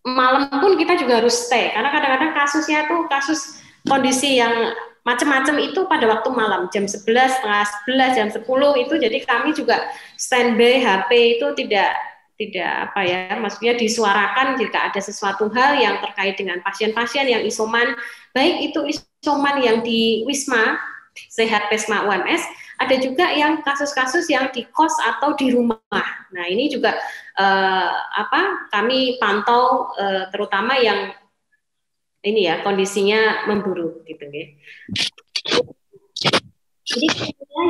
malam pun kita juga harus stay karena kadang-kadang kasusnya tuh kasus kondisi yang macam-macam itu pada waktu malam jam sebelas, setengah sebelas, jam sepuluh itu jadi kami juga standby H P itu tidak tidak apa ya maksudnya disuarakan jika ada sesuatu hal yang terkait dengan pasien-pasien yang isoman, baik itu isoman yang di Wisma Sehat Pesma U M S, ada juga yang kasus-kasus yang di kos atau di rumah. Nah ini juga eh, apa kami pantau eh, terutama yang ini ya kondisinya memburuk gitu ya. Jadi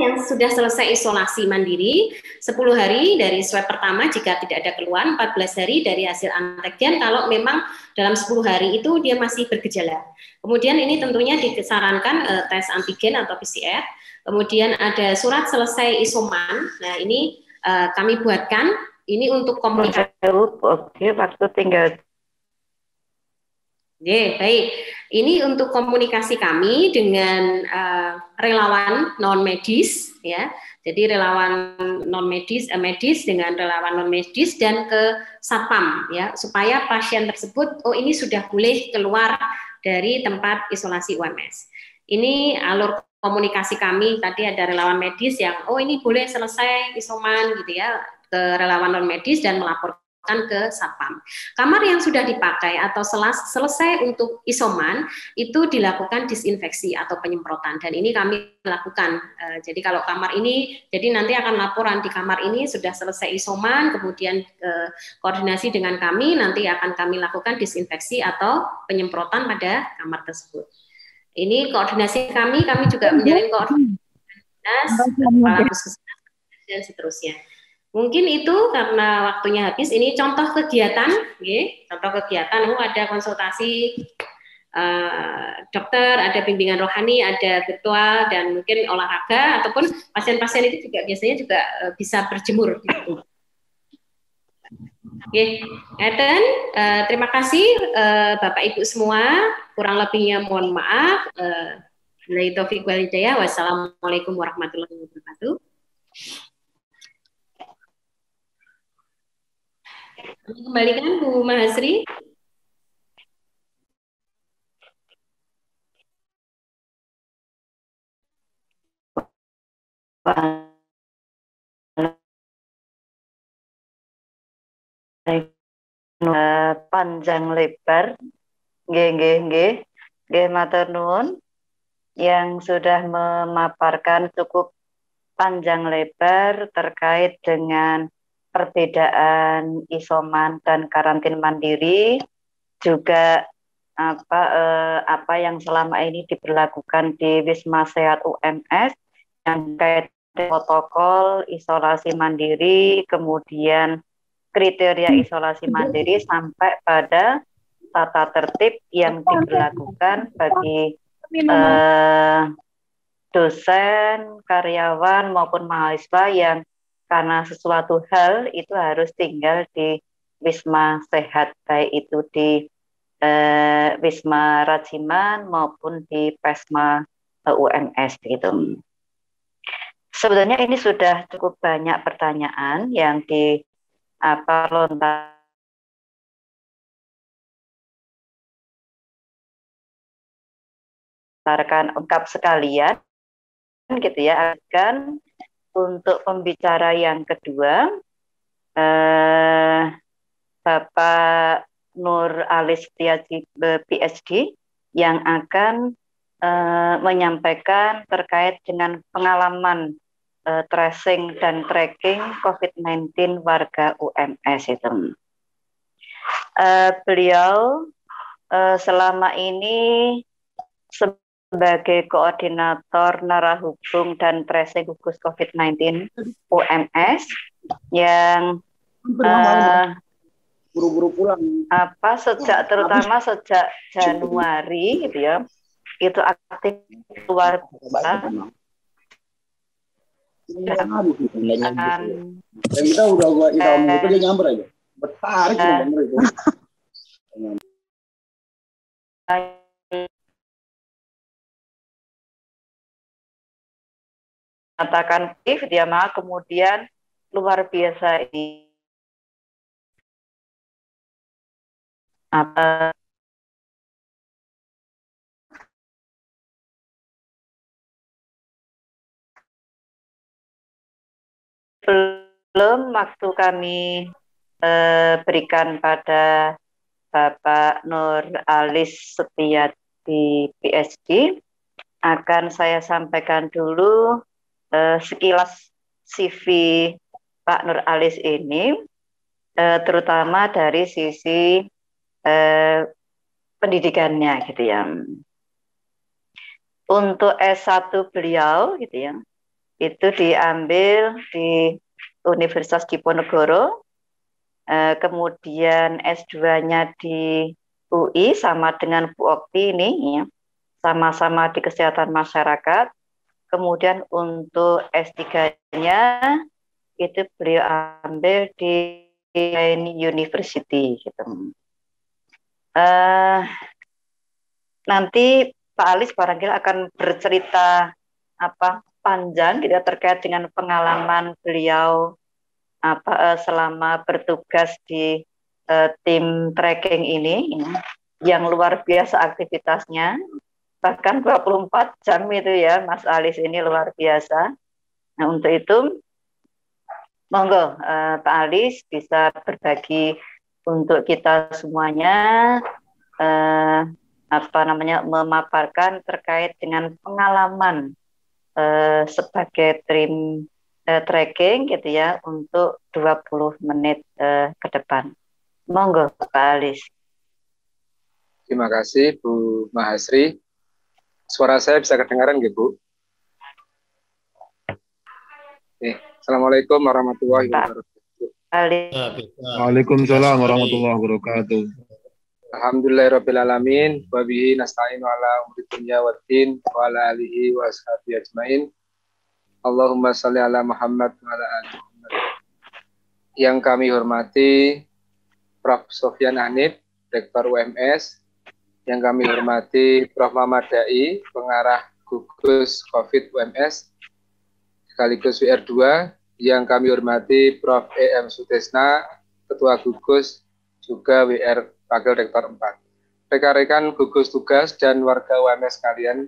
yang sudah selesai isolasi mandiri sepuluh hari dari swab pertama jika tidak ada keluhan, empat belas hari dari hasil antigen kalau memang dalam sepuluh hari itu dia masih bergejala. Kemudian ini tentunya disarankan eh, tes antigen atau P C R. Kemudian ada surat selesai isoman. Nah, ini eh, kami buatkan ini untuk komunikasi. Oke, waktu tinggal Yeah, baik, ini untuk komunikasi kami dengan uh, relawan non medis, ya. Jadi relawan non medis, eh, medis dengan relawan non medis dan ke satpam, ya, supaya pasien tersebut, oh ini sudah boleh keluar dari tempat isolasi U M S. Ini alur komunikasi kami tadi ada relawan medis yang oh ini boleh selesai isoman gitu ya ke relawan non medis dan melaporkan ke satpam. Kamar yang sudah dipakai atau selas, selesai untuk isoman itu dilakukan disinfeksi atau penyemprotan dan ini kami lakukan. E, jadi kalau kamar ini jadi nanti akan laporan di kamar ini sudah selesai isoman kemudian e, koordinasi dengan kami nanti akan kami lakukan disinfeksi atau penyemprotan pada kamar tersebut. Ini koordinasi kami, kami juga menjalin koordinasi kepala puskesmas dan seterusnya. Mungkin itu karena waktunya habis. Ini contoh kegiatan, okay. Contoh kegiatan. Oh, ada konsultasi uh, dokter, ada bimbingan rohani, ada virtual dan mungkin olahraga ataupun pasien-pasien itu juga biasanya juga uh, bisa berjemur. Gitu. Oke, Eden, uh, terima kasih uh, Bapak Ibu semua. Kurang lebihnya mohon maaf. Wabillahi taufiq wal hidayah. Wassalamualaikum warahmatullahi wabarakatuh. Kembalikan Bu Mahasri. Pak. Uh, panjang lebar nggih nggih nggih nggih matur nuwun yang sudah memaparkan cukup panjang lebar terkait dengan perbedaan isoman dan karantina mandiri juga apa uh, apa yang selama ini diberlakukan di Wisma Sehat U M S yang terkait protokol isolasi mandiri kemudian kriteria isolasi mandiri sampai pada tata tertib yang diberlakukan bagi eh, dosen, karyawan maupun mahasiswa yang karena sesuatu hal itu harus tinggal di Wisma Sehat, baik itu di eh, Wisma Rajiman maupun di Pesma U M S gitu. Sebenarnya ini sudah cukup banyak pertanyaan yang di apa lontarkan ungkap sekalian gitu ya akan untuk pembicara yang kedua eh, Bapak Nur Ali Setiaji P H D yang akan eh, menyampaikan terkait dengan pengalaman Uh, tracing dan tracking COVID sembilan belas warga U M S itu. Uh, beliau uh, selama ini sebagai koordinator narahubung dan tracing gugus COVID sembilan belas U M S yang uh, buru-buru pulang apa sejak terutama sejak Januari gitu ya itu aktif keluar yang kita udah gua idam itu dia nyamper aja bertarik nyamper itu katakan if dia mah kemudian luar biasa ini apa belum waktu kami eh, berikan pada Bapak Nur Alis Setiadi P H D akan saya sampaikan dulu eh, sekilas C V Pak Nur Alis ini eh, terutama dari sisi eh, pendidikannya gitu ya. Untuk S satu beliau gitu ya itu diambil di Universitas Diponegoro, eh, kemudian S dua-nya di U I sama dengan Bu Okti ini, sama-sama ya, di kesehatan masyarakat. Kemudian untuk S tiga-nya itu beliau ambil di University. Gitu. Eh, nanti Pak Alis barangkali akan bercerita apa? Panjang tidak terkait dengan pengalaman beliau apa selama bertugas di uh, tim tracking ini ya, yang luar biasa aktivitasnya bahkan dua puluh empat jam itu ya, Mas Alis ini luar biasa. Nah, untuk itu monggo eh, Pak Alis bisa berbagi untuk kita semuanya eh, apa namanya memaparkan terkait dengan pengalaman eh, sebagai trim eh, trekking gitu ya untuk dua puluh menit eh, ke depan. Monggo Pak Alis. Terima kasih Bu Mahasri. Suara saya bisa kedengaran nggih, Bu? Eh, Assalamualaikum warahmatullahi wabarakatuh. Waalaikumsalam warahmatullahi wabarakatuh. Alhamdulillahirrabbilalamin. Wabihi nasta'inu ala umri dunya waddin wa ala alihi wa ashabi ajmain. Allahumma salli ala Muhammad wa ala ali Muhammad. Yang kami hormati Profesor Sofyan Hanif, Rektor U M S. Yang kami hormati Profesor Muhammad Dai, Pengarah Gugus COVID U M S sekaligus W R dua, yang kami hormati Profesor E M Sutesna, Ketua Gugus, juga W R Wakil Rektor empat. Rekan-rekan gugus tugas dan warga U M S sekalian,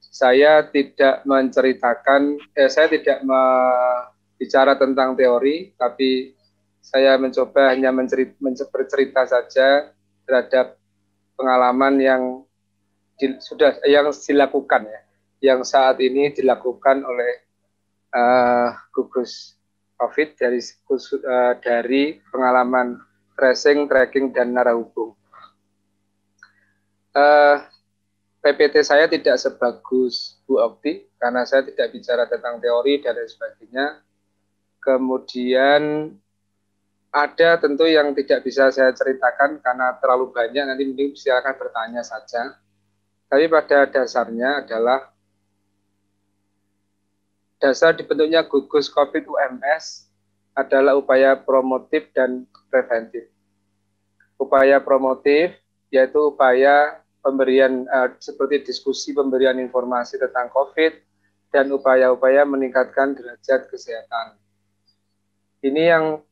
saya tidak menceritakan, eh, saya tidak bicara tentang teori, tapi saya mencoba hanya mencerita, bercerita saja terhadap pengalaman yang di, sudah yang dilakukan ya, yang saat ini dilakukan oleh Uh, gugus COVID dari uh, dari pengalaman tracing, tracking dan narahubung. Uh, P P T saya tidak sebagus Bu Okti karena saya tidak bicara tentang teori dan lain sebagainya. Kemudian ada tentu yang tidak bisa saya ceritakan karena terlalu banyak, nanti mending silakan bertanya saja. Tapi pada dasarnya adalah dasar dibentuknya gugus COVID U M S adalah upaya promotif dan preventif. Upaya promotif yaitu upaya pemberian uh, seperti diskusi pemberian informasi tentang COVID dan upaya-upaya meningkatkan derajat kesehatan. Ini yang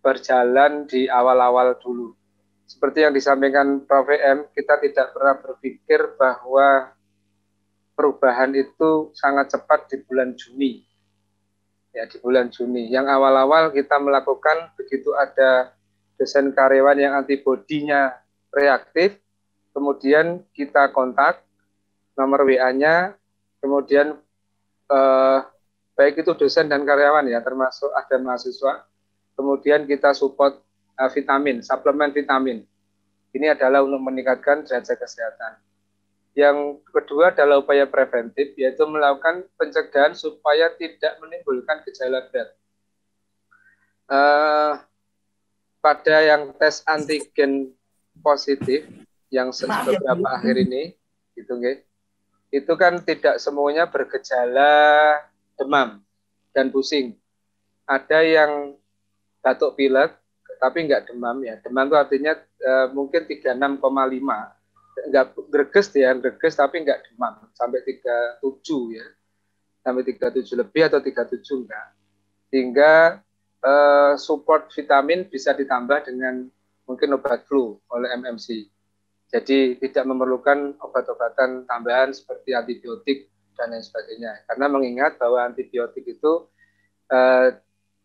berjalan di awal-awal dulu. Seperti yang disampaikan Profesor M, kita tidak pernah berpikir bahwa perubahan itu sangat cepat di bulan Juni. Ya, di bulan Juni. Yang awal-awal kita melakukan begitu ada dosen karyawan yang antibodinya reaktif, kemudian kita kontak nomor W A-nya, kemudian eh, baik itu dosen dan karyawan ya, termasuk ada mahasiswa. Kemudian kita support eh, vitamin, suplemen vitamin. Ini adalah untuk meningkatkan derajat kesehatan. Yang kedua adalah upaya preventif, yaitu melakukan pencegahan supaya tidak menimbulkan gejala berat. Uh, pada yang tes antigen positif, yang beberapa akhir ini, gitu, okay, itu kan tidak semuanya bergejala demam dan pusing. Ada yang batuk pilek, tapi nggak demam ya. Demam itu artinya uh, mungkin tiga puluh enam koma lima. Enggak greges ya, greges tapi enggak demam sampai tiga puluh tujuh ya, sampai tiga puluh tujuh lebih atau tiga puluh tujuh enggak, sehingga eh, support vitamin bisa ditambah dengan mungkin obat flu oleh M M C, jadi tidak memerlukan obat-obatan tambahan seperti antibiotik dan lain sebagainya, karena mengingat bahwa antibiotik itu eh,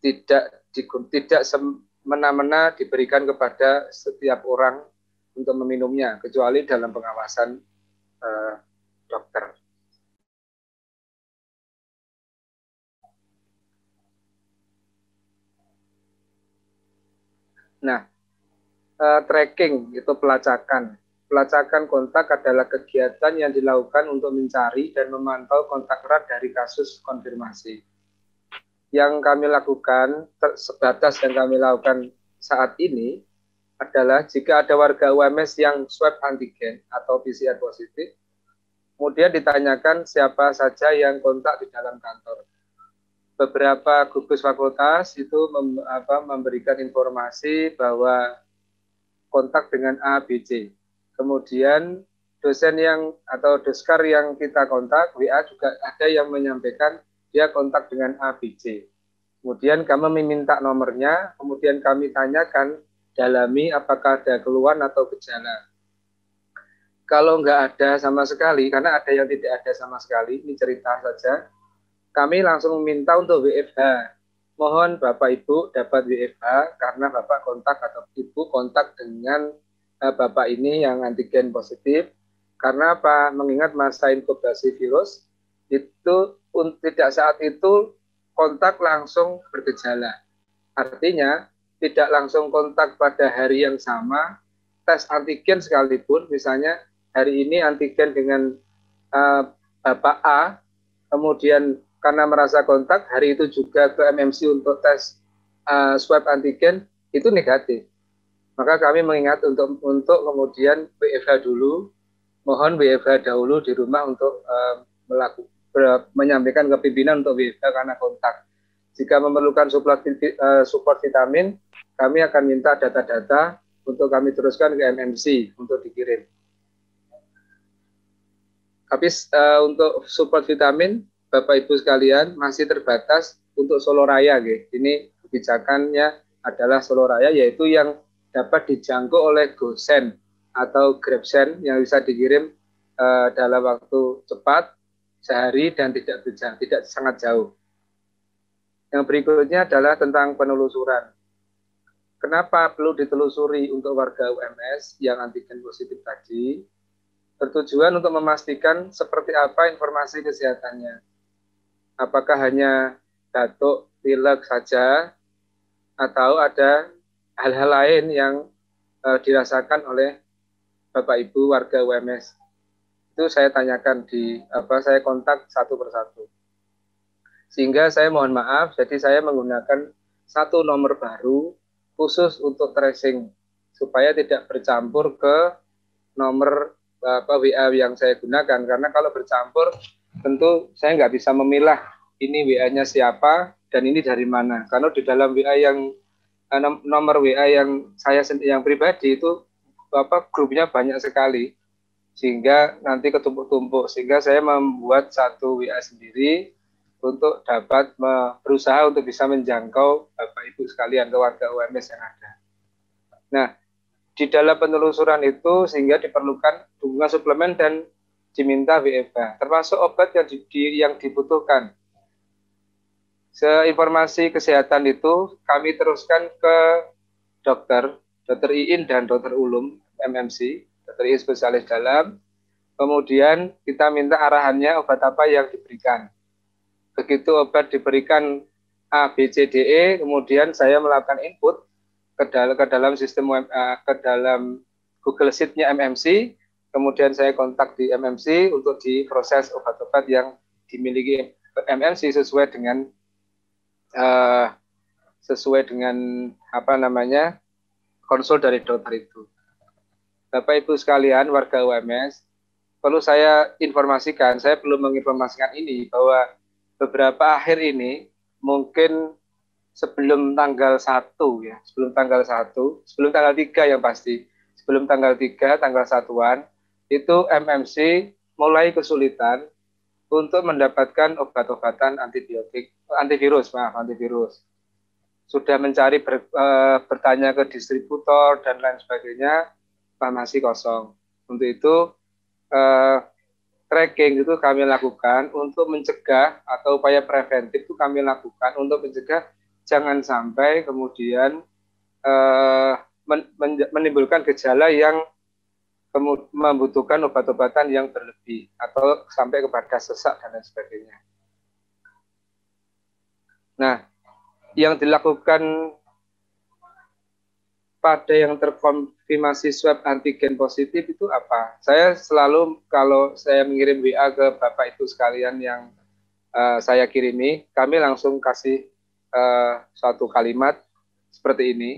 tidak tidak semena-mena diberikan kepada setiap orang untuk meminumnya, kecuali dalam pengawasan eh, dokter. Nah, eh, tracking itu pelacakan. Pelacakan kontak adalah kegiatan yang dilakukan untuk mencari dan memantau kontak erat dari kasus konfirmasi. Yang kami lakukan, sebatas yang kami lakukan saat ini, adalah jika ada warga U M S yang swab antigen atau P C R positif, kemudian ditanyakan siapa saja yang kontak di dalam kantor. Beberapa gugus fakultas itu mem, apa, memberikan informasi bahwa kontak dengan A, B, C. Kemudian dosen yang atau doskar yang kita kontak, W A juga ada yang menyampaikan dia kontak dengan A, B, C. Kemudian kami meminta nomornya, kemudian kami tanyakan, dalami apakah ada keluhan atau gejala. kalau nggak ada sama sekali, karena ada yang tidak ada sama sekali, ini cerita saja, kami langsung meminta untuk W F H. Mohon Bapak Ibu dapat W F H karena Bapak kontak atau Ibu kontak dengan uh, Bapak ini yang antigen positif. Karena apa? Mengingat masa inkubasi virus itu tidak saat itu kontak langsung bergejala. Artinya tidak langsung kontak pada hari yang sama, tes antigen sekalipun, misalnya hari ini antigen dengan uh, Bapak A, kemudian karena merasa kontak, hari itu juga ke M M C untuk tes uh, swab antigen, itu negatif. Maka kami mengingat untuk untuk kemudian W F H dulu, mohon W F H dahulu di rumah untuk uh, melakukan, ber, menyampaikan ke pimpinan untuk W F H karena kontak. Jika memerlukan support, uh, support vitamin, kami akan minta data-data untuk kami teruskan ke M M C untuk dikirim. Habis uh, untuk support vitamin, Bapak Ibu sekalian masih terbatas untuk Solo Raya, gitu. Ini kebijakannya adalah Solo Raya, yaitu yang dapat dijangkau oleh GoSend atau GrabSend yang bisa dikirim uh, dalam waktu cepat, sehari dan tidak berjauh, tidak sangat jauh. Yang berikutnya adalah tentang penelusuran. Kenapa perlu ditelusuri untuk warga U M S yang antigen positif tadi? Bertujuan untuk memastikan seperti apa informasi kesehatannya. Apakah hanya batuk, pilek saja, atau ada hal-hal lain yang e, dirasakan oleh Bapak Ibu warga U M S? Itu saya tanyakan di apa saya kontak satu persatu. Sehingga saya mohon maaf, jadi saya menggunakan satu nomor baru khusus untuk tracing supaya tidak bercampur ke nomor apa W A yang saya gunakan, karena kalau bercampur tentu saya nggak bisa memilah ini W A-nya siapa dan ini dari mana. Karena di dalam W A yang nomor W A yang saya yang pribadi itu apa grupnya banyak sekali sehingga nanti ketumpuk-tumpuk, sehingga saya membuat satu W A sendiri untuk dapat berusaha untuk bisa menjangkau Bapak Ibu sekalian keluarga U M S yang ada. Nah, di dalam penelusuran itu sehingga diperlukan dukungan suplemen dan diminta W F H, termasuk obat yang, di, yang dibutuhkan. Seinformasi kesehatan itu kami teruskan ke dokter, dokter Iin dan dokter Ulum, M M C, dokter Iin spesialis dalam, kemudian kita minta arahannya obat apa yang diberikan. Begitu obat diberikan A, B, C, D, E, kemudian saya melakukan input ke dalam, ke dalam sistem uh, ke dalam Google Sheet-nya M M C. Kemudian saya kontak di M M C untuk diproses obat-obat yang dimiliki M M C sesuai dengan uh, sesuai dengan apa namanya konsul dari dokter itu. Bapak Ibu sekalian warga U M S, perlu saya informasikan, saya belum menginformasikan ini bahwa beberapa akhir ini mungkin sebelum tanggal satu ya, sebelum tanggal satu, sebelum tanggal tiga yang pasti, sebelum tanggal tiga, tanggal satuan, itu M M C mulai kesulitan untuk mendapatkan obat-obatan antibiotik, antivirus, maaf, antivirus. Sudah mencari ber, e, bertanya ke distributor dan lain sebagainya, masih kosong. Untuk itu e, tracking itu kami lakukan untuk mencegah, atau upaya preventif itu kami lakukan untuk mencegah jangan sampai kemudian eh, men, men, menimbulkan gejala yang kemu, membutuhkan obat-obatan yang berlebih atau sampai kepada sesak dan lain sebagainya. Nah, yang dilakukan pada yang terkonfirmasi swab antigen positif itu apa? Saya selalu kalau saya mengirim W A ke Bapak Ibu sekalian yang eh, saya kirimi, kami langsung kasih Uh, suatu kalimat seperti ini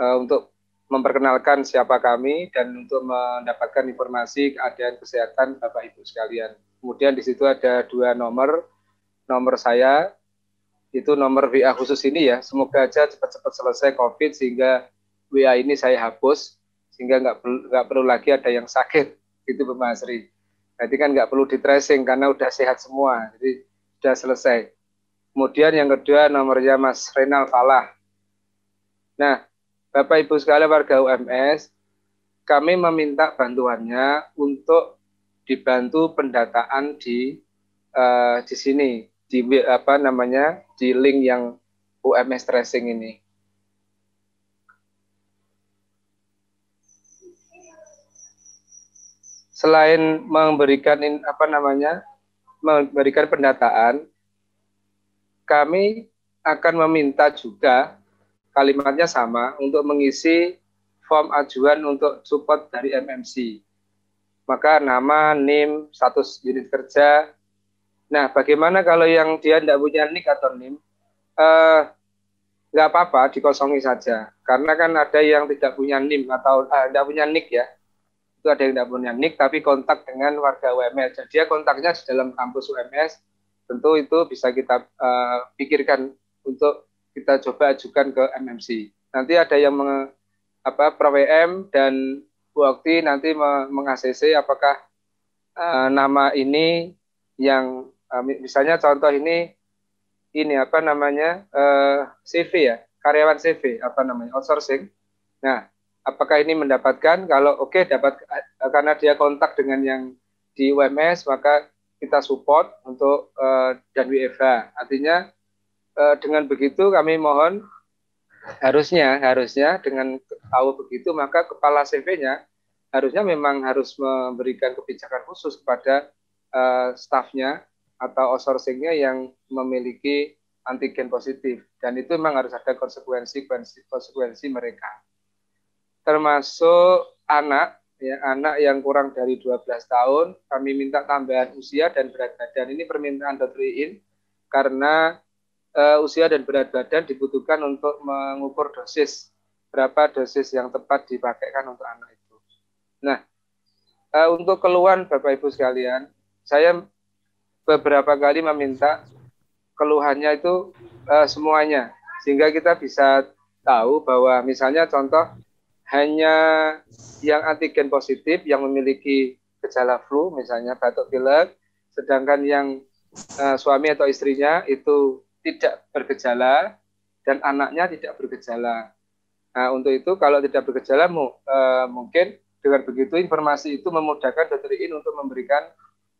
uh, untuk memperkenalkan siapa kami dan untuk mendapatkan informasi keadaan kesehatan Bapak Ibu sekalian. Kemudian di situ ada dua nomor, nomor saya itu nomor W A khusus ini ya. Semoga aja cepat-cepat selesai COVID sehingga W A ini saya hapus sehingga nggak perlu nggak perlu lagi ada yang sakit itu Bu Masri. Jadi kan nggak perlu di tracing karena udah sehat semua, jadi sudah selesai. Kemudian yang kedua nomornya Mas Renal Falah. Nah, Bapak Ibu sekalian warga U M S, kami meminta bantuannya untuk dibantu pendataan di uh, di sini di apa namanya di link yang U M S tracing ini. Selain memberikan in, apa namanya memberikan pendataan, kami akan meminta juga kalimatnya sama untuk mengisi form ajuan untuk support dari M M C. Maka nama, N I M, status unit kerja. Nah, bagaimana kalau yang dia tidak punya N I K atau N I M? Nggak eh, apa-apa, dikosongi saja. Karena kan ada yang tidak punya N I M atau ah, tidak punya N I K ya. Itu ada yang tidak punya N I K tapi kontak dengan warga U M S. Jadi dia kontaknya di dalam kampus U M S, tentu itu bisa kita uh, pikirkan untuk kita coba ajukan ke M M C. Nanti ada yang menge, apa P W M dan Bu Okti nanti meng-A C C apakah uh, nama ini yang uh, misalnya contoh ini ini apa namanya uh, C V ya, karyawan C V apa namanya outsourcing. Nah, apakah ini mendapatkan? Kalau oke okay, dapat karena dia kontak dengan yang di U M S, maka kita support untuk uh, dan W F H. Artinya uh, dengan begitu kami mohon harusnya harusnya dengan tahu begitu maka kepala C V-nya harusnya memang harus memberikan kebijakan khusus kepada uh, stafnya atau outsourcing-nya yang memiliki antigen positif, dan itu memang harus ada konsekuensi konsekuensi mereka. Termasuk anak, ya, anak yang kurang dari dua belas tahun, kami minta tambahan usia dan berat badan. Ini permintaan dokterin, karena uh, usia dan berat badan dibutuhkan untuk mengukur dosis, berapa dosis yang tepat dipakaikan untuk anak itu. Nah, uh, untuk keluhan Bapak-Ibu sekalian, saya beberapa kali meminta keluhannya itu uh, semuanya, sehingga kita bisa tahu bahwa misalnya contoh, hanya yang antigen positif yang memiliki gejala flu, misalnya batuk pilek, sedangkan yang uh, suami atau istrinya itu tidak bergejala dan anaknya tidak bergejala. Nah, untuk itu kalau tidak bergejala mu, uh, mungkin dengan begitu informasi itu memudahkan dokter I N untuk memberikan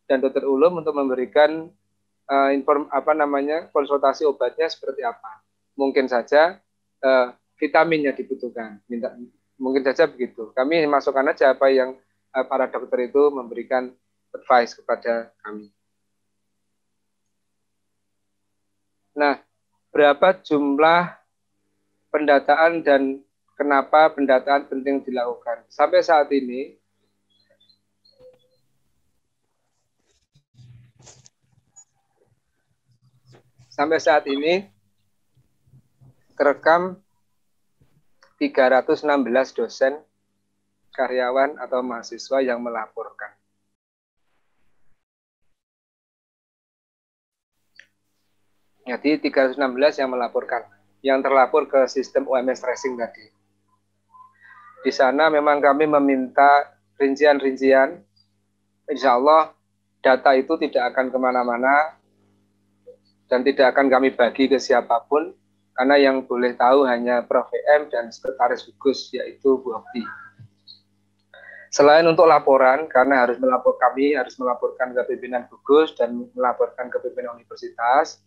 dan dokter Ulum untuk memberikan uh, inform apa namanya konsultasi obatnya seperti apa. Mungkin saja uh, vitaminnya dibutuhkan. Minta Mungkin saja begitu. Kami masukkan aja apa yang para dokter itu memberikan advice kepada kami. Nah, berapa jumlah pendataan dan kenapa pendataan penting dilakukan? Sampai saat ini, sampai saat ini, terekam tiga ratus enam belas dosen, karyawan atau mahasiswa yang melaporkan. Jadi tiga ratus enam belas yang melaporkan, yang terlapor ke sistem U M S tracing tadi. Di sana memang kami meminta rincian-rincian, insya Allah data itu tidak akan kemana-mana dan tidak akan kami bagi ke siapapun, karena yang boleh tahu hanya Prof M dan Sekretaris Gugus, yaitu Bu Okti. Selain untuk laporan, karena harus melapor kami, harus melaporkan ke pimpinan Gugus dan melaporkan ke pimpinan universitas,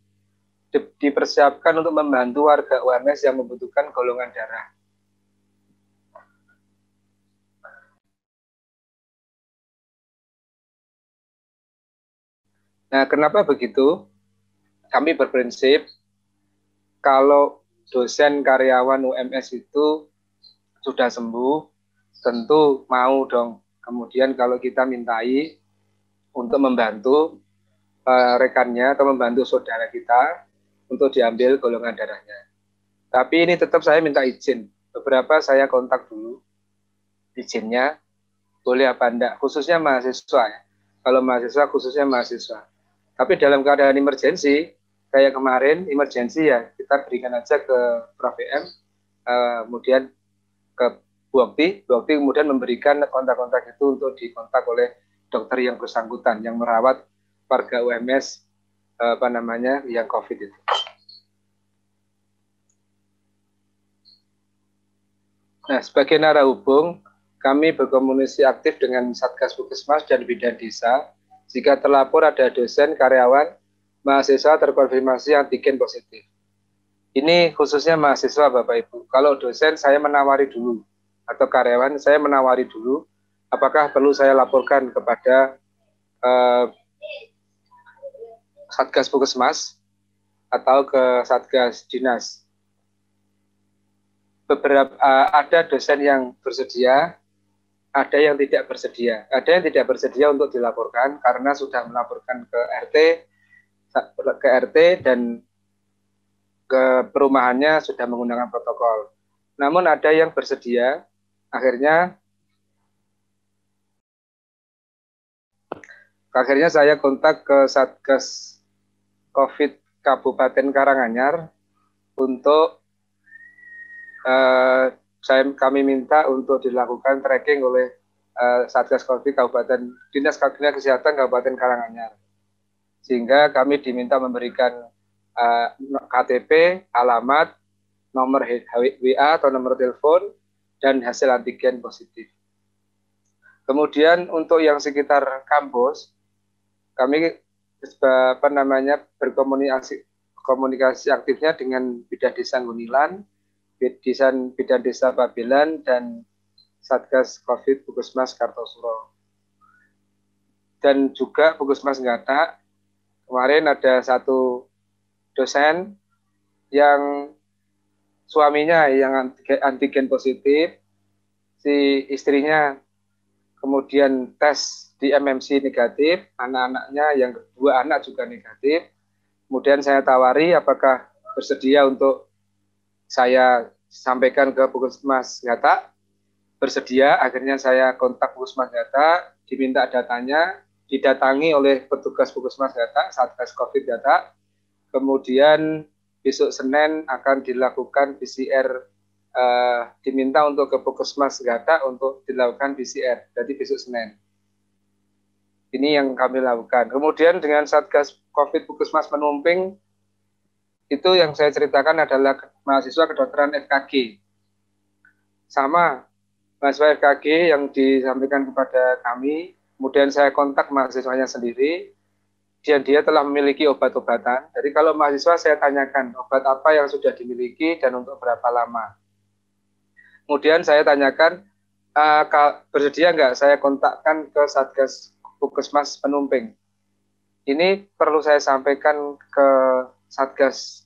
di, dipersiapkan untuk membantu warga U M S yang membutuhkan golongan darah. Nah, kenapa begitu? Kami berprinsip, kalau dosen karyawan U M S itu sudah sembuh, tentu mau dong. Kemudian kalau kita mintai untuk membantu uh, rekannya atau membantu saudara kita untuk diambil golongan darahnya. Tapi ini tetap saya minta izin. Beberapa saya kontak dulu, izinnya boleh apa enggak, khususnya mahasiswa ya. Kalau mahasiswa, khususnya mahasiswa. Tapi dalam keadaan emergensi, kayak kemarin, emergensi ya, kita berikan aja ke Prof M, uh, kemudian ke Bu Okti, Bu Okti kemudian memberikan kontak-kontak itu untuk dikontak oleh dokter yang bersangkutan, yang merawat warga U M S, uh, apa namanya, yang COVID itu. Nah, sebagai narahubung, Kami berkomunikasi aktif dengan Satgas Puskesmas dan bidan desa. Jika terlapor ada dosen, karyawan, mahasiswa terkonfirmasi antigen positif. Ini khususnya mahasiswa, Bapak Ibu. Kalau dosen saya menawari dulu, atau karyawan saya menawari dulu, apakah perlu saya laporkan kepada eh, Satgas Puskesmas atau ke Satgas Dinas. Beberapa eh, ada dosen yang bersedia, ada yang tidak bersedia. Ada yang tidak bersedia untuk dilaporkan karena sudah melaporkan ke R T, ke R T dan ke perumahannya sudah menggunakan protokol. Namun ada yang bersedia, akhirnya akhirnya saya kontak ke Satgas COVID Kabupaten Karanganyar untuk eh, saya kami minta untuk dilakukan tracking oleh eh, Satgas COVID Kabupaten Dinas Kesehatan Kabupaten Karanganyar. Sehingga kami diminta memberikan Uh, K T P, alamat, nomor W A atau nomor telepon, dan hasil antigen positif. Kemudian untuk yang sekitar kampus, kami apa namanya berkomunikasi komunikasi aktifnya dengan bidan desa Ngunilan, bidan, bidan desa Babelan, dan Satgas COVID Puskesmas Kartosuro. Dan juga Puskesmas Ngata, kemarin ada satu dosen yang suaminya yang antigen positif, si istrinya kemudian tes di M M C negatif, anak-anaknya yang kedua anak juga negatif. Kemudian saya tawari apakah bersedia untuk saya sampaikan ke Puskesmas Ngata, bersedia. Akhirnya saya kontak Puskesmas Ngata, diminta datanya, didatangi oleh petugas Puskesmas Ngata, Satgas COVID Ngata. Kemudian besok Senin akan dilakukan P C R, eh, diminta untuk ke Puskesmas Ngata untuk dilakukan P C R, jadi besok Senin. Ini yang kami lakukan. Kemudian dengan Satgas COVID Puskesmas Menumping, itu yang saya ceritakan adalah mahasiswa kedokteran F K G. Sama, mahasiswa F K G yang disampaikan kepada kami, kemudian saya kontak mahasiswanya sendiri, dan dia telah memiliki obat-obatan. Jadi kalau mahasiswa saya tanyakan obat apa yang sudah dimiliki dan untuk berapa lama. Kemudian saya tanyakan, uh, bersedia nggak saya kontakkan ke Satgas Puskesmas Penumping. Ini perlu saya sampaikan ke Satgas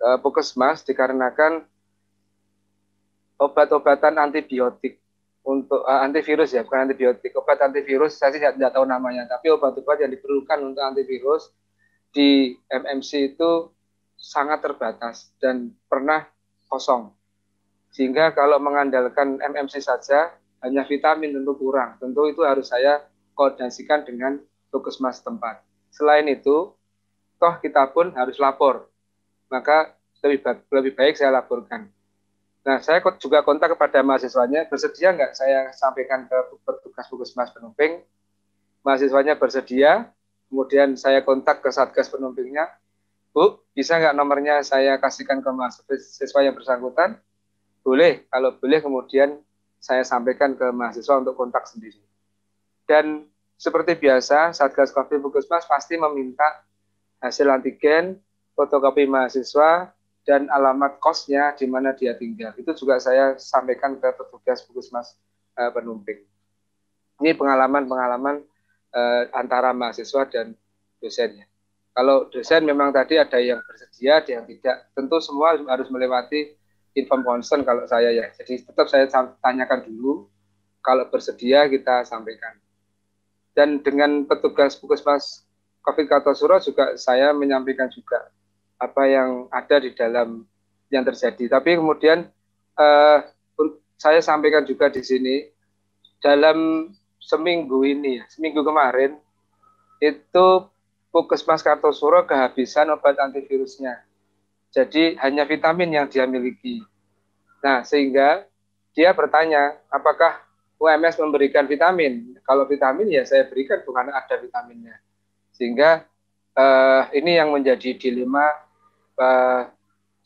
uh, Puskesmas dikarenakan obat-obatan antibiotik, untuk uh, antivirus ya, bukan antibiotik, obat antivirus, saya sih tidak tahu namanya, tapi obat-obat yang diperlukan untuk antivirus di M M C itu sangat terbatas dan pernah kosong. Sehingga kalau mengandalkan M M C saja, hanya vitamin tentu kurang, tentu itu harus saya koordinasikan dengan Puskesmas tempat. Selain itu, toh kita pun harus lapor, maka lebih, ba- lebih baik saya laporkan. Nah, saya juga kontak kepada mahasiswanya, bersedia nggak saya sampaikan ke petugas Puskesmas Penumping. Mahasiswanya bersedia, kemudian saya kontak ke Satgas Penumpingnya, Bu, bisa nggak nomornya saya kasihkan ke mahasiswa yang bersangkutan? Boleh, kalau boleh kemudian saya sampaikan ke mahasiswa untuk kontak sendiri. Dan seperti biasa, Satgas Covid Puskesmas pasti meminta hasil antigen, fotokopi mahasiswa, dan alamat kosnya di mana dia tinggal. Itu juga saya sampaikan ke petugas Puskesmas uh, Penumping. Ini pengalaman-pengalaman uh, antara mahasiswa dan dosennya. Kalau dosen memang tadi ada yang bersedia, ada yang tidak. Tentu semua harus melewati inform concern kalau saya ya. Jadi tetap saya tanyakan dulu, kalau bersedia kita sampaikan. Dan dengan petugas Puskesmas Covid Kartosuro juga saya menyampaikan juga apa yang ada di dalam yang terjadi. Tapi kemudian eh, saya sampaikan juga di sini, dalam seminggu ini, seminggu kemarin, itu Puskesmas Kartosuro kehabisan obat antivirusnya. Jadi hanya vitamin yang dia miliki. Nah, sehingga dia bertanya, apakah U M S memberikan vitamin? Kalau vitamin ya saya berikan, bukan ada vitaminnya. Sehingga eh, ini yang menjadi dilema Uh,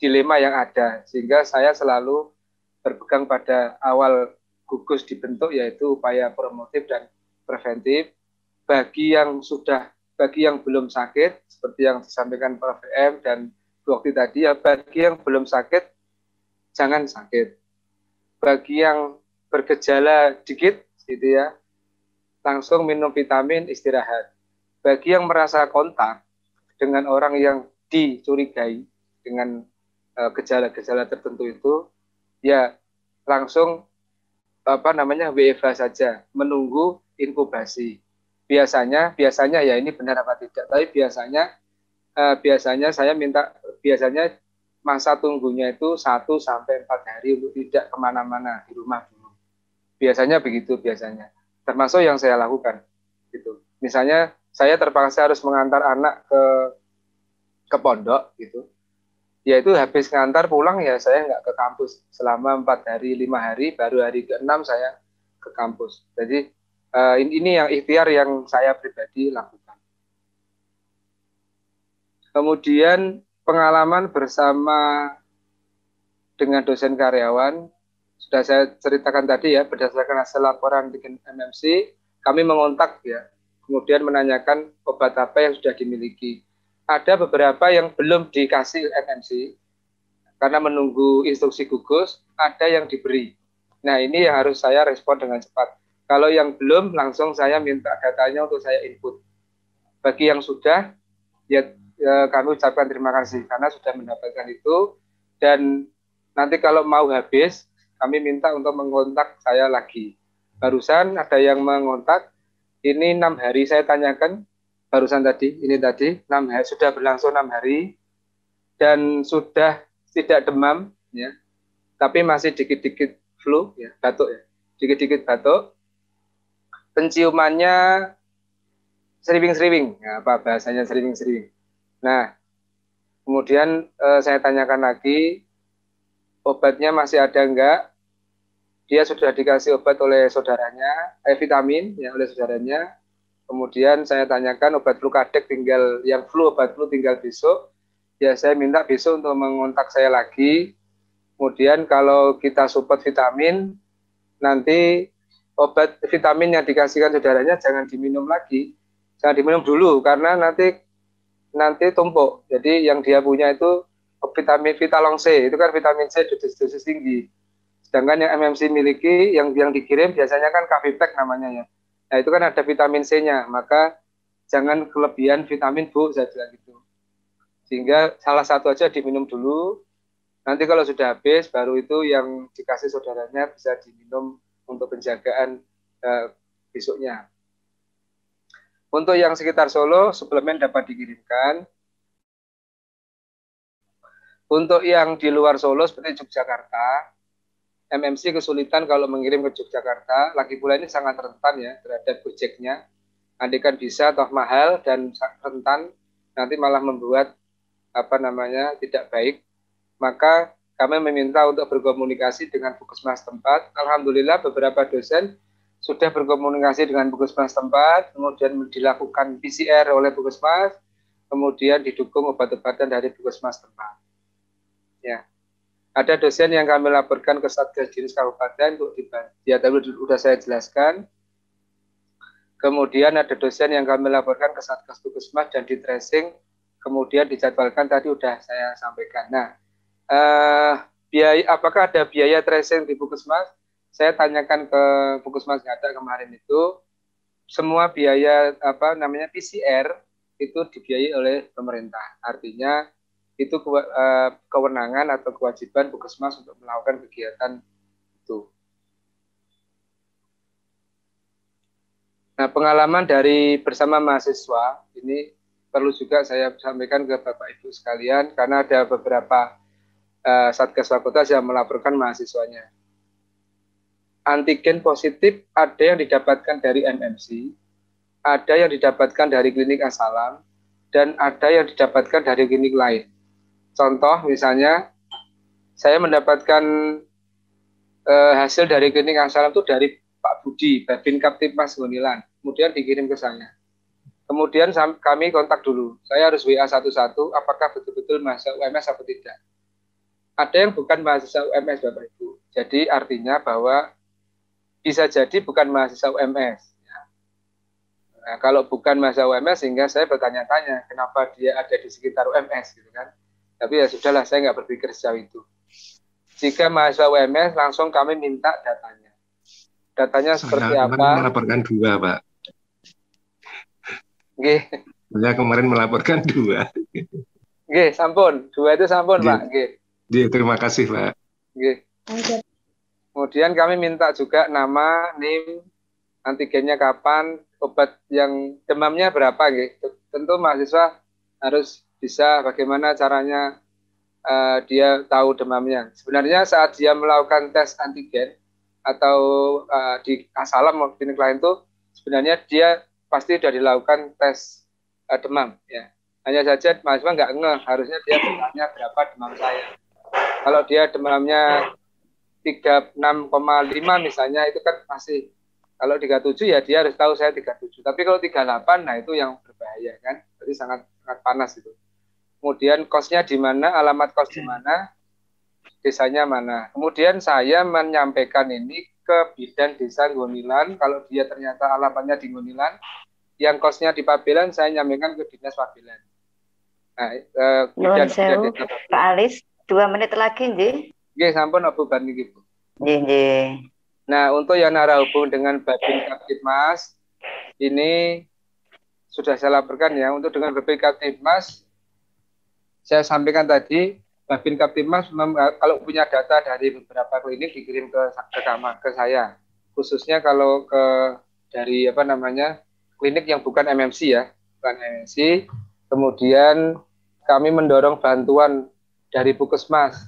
dilema yang ada, sehingga saya selalu berpegang pada awal gugus dibentuk, yaitu upaya promotif dan preventif. Bagi yang sudah, bagi yang belum sakit, seperti yang disampaikan Prof M dan Bu Okti tadi, ya, bagi yang belum sakit, jangan sakit. Bagi yang bergejala dikit, gitu ya, langsung minum vitamin, istirahat. Bagi yang merasa kontak dengan orang yang dicurigai dengan gejala-gejala uh, tertentu itu, ya langsung apa namanya W F H saja, menunggu inkubasi. Biasanya, biasanya ya ini benar apa tidak? Tapi biasanya, uh, biasanya saya minta, biasanya masa tunggunya itu satu sampai empat hari untuk tidak kemana-mana, di rumah dulu. Biasanya begitu, biasanya. Termasuk yang saya lakukan. Gitu. Misalnya saya terpaksa harus mengantar anak ke ke pondok, gitu. Yaitu habis ngantar pulang, ya saya nggak ke kampus selama empat hari, lima hari, baru hari keenam saya ke kampus. Jadi uh, ini yang ikhtiar yang saya pribadi lakukan. Kemudian pengalaman bersama dengan dosen karyawan, sudah saya ceritakan tadi ya, berdasarkan hasil laporan bikin M M C, kami mengontak ya, kemudian menanyakan obat apa yang sudah dimiliki. Ada beberapa yang belum dikasih M M C, karena menunggu instruksi gugus, ada yang diberi. Nah ini yang harus saya respon dengan cepat. Kalau yang belum, langsung saya minta datanya untuk saya input. Bagi yang sudah, ya kami ucapkan terima kasih karena sudah mendapatkan itu, dan nanti kalau mau habis kami minta untuk mengontak saya lagi. Barusan ada yang mengontak, ini enam hari saya tanyakan, barusan tadi, ini tadi enam hari, sudah berlangsung enam hari dan sudah tidak demam ya, tapi masih dikit-dikit flu ya, batuk ya, dikit-dikit batuk, penciumannya sriwing-sriwing, ya, apa bahasanya sriwing-sriwing. Nah, kemudian eh, saya tanyakan lagi, obatnya masih ada enggak? Dia sudah dikasih obat oleh saudaranya, eh, vitamin ya, oleh saudaranya. Kemudian saya tanyakan obat flu kadek tinggal, yang flu obat flu tinggal besok. Ya, saya minta besok untuk mengontak saya lagi. Kemudian kalau kita support vitamin, nanti obat vitamin yang dikasihkan saudaranya jangan diminum lagi. Jangan diminum dulu, karena nanti nanti tumpuk. Jadi yang dia punya itu vitamin Vitalong C, itu kan vitamin C dosis-dosis tinggi. Sedangkan yang M M C miliki, yang yang dikirim biasanya kan Kavipek namanya ya. Nah itu kan ada vitamin C-nya, maka jangan kelebihan vitamin Bu, saya bilang gitu. Sehingga salah satu aja diminum dulu, nanti kalau sudah habis, baru itu yang dikasih saudaranya bisa diminum untuk penjagaan eh, besoknya. Untuk yang sekitar Solo, suplemen dapat dikirimkan. Untuk yang di luar Solo, seperti Yogyakarta, M M C kesulitan kalau mengirim ke Yogyakarta. Lagi pula ini sangat rentan ya terhadap Gojeknya. Andaikan bisa, toh mahal dan rentan, nanti malah membuat apa namanya tidak baik. Maka kami meminta untuk berkomunikasi dengan Puskesmas tempat. Alhamdulillah beberapa dosen sudah berkomunikasi dengan Puskesmas tempat, kemudian dilakukan P C R oleh Puskesmas, kemudian didukung obat-obatan dari Puskesmas tempat. Ya, ada dosen yang kami laporkan ke Satgas Dinas Kabupaten untuk dibantu. Ya, tadi sudah saya jelaskan. Kemudian ada dosen yang kami laporkan ke Satgas Puskesmas dan di tracing, kemudian dijadwalkan tadi sudah saya sampaikan. Nah, eh, biaya, apakah ada biaya tracing di Puskesmas? Saya tanyakan ke Puskesmas Ngada kemarin itu, semua biaya apa namanya P C R itu dibiayai oleh pemerintah. Artinya itu ke, eh, kewenangan atau kewajiban Puskesmas untuk melakukan kegiatan itu. Nah, pengalaman dari bersama mahasiswa ini perlu juga saya sampaikan ke Bapak Ibu sekalian karena ada beberapa eh, Satgas Fakultas yang melaporkan mahasiswanya. Antigen positif ada yang didapatkan dari M M C, ada yang didapatkan dari klinik Asalam, dan ada yang didapatkan dari klinik lain. Contoh misalnya, saya mendapatkan eh, hasil dari klinik Asalam itu dari Pak Budi, Babin Kaptipmas Gonilan, kemudian dikirim ke saya. Kemudian kami kontak dulu, saya harus W A satu-satu, apakah betul-betul mahasiswa U M S atau tidak. Ada yang bukan mahasiswa U M S Bapak Ibu, jadi artinya bahwa bisa jadi bukan mahasiswa U M S. Nah, kalau bukan mahasiswa U M S, sehingga saya bertanya-tanya kenapa dia ada di sekitar U M S, gitu kan? Tapi ya sudahlah, saya nggak berpikir sejauh itu. Jika mahasiswa U M S, langsung kami minta datanya. Datanya seperti saya apa? Saya melaporkan dua, Pak. Nggih. Saya kemarin melaporkan dua. Nggih, sampun. Dua itu sampun, Nggih. Pak. Nggih. Nggih, terima kasih, Pak. Nggih. Kemudian kami minta juga nama, N I M, antigennya kapan, obat yang demamnya berapa, gitu. Tentu mahasiswa harus bisa bagaimana caranya uh, dia tahu demamnya. Sebenarnya saat dia melakukan tes antigen atau uh, di Asalam maupun klinik lain itu, sebenarnya dia pasti sudah dilakukan tes uh, demam. Ya. Hanya saja mahasiswa nggak ngeh, harusnya dia bertanya berapa demam saya. Kalau dia demamnya tiga puluh enam koma lima misalnya, itu kan masih. Kalau tiga puluh tujuh ya dia harus tahu saya tiga puluh tujuh. Tapi kalau tiga puluh delapan, nah itu yang berbahaya kan. Jadi sangat sangat panas itu. Kemudian kosnya di mana, alamat kos di mana, desanya mana. Kemudian saya menyampaikan ini ke bidan desa Ngunilan. Kalau dia ternyata alamatnya di Ngunilan, yang kosnya di Pabelan, saya nyampaikan ke dinas Pabelan. Nah, eh, bidan, bidan, bidan, Pak Alis, dua menit lagi nggih. Nggih, sampun apa bani nggih, Bu. Nggih, nggih. Nah, untuk yang arah hubung dengan Babin Kaptipmas, ini sudah saya laporkan ya, untuk dengan Babin Kaptipmas, saya sampaikan tadi, Babin Kaptipmas kalau punya data dari beberapa klinik dikirim ke, ke, ke saya, khususnya kalau ke dari apa namanya klinik yang bukan M M C ya, bukan M M C, kemudian kami mendorong bantuan dari Puskesmas,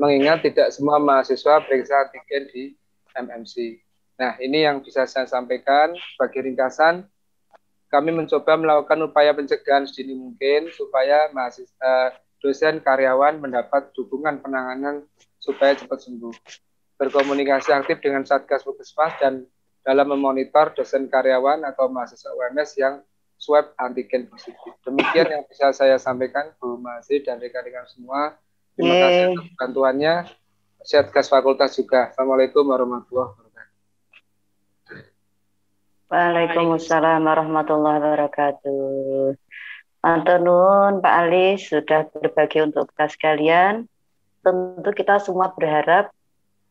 mengingat tidak semua mahasiswa periksa antigen di M M C. Nah, ini yang bisa saya sampaikan sebagai ringkasan. Kami mencoba melakukan upaya pencegahan sedini mungkin supaya mahasiswa, dosen, karyawan mendapat dukungan penanganan supaya cepat sembuh. Berkomunikasi aktif dengan Satgas Puskesmas dan dalam memonitor dosen karyawan atau mahasiswa U M S yang swab antigen positif. Demikian yang bisa saya sampaikan, Bu Masih dan rekan-rekan semua. Terima kasih untuk bantuannya. Satgas Fakultas juga. Assalamualaikum warahmatullahi wabarakatuh. Waalaikumsalam warahmatullahi wabarakatuh. Matur nuwun Pak Ali sudah berbagi untuk kita sekalian. Tentu kita semua berharap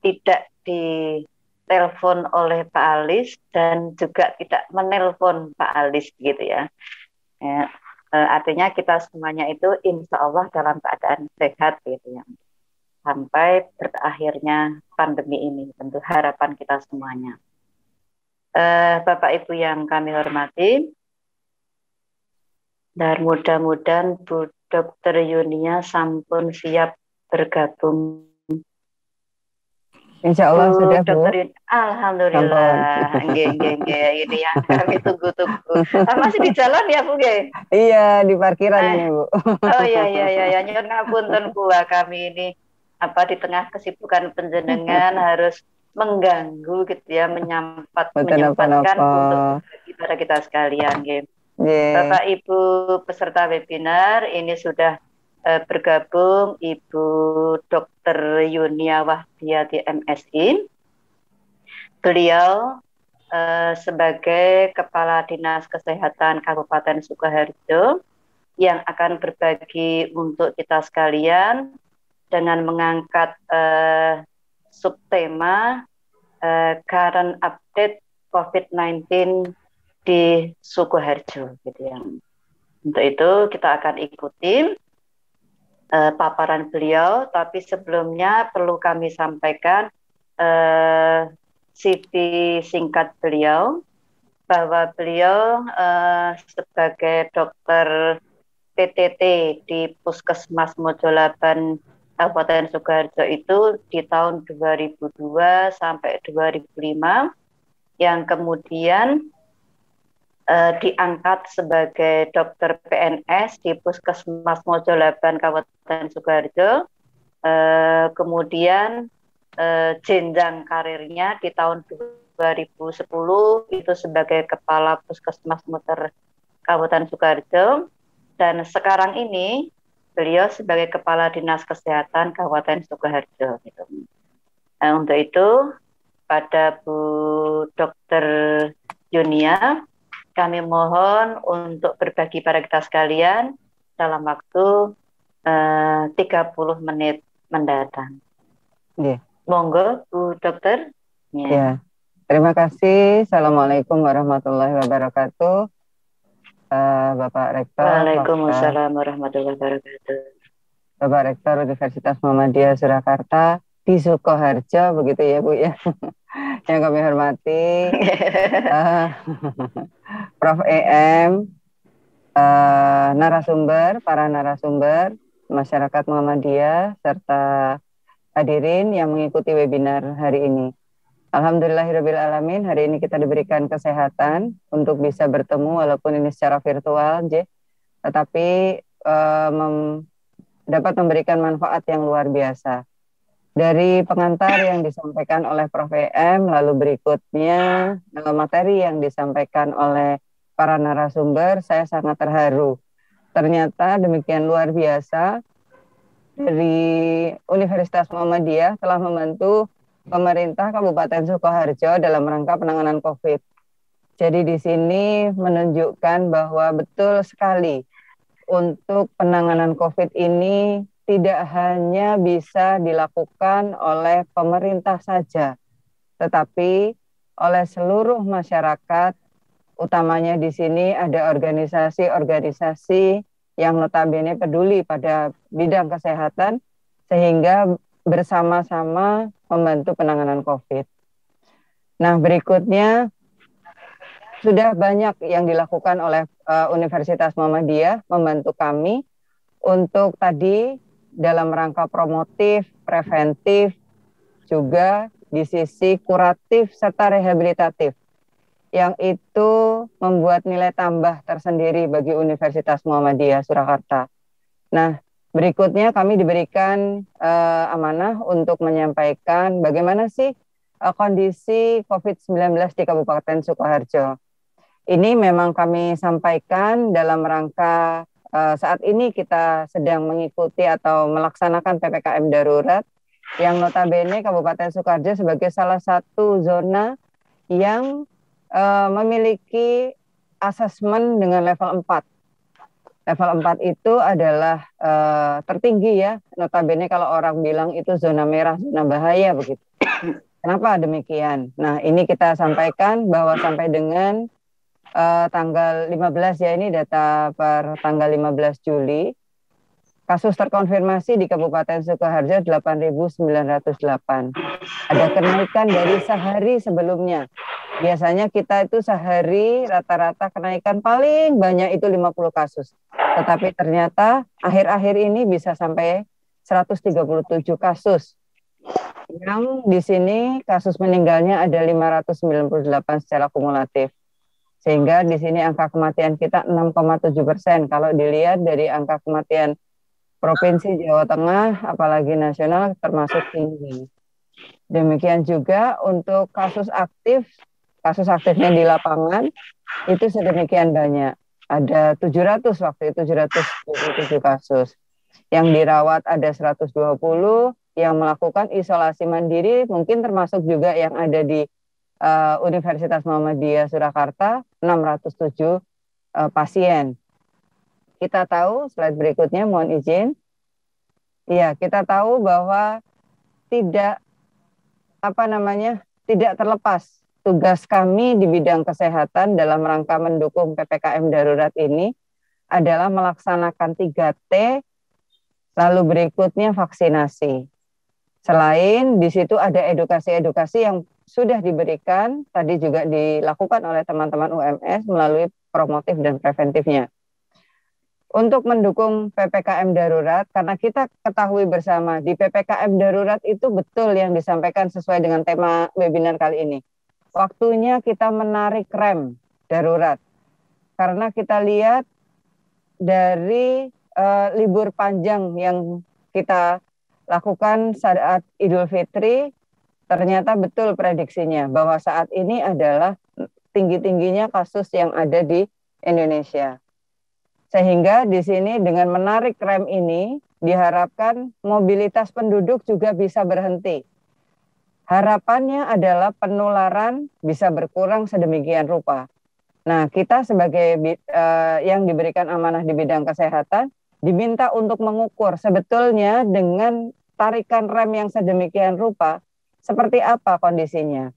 tidak ditelepon oleh Pak Alis dan juga tidak menelpon Pak Alis gitu ya. Ya, artinya kita semuanya itu insya Allah dalam keadaan sehat gitu ya. Sampai berakhirnya pandemi ini, tentu harapan kita semuanya. Eh, Bapak Ibu yang kami hormati, dan mudah-mudahan Bu Dokter Yunia sampun siap bergabung. Insya Allah Bu, sudah Bu. Alhamdulillah. Nggih, nggih, nggih. Ini yang kami tunggu-tunggu. Ah, masih di jalan ya Bu nggih? Iya, di parkiran ini Bu. Oh iya iya iya, nyuwun ngapunten Bu, kami ini apa di tengah kesibukan penjenengan harus mengganggu gitu ya, menyampat menyempatkan untuk kita kita sekalian gitu. Yeah. Bapak Ibu peserta webinar ini sudah uh, bergabung Ibu Dokter Yunia Wahdiyati M Si. Beliau uh, sebagai Kepala Dinas Kesehatan Kabupaten Sukoharjo yang akan berbagi untuk kita sekalian dengan mengangkat uh, subtema uh, current update COVID sembilan belas di Sukoharjo gitu ya. Untuk itu kita akan ikuti uh, paparan beliau, tapi sebelumnya perlu kami sampaikan uh, C V singkat beliau, bahwa beliau uh, sebagai dokter P T T di Puskesmas Mojolaban Kabupaten Sukoharjo itu di tahun dua ribu dua sampai dua ribu lima, yang kemudian eh, diangkat sebagai dokter P N S di Puskesmas Mojolaban Kabupaten Sukoharjo. Eh, kemudian eh, jenjang karirnya di tahun dua ribu sepuluh itu sebagai Kepala Puskesmas Muter Kabupaten Sukoharjo, dan sekarang ini beliau sebagai Kepala Dinas Kesehatan Kabupaten Sukoharjo. Gitu. Nah, untuk itu, kepada Bu Dokter Yunia, kami mohon untuk berbagi pada kita sekalian dalam waktu eh, tiga puluh menit mendatang. Yeah. Monggo, Bu Dokter. Ya. Yeah. Yeah. Terima kasih. Assalamualaikum warahmatullahi wabarakatuh. Uh, Bapak Rektor. Waalaikumsalam warahmatullahi wabarakatuh. Bapak Rektor Universitas Muhammadiyah Surakarta di Sukoharjo, begitu ya Bu ya. Yang kami hormati uh, Profesor E M, uh, narasumber, para narasumber, masyarakat Muhammadiyah, serta hadirin yang mengikuti webinar hari ini. Alhamdulillahirabbil alamin, hari ini kita diberikan kesehatan untuk bisa bertemu walaupun ini secara virtual, J, tetapi eh, mem, dapat memberikan manfaat yang luar biasa. Dari pengantar yang disampaikan oleh Profesor E M, lalu berikutnya materi yang disampaikan oleh para narasumber, saya sangat terharu. Ternyata demikian luar biasa dari Universitas Muhammadiyah telah membantu pemerintah Kabupaten Sukoharjo dalam rangka penanganan COVID. Jadi di sini menunjukkan bahwa betul sekali untuk penanganan COVID ini tidak hanya bisa dilakukan oleh pemerintah saja, tetapi oleh seluruh masyarakat, utamanya di sini ada organisasi-organisasi yang notabene peduli pada bidang kesehatan, sehingga bersama-sama membantu penanganan COVID. Nah, berikutnya sudah banyak yang dilakukan oleh uh, Universitas Muhammadiyah membantu kami untuk tadi dalam rangka promotif, preventif, juga di sisi kuratif serta rehabilitatif, yang itu membuat nilai tambah tersendiri bagi Universitas Muhammadiyah Surakarta. Nah, berikutnya kami diberikan uh, amanah untuk menyampaikan bagaimana sih uh, kondisi COVID sembilan belas di Kabupaten Sukoharjo. Ini memang kami sampaikan dalam rangka uh, saat ini kita sedang mengikuti atau melaksanakan P P K M darurat yang notabene Kabupaten Sukoharjo sebagai salah satu zona yang uh, memiliki asesmen dengan level empat. Level empat itu adalah e, tertinggi ya, notabene kalau orang bilang itu zona merah, zona bahaya begitu. Kenapa demikian? Nah, ini kita sampaikan bahwa sampai dengan e, tanggal lima belas ya, ini data per tanggal lima belas Juli, kasus terkonfirmasi di Kabupaten Sukoharjo delapan ribu sembilan ratus delapan. Ada kenaikan dari sehari sebelumnya. Biasanya kita itu sehari rata-rata kenaikan paling banyak itu lima puluh kasus. Tetapi ternyata akhir-akhir ini bisa sampai seratus tiga puluh tujuh kasus. Yang di sini kasus meninggalnya ada lima ratus sembilan puluh delapan secara kumulatif. Sehingga di sini angka kematian kita enam koma tujuh persen. Kalau dilihat dari angka kematian Provinsi Jawa Tengah, apalagi nasional, termasuk tinggi. Demikian juga untuk kasus aktif, kasus aktifnya di lapangan itu sedemikian banyak. Ada tujuh ratus waktu itu, tujuh ratus tujuh kasus. Yang dirawat ada seratus dua puluh, yang melakukan isolasi mandiri mungkin termasuk juga yang ada di uh, Universitas Muhammadiyah Surakarta, enam ratus tujuh uh, pasien. Kita tahu, slide berikutnya mohon izin. Iya, kita tahu bahwa tidak apa namanya, tidak terlepas tugas kami di bidang kesehatan dalam rangka mendukung P P K M darurat ini adalah melaksanakan tiga T, lalu berikutnya vaksinasi. Selain di situ ada edukasi-edukasi yang sudah diberikan, tadi juga dilakukan oleh teman-teman U M S melalui promotif dan preventifnya. Untuk mendukung P P K M darurat, karena kita ketahui bersama di P P K M darurat itu betul yang disampaikan sesuai dengan tema webinar kali ini. Waktunya kita menarik rem darurat. Karena kita lihat dari uh, libur panjang yang kita lakukan saat Idul Fitri, ternyata betul prediksinya bahwa saat ini adalah tinggi-tingginya kasus yang ada di Indonesia. Sehingga di sini dengan menarik rem ini diharapkan mobilitas penduduk juga bisa berhenti. Harapannya adalah penularan bisa berkurang sedemikian rupa. Nah, kita sebagai uh, yang diberikan amanah di bidang kesehatan, diminta untuk mengukur sebetulnya dengan tarikan rem yang sedemikian rupa, seperti apa kondisinya.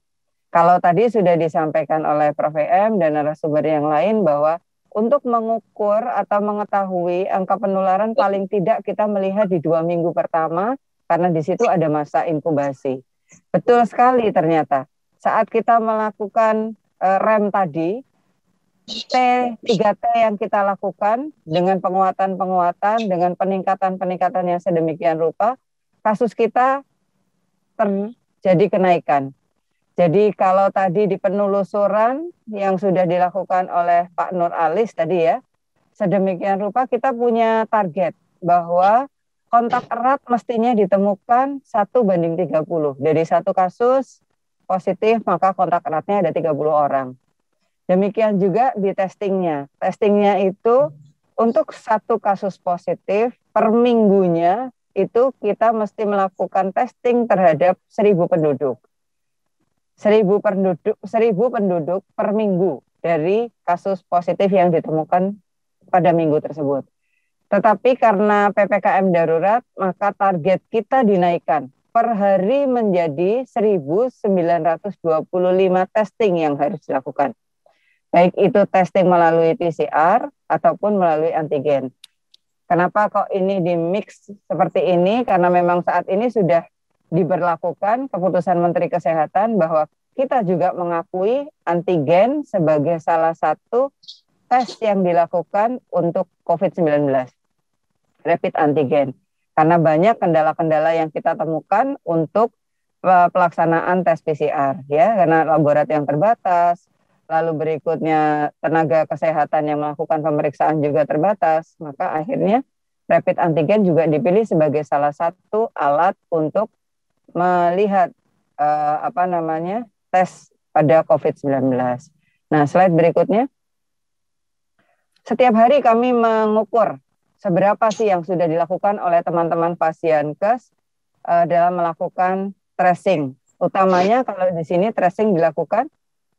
Kalau tadi sudah disampaikan oleh Prof M dan narasumber yang lain bahwa untuk mengukur atau mengetahui angka penularan paling tidak kita melihat di dua minggu pertama karena di situ ada masa inkubasi. Betul sekali ternyata. Saat kita melakukan e, rem tadi, T tiga T yang kita lakukan dengan penguatan-penguatan, dengan peningkatan-peningkatan yang sedemikian rupa, kasus kita terjadi kenaikan. Jadi kalau tadi di penelusuran yang sudah dilakukan oleh Pak Nur Alis tadi ya, sedemikian rupa kita punya target bahwa kontak erat mestinya ditemukan satu banding tiga puluh. Dari satu kasus positif maka kontak eratnya ada tiga puluh orang. Demikian juga di testingnya. Testingnya itu untuk satu kasus positif per minggunya itu kita mesti melakukan testing terhadap seribu penduduk. seribu penduduk, seribu penduduk per minggu dari kasus positif yang ditemukan pada minggu tersebut. Tetapi karena P P K M darurat, maka target kita dinaikkan. Per hari menjadi seribu sembilan ratus dua puluh lima testing yang harus dilakukan. Baik itu testing melalui P C R ataupun melalui antigen. Kenapa kok ini di mix seperti ini? Karena memang saat ini sudah diberlakukan keputusan Menteri Kesehatan bahwa kita juga mengakui antigen sebagai salah satu tes yang dilakukan untuk covid sembilan belas, rapid antigen. Karena banyak kendala-kendala yang kita temukan untuk pelaksanaan tes P C R, ya, karena laboratorium yang terbatas, lalu berikutnya tenaga kesehatan yang melakukan pemeriksaan juga terbatas, maka akhirnya rapid antigen juga dipilih sebagai salah satu alat untuk melihat eh, apa namanya tes pada covid sembilan belas. Nah, slide berikutnya. Setiap hari kami mengukur seberapa sih yang sudah dilakukan oleh teman-teman Pasienkes eh, dalam melakukan tracing. Utamanya kalau di sini tracing dilakukan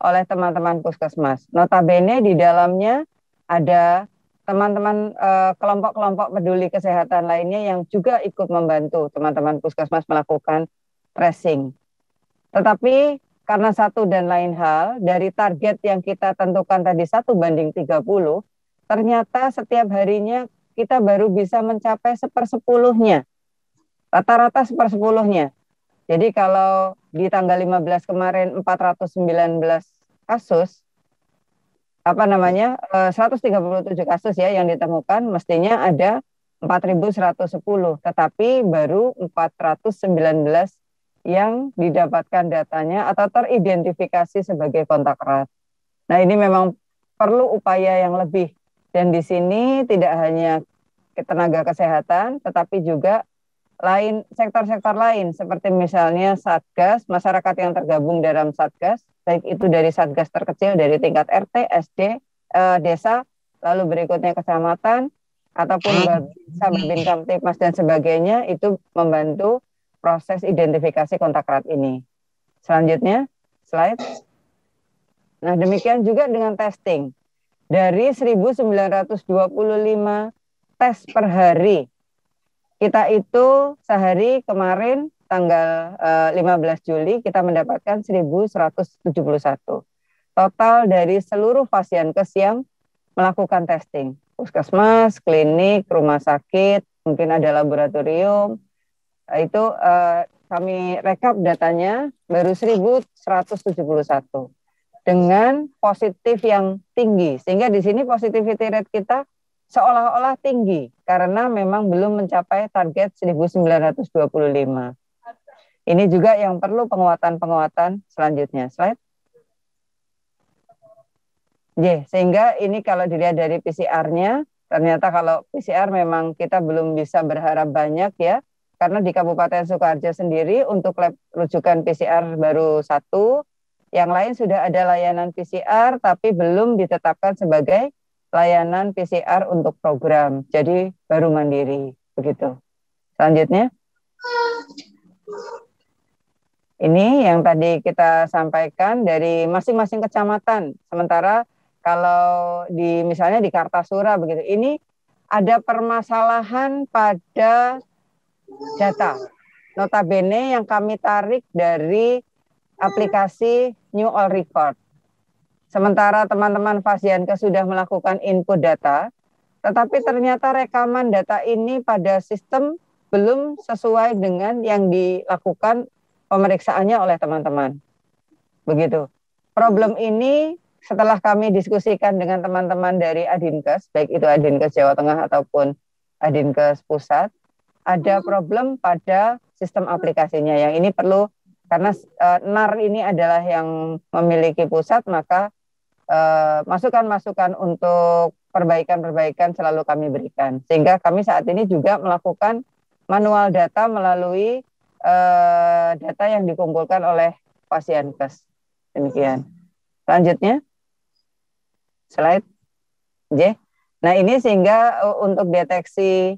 oleh teman-teman puskesmas. Notabene di dalamnya ada teman-teman eh, kelompok-kelompok peduli kesehatan lainnya yang juga ikut membantu teman-teman puskesmas melakukan tracing. Tetapi karena satu dan lain hal, dari target yang kita tentukan tadi satu banding tiga puluh, ternyata setiap harinya kita baru bisa mencapai sepersepuluhnya. Rata-rata sepersepuluhnya. Jadi kalau di tanggal lima belas kemarin empat ratus sembilan belas kasus, apa namanya seratus tiga puluh tujuh kasus ya yang ditemukan, mestinya ada empat ribu seratus sepuluh, tetapi baru empat ratus sembilan belas yang didapatkan datanya atau teridentifikasi sebagai kontak erat. Nah, ini memang perlu upaya yang lebih, dan di sini tidak hanya tenaga kesehatan tetapi juga lain sektor-sektor lain seperti misalnya Satgas, masyarakat yang tergabung dalam Satgas, baik itu dari Satgas terkecil dari tingkat R T, S D, e, desa, lalu berikutnya kecamatan, ataupun Babin Kamtipmas dan sebagainya, itu membantu proses identifikasi kontak erat ini. Selanjutnya, slide. Nah, demikian juga dengan testing. Dari seribu sembilan ratus dua puluh lima tes per hari, kita itu sehari kemarin, tanggal lima belas Juli kita mendapatkan seribu seratus tujuh puluh satu. Total dari seluruh Pasienkes yang melakukan testing. Puskesmas, klinik, rumah sakit, mungkin ada laboratorium. Itu eh, kami rekap datanya baru seribu seratus tujuh puluh satu. Dengan positif yang tinggi. Sehingga di sini positivity rate kita seolah-olah tinggi karena memang belum mencapai target seribu sembilan ratus dua puluh lima. Ini juga yang perlu penguatan-penguatan selanjutnya. Slide. Yeah, sehingga ini kalau dilihat dari P C R-nya, ternyata kalau P C R memang kita belum bisa berharap banyak ya, karena di Kabupaten Sukoharjo sendiri untuk lab rujukan P C R baru satu, yang lain sudah ada layanan P C R tapi belum ditetapkan sebagai layanan P C R untuk program. Jadi baru mandiri, begitu. Selanjutnya. Ini yang tadi kita sampaikan dari masing-masing kecamatan. Sementara kalau di misalnya di Kartasura begitu, ini ada permasalahan pada data. Notabene yang kami tarik dari aplikasi New All Record. Sementara teman-teman Fasiankes sudah melakukan input data, tetapi ternyata rekaman data ini pada sistem belum sesuai dengan yang dilakukan pemeriksaannya oleh teman-teman. Begitu. Problem ini setelah kami diskusikan dengan teman-teman dari Adinkes, baik itu Adinkes Jawa Tengah ataupun Adinkes Pusat, ada problem pada sistem aplikasinya. Yang ini perlu, karena uh, N A R ini adalah yang memiliki pusat, maka uh, masukan-masukan untuk perbaikan-perbaikan selalu kami berikan. Sehingga kami saat ini juga melakukan manual data melalui uh, data yang dikumpulkan oleh Fasiankes. Demikian. Selanjutnya, slide J. Nah ini sehingga uh, untuk deteksi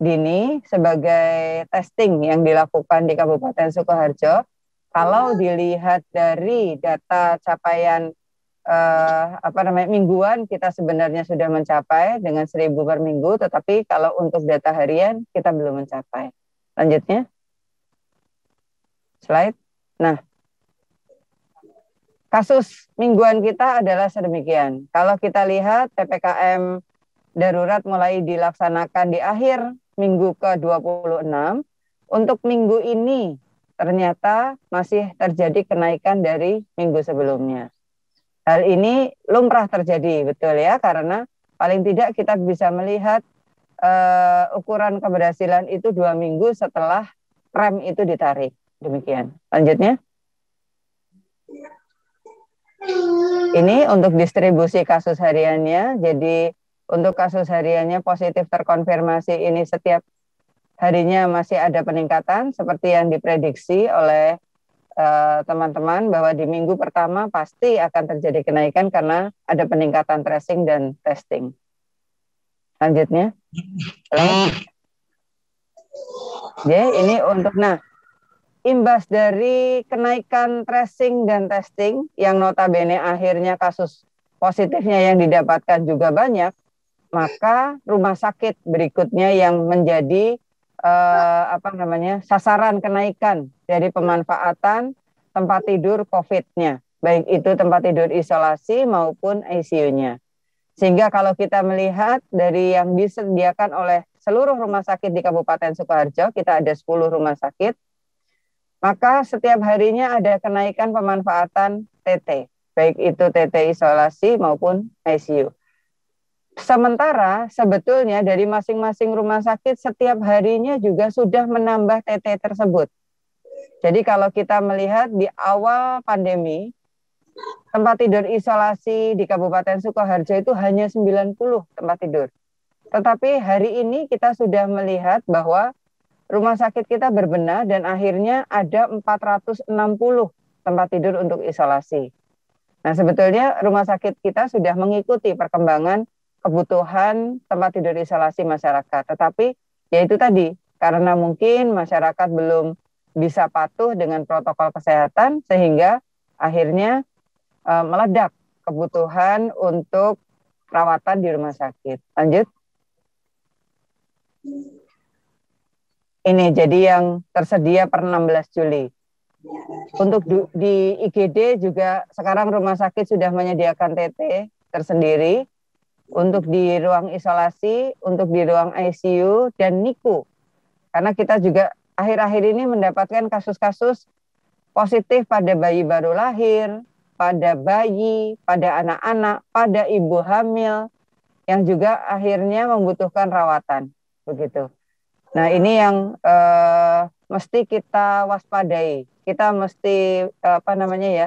dini sebagai testing yang dilakukan di Kabupaten Sukoharjo, kalau dilihat dari data capaian eh, apa namanya mingguan, kita sebenarnya sudah mencapai dengan seribu per minggu, tetapi kalau untuk data harian kita belum mencapai. Lanjutnya, slide. Nah, kasus mingguan kita adalah sedemikian. Kalau kita lihat P P K M darurat mulai dilaksanakan di akhir minggu ke dua puluh enam, untuk minggu ini ternyata masih terjadi kenaikan dari minggu sebelumnya. Hal ini lumrah terjadi, betul ya, karena paling tidak kita bisa melihat uh, ukuran keberhasilan itu dua minggu setelah rem itu ditarik. Demikian. Lanjutnya. Ini untuk distribusi kasus hariannya, jadi untuk kasus hariannya positif terkonfirmasi ini setiap harinya masih ada peningkatan, seperti yang diprediksi oleh teman-teman, bahwa di minggu pertama pasti akan terjadi kenaikan karena ada peningkatan tracing dan testing. Lanjutnya. Ya, ini untuk nah imbas dari kenaikan tracing dan testing yang notabene akhirnya kasus positifnya yang didapatkan juga banyak, maka rumah sakit berikutnya yang menjadi Eh, apa namanya sasaran kenaikan dari pemanfaatan tempat tidur COVID-nya, baik itu tempat tidur isolasi maupun I C U-nya. Sehingga kalau kita melihat dari yang disediakan oleh seluruh rumah sakit di Kabupaten Sukoharjo, kita ada sepuluh rumah sakit, maka setiap harinya ada kenaikan pemanfaatan T T, baik itu T T isolasi maupun I C U. Sementara sebetulnya dari masing-masing rumah sakit setiap harinya juga sudah menambah T T tersebut. Jadi kalau kita melihat di awal pandemi, tempat tidur isolasi di Kabupaten Sukoharjo itu hanya sembilan puluh tempat tidur. Tetapi hari ini kita sudah melihat bahwa rumah sakit kita berbenah dan akhirnya ada empat ratus enam puluh tempat tidur untuk isolasi. Nah sebetulnya rumah sakit kita sudah mengikuti perkembangan kebutuhan tempat tidur isolasi masyarakat. Tetapi ya itu tadi, karena mungkin masyarakat belum bisa patuh dengan protokol kesehatan, sehingga akhirnya e, meledak kebutuhan untuk perawatan di rumah sakit. Lanjut. Ini jadi yang tersedia per enam belas Juli. Untuk di I G D juga sekarang rumah sakit sudah menyediakan T T tersendiri, untuk di ruang isolasi, untuk di ruang I C U, dan N I C U. Karena kita juga akhir-akhir ini mendapatkan kasus-kasus positif pada bayi baru lahir, pada bayi, pada anak-anak, pada ibu hamil, yang juga akhirnya membutuhkan rawatan. Begitu. Nah ini yang eh, mesti kita waspadai. Kita mesti, apa namanya ya,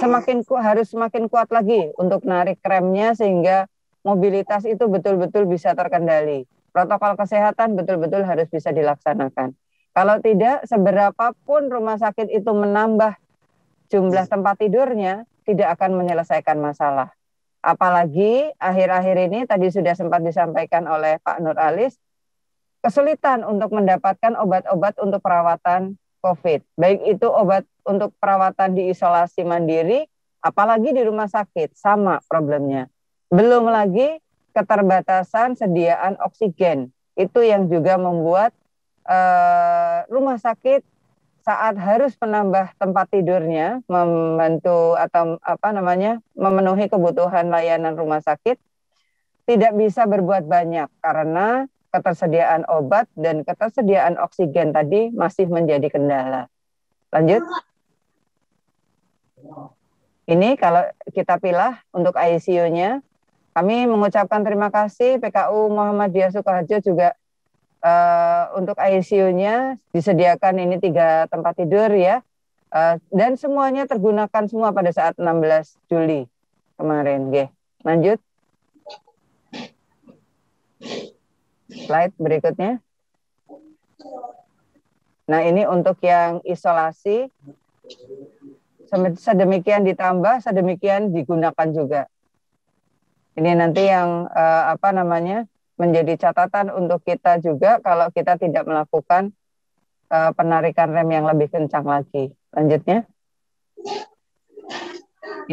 semakin harus semakin kuat lagi untuk narik remnya sehingga mobilitas itu betul-betul bisa terkendali. Protokol kesehatan betul-betul harus bisa dilaksanakan. Kalau tidak, seberapapun rumah sakit itu menambah jumlah tempat tidurnya, tidak akan menyelesaikan masalah. Apalagi akhir-akhir ini, tadi sudah sempat disampaikan oleh Pak Nur Alis, kesulitan untuk mendapatkan obat-obat untuk perawatan COVID, baik itu obat untuk perawatan di isolasi mandiri, apalagi di rumah sakit, sama problemnya. Belum lagi keterbatasan sediaan oksigen, itu yang juga membuat eh, rumah sakit saat harus menambah tempat tidurnya, membantu atau apa namanya memenuhi kebutuhan layanan rumah sakit, tidak bisa berbuat banyak karena ketersediaan obat dan ketersediaan oksigen tadi masih menjadi kendala. Lanjut. Ini kalau kita pilah untuk I C U-nya, kami mengucapkan terima kasih P K U Muhammadiyah Sukoharjo juga uh, untuk I C U-nya disediakan ini tiga tempat tidur ya, uh, dan semuanya tergunakan semua pada saat enam belas Juli kemarin. Oke, lanjut. Slide berikutnya. Nah, ini untuk yang isolasi. Sedemikian ditambah, sedemikian digunakan juga. Ini nanti yang eh, apa namanya menjadi catatan untuk kita juga kalau kita tidak melakukan eh, penarikan rem yang lebih kencang lagi. Lanjutnya.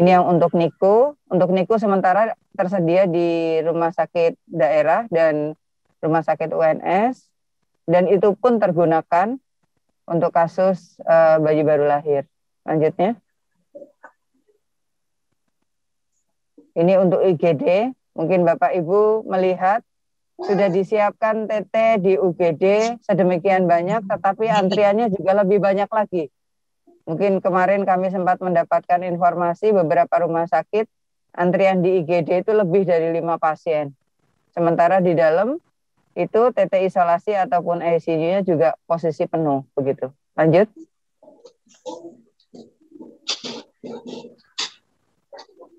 Ini yang untuk N I C U. Untuk N I C U sementara tersedia di rumah sakit daerah dan rumah sakit U N S, dan itu pun tergunakan untuk kasus uh, bayi baru lahir. Lanjutnya. Ini untuk I G D, mungkin Bapak Ibu melihat sudah disiapkan T T di U G D sedemikian banyak, tetapi antriannya juga lebih banyak lagi. Mungkin kemarin kami sempat mendapatkan informasi beberapa rumah sakit, antrian di I G D itu lebih dari lima pasien. Sementara di dalam, itu T T isolasi ataupun I C U-nya juga posisi penuh begitu. Lanjut.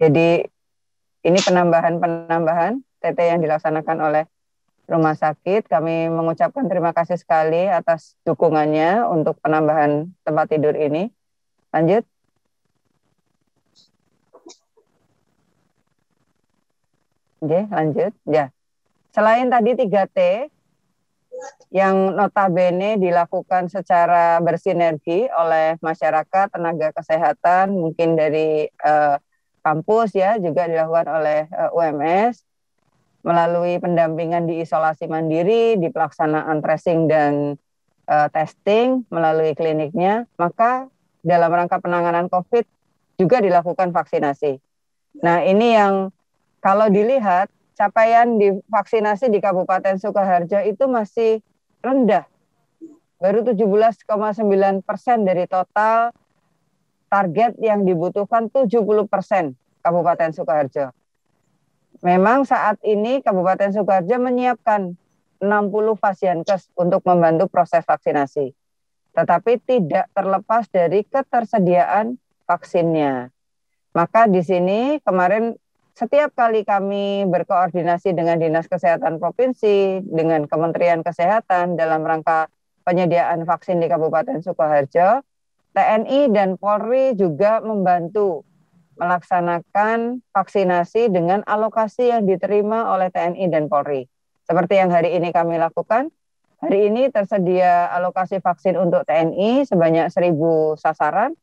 Jadi ini penambahan-penambahan T T yang dilaksanakan oleh rumah sakit. Kami mengucapkan terima kasih sekali atas dukungannya untuk penambahan tempat tidur ini. Lanjut. Oke, lanjut. Ya. Selain tadi tiga T yang notabene dilakukan secara bersinergi oleh masyarakat, tenaga kesehatan, mungkin dari eh, kampus ya, juga dilakukan oleh eh, U M S melalui pendampingan di isolasi mandiri, di pelaksanaan tracing dan eh, testing melalui kliniknya, maka dalam rangka penanganan COVID juga dilakukan vaksinasi. Nah, ini yang kalau dilihat capaian di vaksinasi di Kabupaten Sukoharjo itu masih rendah. Baru tujuh belas koma sembilan persen dari total target yang dibutuhkan tujuh puluh persen Kabupaten Sukoharjo. Memang saat ini Kabupaten Sukoharjo menyiapkan enam puluh fasyankes untuk membantu proses vaksinasi. Tetapi tidak terlepas dari ketersediaan vaksinnya. Maka di sini kemarin setiap kali kami berkoordinasi dengan Dinas Kesehatan Provinsi, dengan Kementerian Kesehatan dalam rangka penyediaan vaksin di Kabupaten Sukoharjo, T N I dan Polri juga membantu melaksanakan vaksinasi dengan alokasi yang diterima oleh T N I dan Polri. Seperti yang hari ini kami lakukan, hari ini tersedia alokasi vaksin untuk T N I sebanyak seribu sasaran,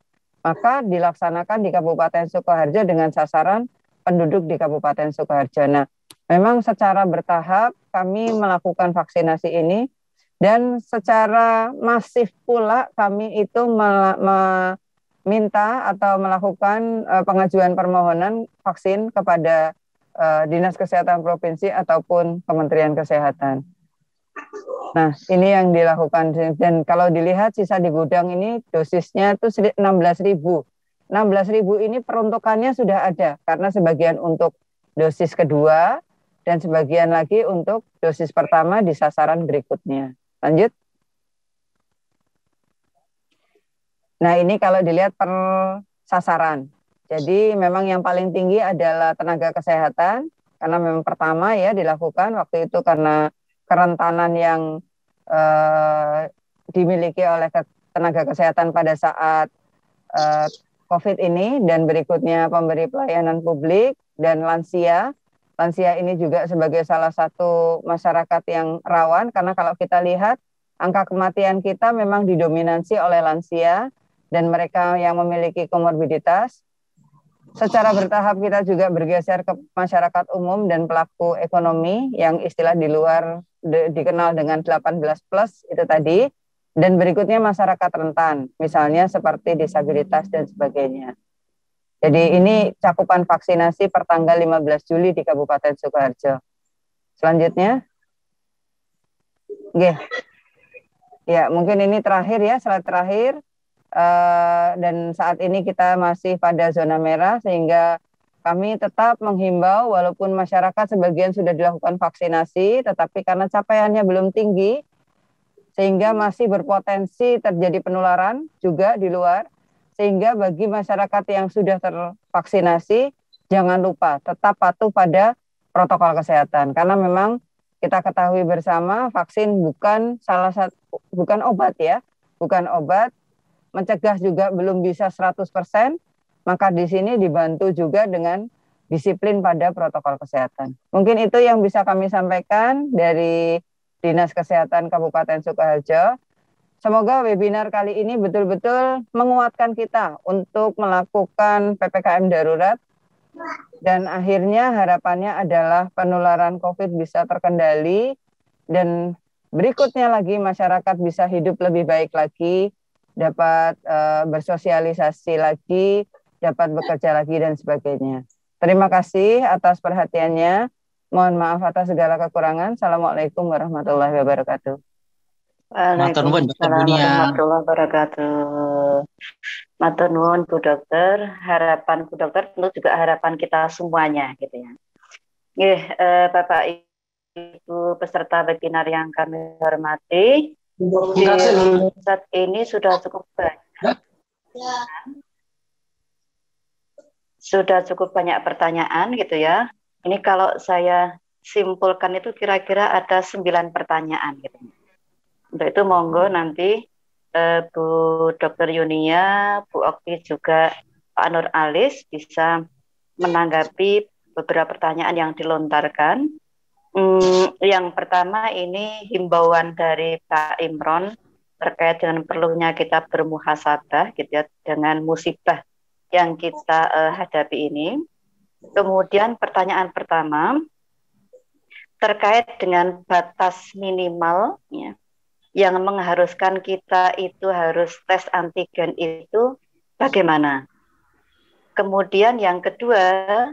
maka dilaksanakan di Kabupaten Sukoharjo dengan sasaran penduduk di Kabupaten Sukoharjo. Nah, memang secara bertahap kami melakukan vaksinasi ini dan secara masif pula kami itu meminta atau melakukan pengajuan permohonan vaksin kepada Dinas Kesehatan Provinsi ataupun Kementerian Kesehatan. Nah, ini yang dilakukan dan kalau dilihat sisa di gudang ini dosisnya itu enam belas ribu. enam belas ribu ini peruntukannya sudah ada karena sebagian untuk dosis kedua dan sebagian lagi untuk dosis pertama di sasaran berikutnya. Lanjut. Nah, ini kalau dilihat per sasaran. Jadi memang yang paling tinggi adalah tenaga kesehatan karena memang pertama ya dilakukan waktu itu karena kerentanan yang eh, dimiliki oleh tenaga kesehatan pada saat eh, COVID ini dan berikutnya pemberi pelayanan publik dan lansia. Lansia ini juga sebagai salah satu masyarakat yang rawan karena kalau kita lihat Angka kematian kita memang didominasi oleh lansia dan mereka yang memiliki komorbiditas. Secara bertahap kita juga bergeser ke masyarakat umum dan pelaku ekonomi yang istilah di luar de, dikenal dengan delapan belas plus itu tadi. Dan berikutnya masyarakat rentan, misalnya seperti disabilitas dan sebagainya. Jadi ini cakupan vaksinasi per tanggal lima belas Juli di Kabupaten Sukoharjo. Selanjutnya. Oke. Ya, mungkin ini terakhir ya, slide terakhir. Uh, dan saat ini kita masih pada zona merah sehingga kami tetap menghimbau walaupun masyarakat sebagian sudah dilakukan vaksinasi tetapi karena capaiannya belum tinggi sehingga masih berpotensi terjadi penularan juga di luar, sehingga bagi masyarakat yang sudah tervaksinasi jangan lupa tetap patuh pada protokol kesehatan karena memang kita ketahui bersama vaksin bukan salah satu bukan obat ya bukan obat mencegah juga belum bisa seratus persen, maka di sini dibantu juga dengan disiplin pada protokol kesehatan. Mungkin itu yang bisa kami sampaikan dari Dinas Kesehatan Kabupaten Sukoharjo. Semoga webinar kali ini betul-betul menguatkan kita untuk melakukan P P K M darurat, dan akhirnya harapannya adalah penularan COVID bisa terkendali, dan berikutnya lagi masyarakat bisa hidup lebih baik lagi, dapat uh, bersosialisasi lagi, dapat bekerja lagi, dan sebagainya. Terima kasih atas perhatiannya. Mohon maaf atas segala kekurangan. Assalamualaikum warahmatullahi wabarakatuh. Matur nuwun warahmatullahi wabarakatuh. Matur nuwun Bu Dokter. Harapan Bu Dokter tentu juga harapan kita semuanya, gitu ya. Nggih, eh, Bapak Ibu peserta webinar yang kami hormati. Di saat ini sudah cukup banyak ya. Sudah cukup banyak pertanyaan gitu ya. Ini kalau saya simpulkan itu kira-kira ada sembilan pertanyaan gitu. Untuk itu monggo nanti eh, Bu Dokter Yunia, Bu Okti juga Pak Nur Alis bisa menanggapi beberapa pertanyaan yang dilontarkan. Hmm, yang pertama ini himbauan dari Pak Imron terkait dengan perlunya kita bermuhasabah gitu ya, dengan musibah yang kita uh, hadapi ini. Kemudian pertanyaan pertama terkait dengan batas minimal ya, yang mengharuskan kita itu harus tes antigen itu bagaimana? Kemudian yang kedua,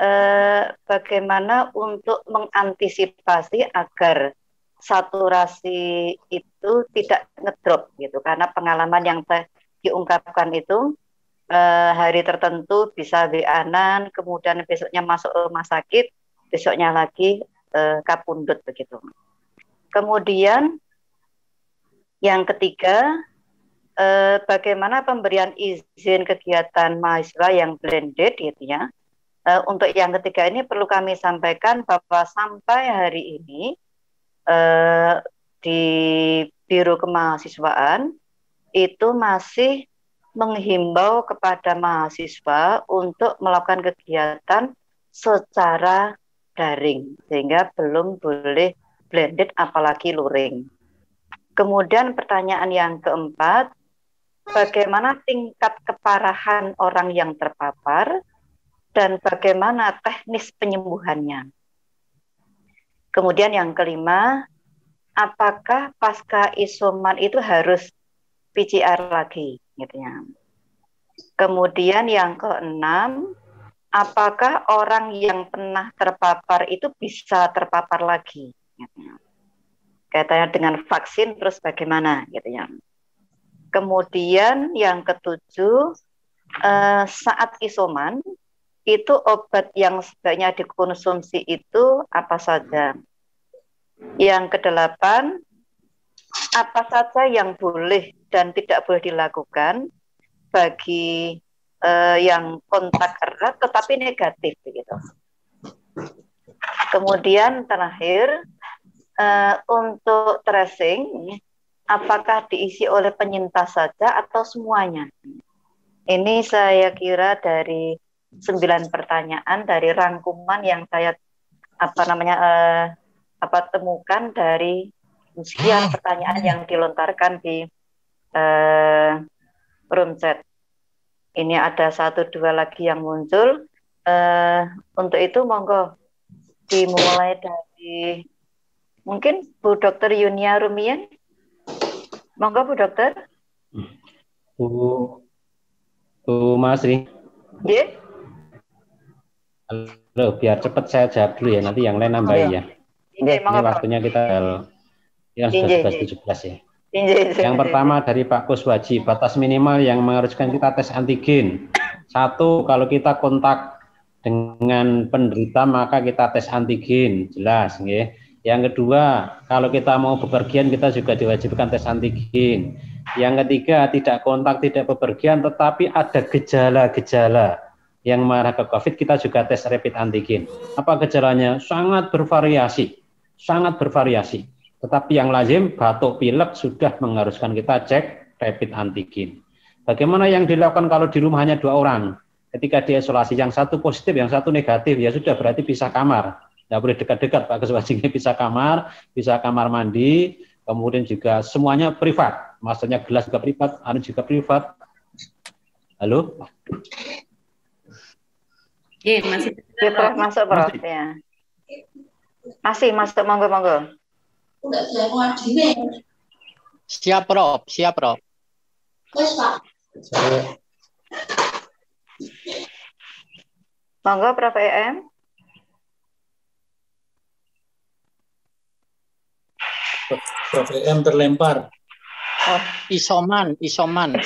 Eh, bagaimana untuk mengantisipasi agar saturasi itu tidak ngedrop gitu, karena pengalaman yang diungkapkan itu eh, hari tertentu bisa W A-an, kemudian besoknya masuk rumah sakit, besoknya lagi eh, kapundut begitu. Kemudian yang ketiga, eh, bagaimana pemberian izin kegiatan mahasiswa yang blended gitu ya. Uh, untuk yang ketiga ini perlu kami sampaikan bahwa sampai hari ini uh, di Biro Kemahasiswaan itu masih menghimbau kepada mahasiswa untuk melakukan kegiatan secara daring sehingga belum boleh blended apalagi luring. Kemudian pertanyaan yang keempat, bagaimana tingkat keparahan orang yang terpapar dan bagaimana teknis penyembuhannya. Kemudian yang kelima, apakah pasca isoman itu harus P C R lagi? Gitu ya. Kemudian yang keenam, apakah orang yang pernah terpapar itu bisa terpapar lagi? Gitu ya. Kaitannya dengan vaksin terus bagaimana? Gitu ya. Kemudian yang ketujuh, eh, saat isoman, itu obat yang sebaiknya dikonsumsi itu apa saja. Yang kedelapan, apa saja yang boleh dan tidak boleh dilakukan bagi eh, yang kontak erat tetapi negatif gitu. Kemudian terakhir, eh, untuk tracing, apakah diisi oleh penyintas saja atau semuanya? Ini saya kira dari sembilan pertanyaan dari rangkuman yang saya apa namanya eh, apa temukan dari Sekian pertanyaan yang dilontarkan di uh, room chat. Ini ada satu dua lagi yang muncul. Uh, untuk itu monggo dimulai dari mungkin Bu Dokter Yunia Rumian. Monggo Bu Dokter. Bu, Bu Masri. Yeah. Halo, biar cepat saya jawab dulu ya. Nanti yang lain nambahin ya. Ini waktunya kita tujuh belas ya. Yang pertama dari Pak Kuswaji, batas minimal yang mengharuskan kita tes antigen. Satu, kalau kita kontak dengan penderita maka kita tes antigen, jelas, nggih. Yang kedua, kalau kita mau bepergian kita juga diwajibkan tes antigen. Yang ketiga, tidak kontak, tidak bepergian tetapi ada gejala-gejala yang mengarah ke COVID, kita juga tes rapid antigen. Apa gejalanya? Sangat bervariasi, sangat bervariasi. Tetapi yang lazim, batuk pilek sudah mengharuskan kita cek rapid antigen. Bagaimana yang dilakukan kalau di rumah hanya dua orang? Ketika diisolasi, yang satu positif, yang satu negatif, ya sudah berarti pisah kamar. Tidak boleh dekat-dekat, Pak Kuswaji, pisah kamar, pisah kamar mandi, kemudian juga semuanya privat. Maksudnya gelas juga privat, anu juga privat. Halo? Iya, masih ya, prof, masuk prof masih. Ya. Masih masuk, monggo monggo. Siap prof, siap prof. Monggo Prof E M. Prof E M terlempar. Oh, isoman, isoman.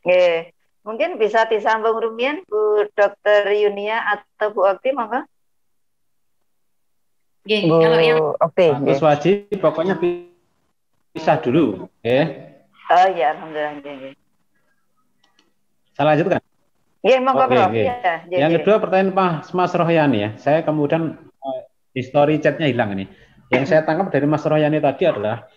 Nggih. Mungkin bisa disambung rumian Bu Dokter Yunia atau Bu Okti, monggo. Nggih, kalau yang Okti, Mas Wajib pokoknya pisah dulu, nggih. Oh ya, alhamdulillah nggih. Saya lanjutkan. Nggih, monggo Prof. Ya, yang kedua pertanyaan Mas, Mas Rohyani ya. Saya kemudian uh, history chatnya hilang ini. Yang saya tangkap dari Mas Rohyani tadi adalah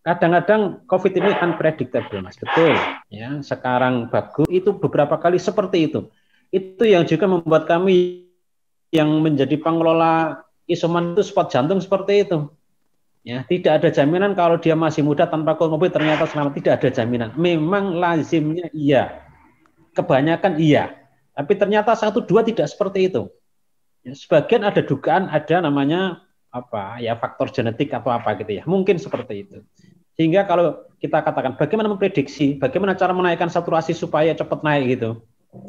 kadang-kadang COVID ini unpredictable, Mas. Betul. Ya, sekarang bagus, itu beberapa kali seperti itu. Itu yang juga membuat kami yang menjadi pengelola isoman itu spot jantung seperti itu. Ya, tidak ada jaminan kalau dia masih muda tanpa komorbid ternyata selamat, tidak ada jaminan. Memang lazimnya iya. Kebanyakan iya. Tapi ternyata satu dua tidak seperti itu. Ya, sebagian ada dugaan, ada namanya apa ya faktor genetik atau apa gitu ya, mungkin seperti itu. Sehingga kalau kita katakan bagaimana memprediksi, bagaimana cara menaikkan saturasi supaya cepat naik gitu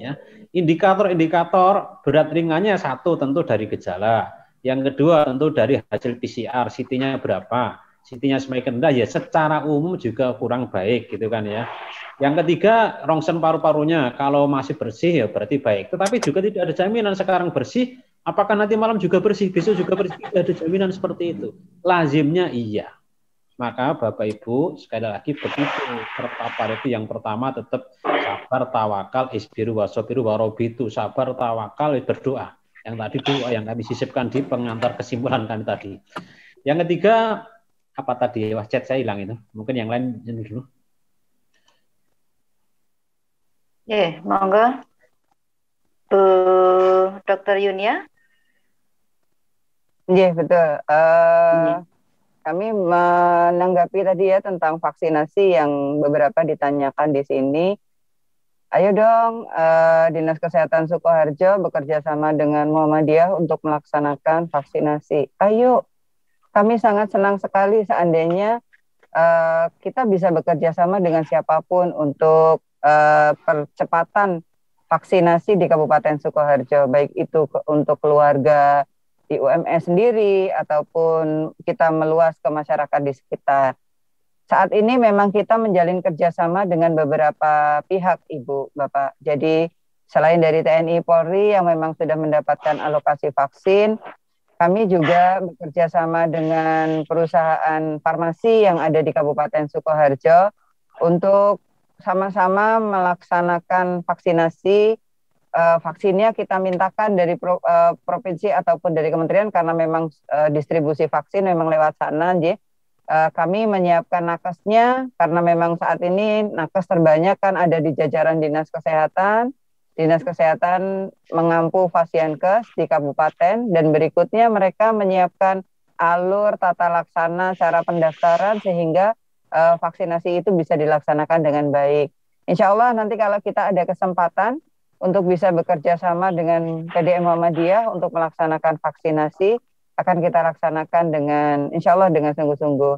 ya, indikator-indikator berat ringannya satu tentu dari gejala, yang kedua tentu dari hasil P C R, C T-nya berapa, C T-nya semakin rendah ya secara umum juga kurang baik gitu kan ya. Yang ketiga rongsen paru-parunya, kalau masih bersih ya berarti baik, tetapi juga tidak ada jaminan sekarang bersih apakah nanti malam juga bersih, besok juga bersih, tidak ada jaminan seperti itu. Lazimnya iya. Maka Bapak Ibu sekali lagi begitu terpapar itu yang pertama tetap sabar, tawakal, isbiru wasobiru warobitu, sabar, tawakal, berdoa. Yang tadi doa yang kami sisipkan di pengantar kesimpulan kami tadi. Yang ketiga apa tadi? Wah, chat saya hilang itu. Mungkin yang lain ini dulu. Eh, monggo Bu Dokter Yunia. Iya, betul. Uh, kami menanggapi tadi ya tentang vaksinasi yang beberapa ditanyakan di sini. Ayo dong, uh, Dinas Kesehatan Sukoharjo bekerja sama dengan Muhammadiyah untuk melaksanakan vaksinasi. Ayo, kami sangat senang sekali seandainya uh, kita bisa bekerja sama dengan siapapun untuk uh, percepatan vaksinasi di Kabupaten Sukoharjo, baik itu ke, untuk keluarga di U M S sendiri ataupun kita meluas ke masyarakat di sekitar. Saat ini memang kita menjalin kerjasama dengan beberapa pihak, Ibu, Bapak. Jadi selain dari T N I Polri yang memang sudah mendapatkan alokasi vaksin, kami juga bekerjasama dengan perusahaan farmasi yang ada di Kabupaten Sukoharjo untuk sama-sama melaksanakan vaksinasi. Uh, vaksinnya kita mintakan dari pro, uh, provinsi ataupun dari kementerian karena memang uh, distribusi vaksin memang lewat sana. Jadi uh, kami menyiapkan nakesnya karena memang saat ini nakes terbanyak kan ada di jajaran Dinas Kesehatan. Dinas Kesehatan mengampu Fasyankes di kabupaten, dan berikutnya mereka menyiapkan alur tata laksana cara pendaftaran sehingga uh, vaksinasi itu bisa dilaksanakan dengan baik. Insya Allah nanti kalau kita ada kesempatan untuk bisa bekerja sama dengan P D M Muhammadiyah untuk melaksanakan vaksinasi, akan kita laksanakan dengan insya Allah dengan sungguh-sungguh.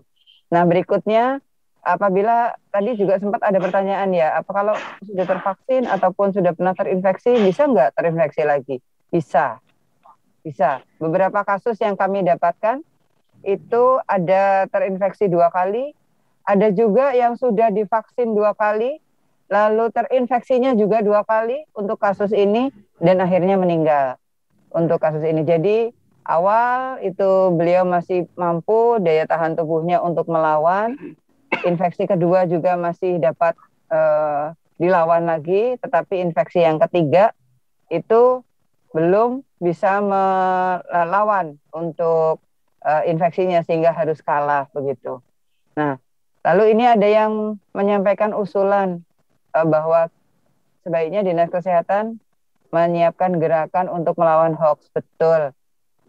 Nah berikutnya, apabila tadi juga sempat ada pertanyaan ya, apa kalau sudah tervaksin ataupun sudah pernah terinfeksi, bisa nggak terinfeksi lagi? Bisa, bisa. Beberapa kasus yang kami dapatkan, itu ada terinfeksi dua kali, ada juga yang sudah divaksin dua kali, lalu terinfeksinya juga dua kali untuk kasus ini, dan akhirnya meninggal untuk kasus ini. Jadi awal itu beliau masih mampu daya tahan tubuhnya untuk melawan, infeksi kedua juga masih dapat uh, dilawan lagi, tetapi infeksi yang ketiga itu belum bisa melawan untuk uh, infeksinya sehingga harus kalah begitu. Nah, lalu ini ada yang menyampaikan usulan uh, bahwa sebaiknya Dinas Kesehatan menyiapkan gerakan untuk melawan hoax. Betul.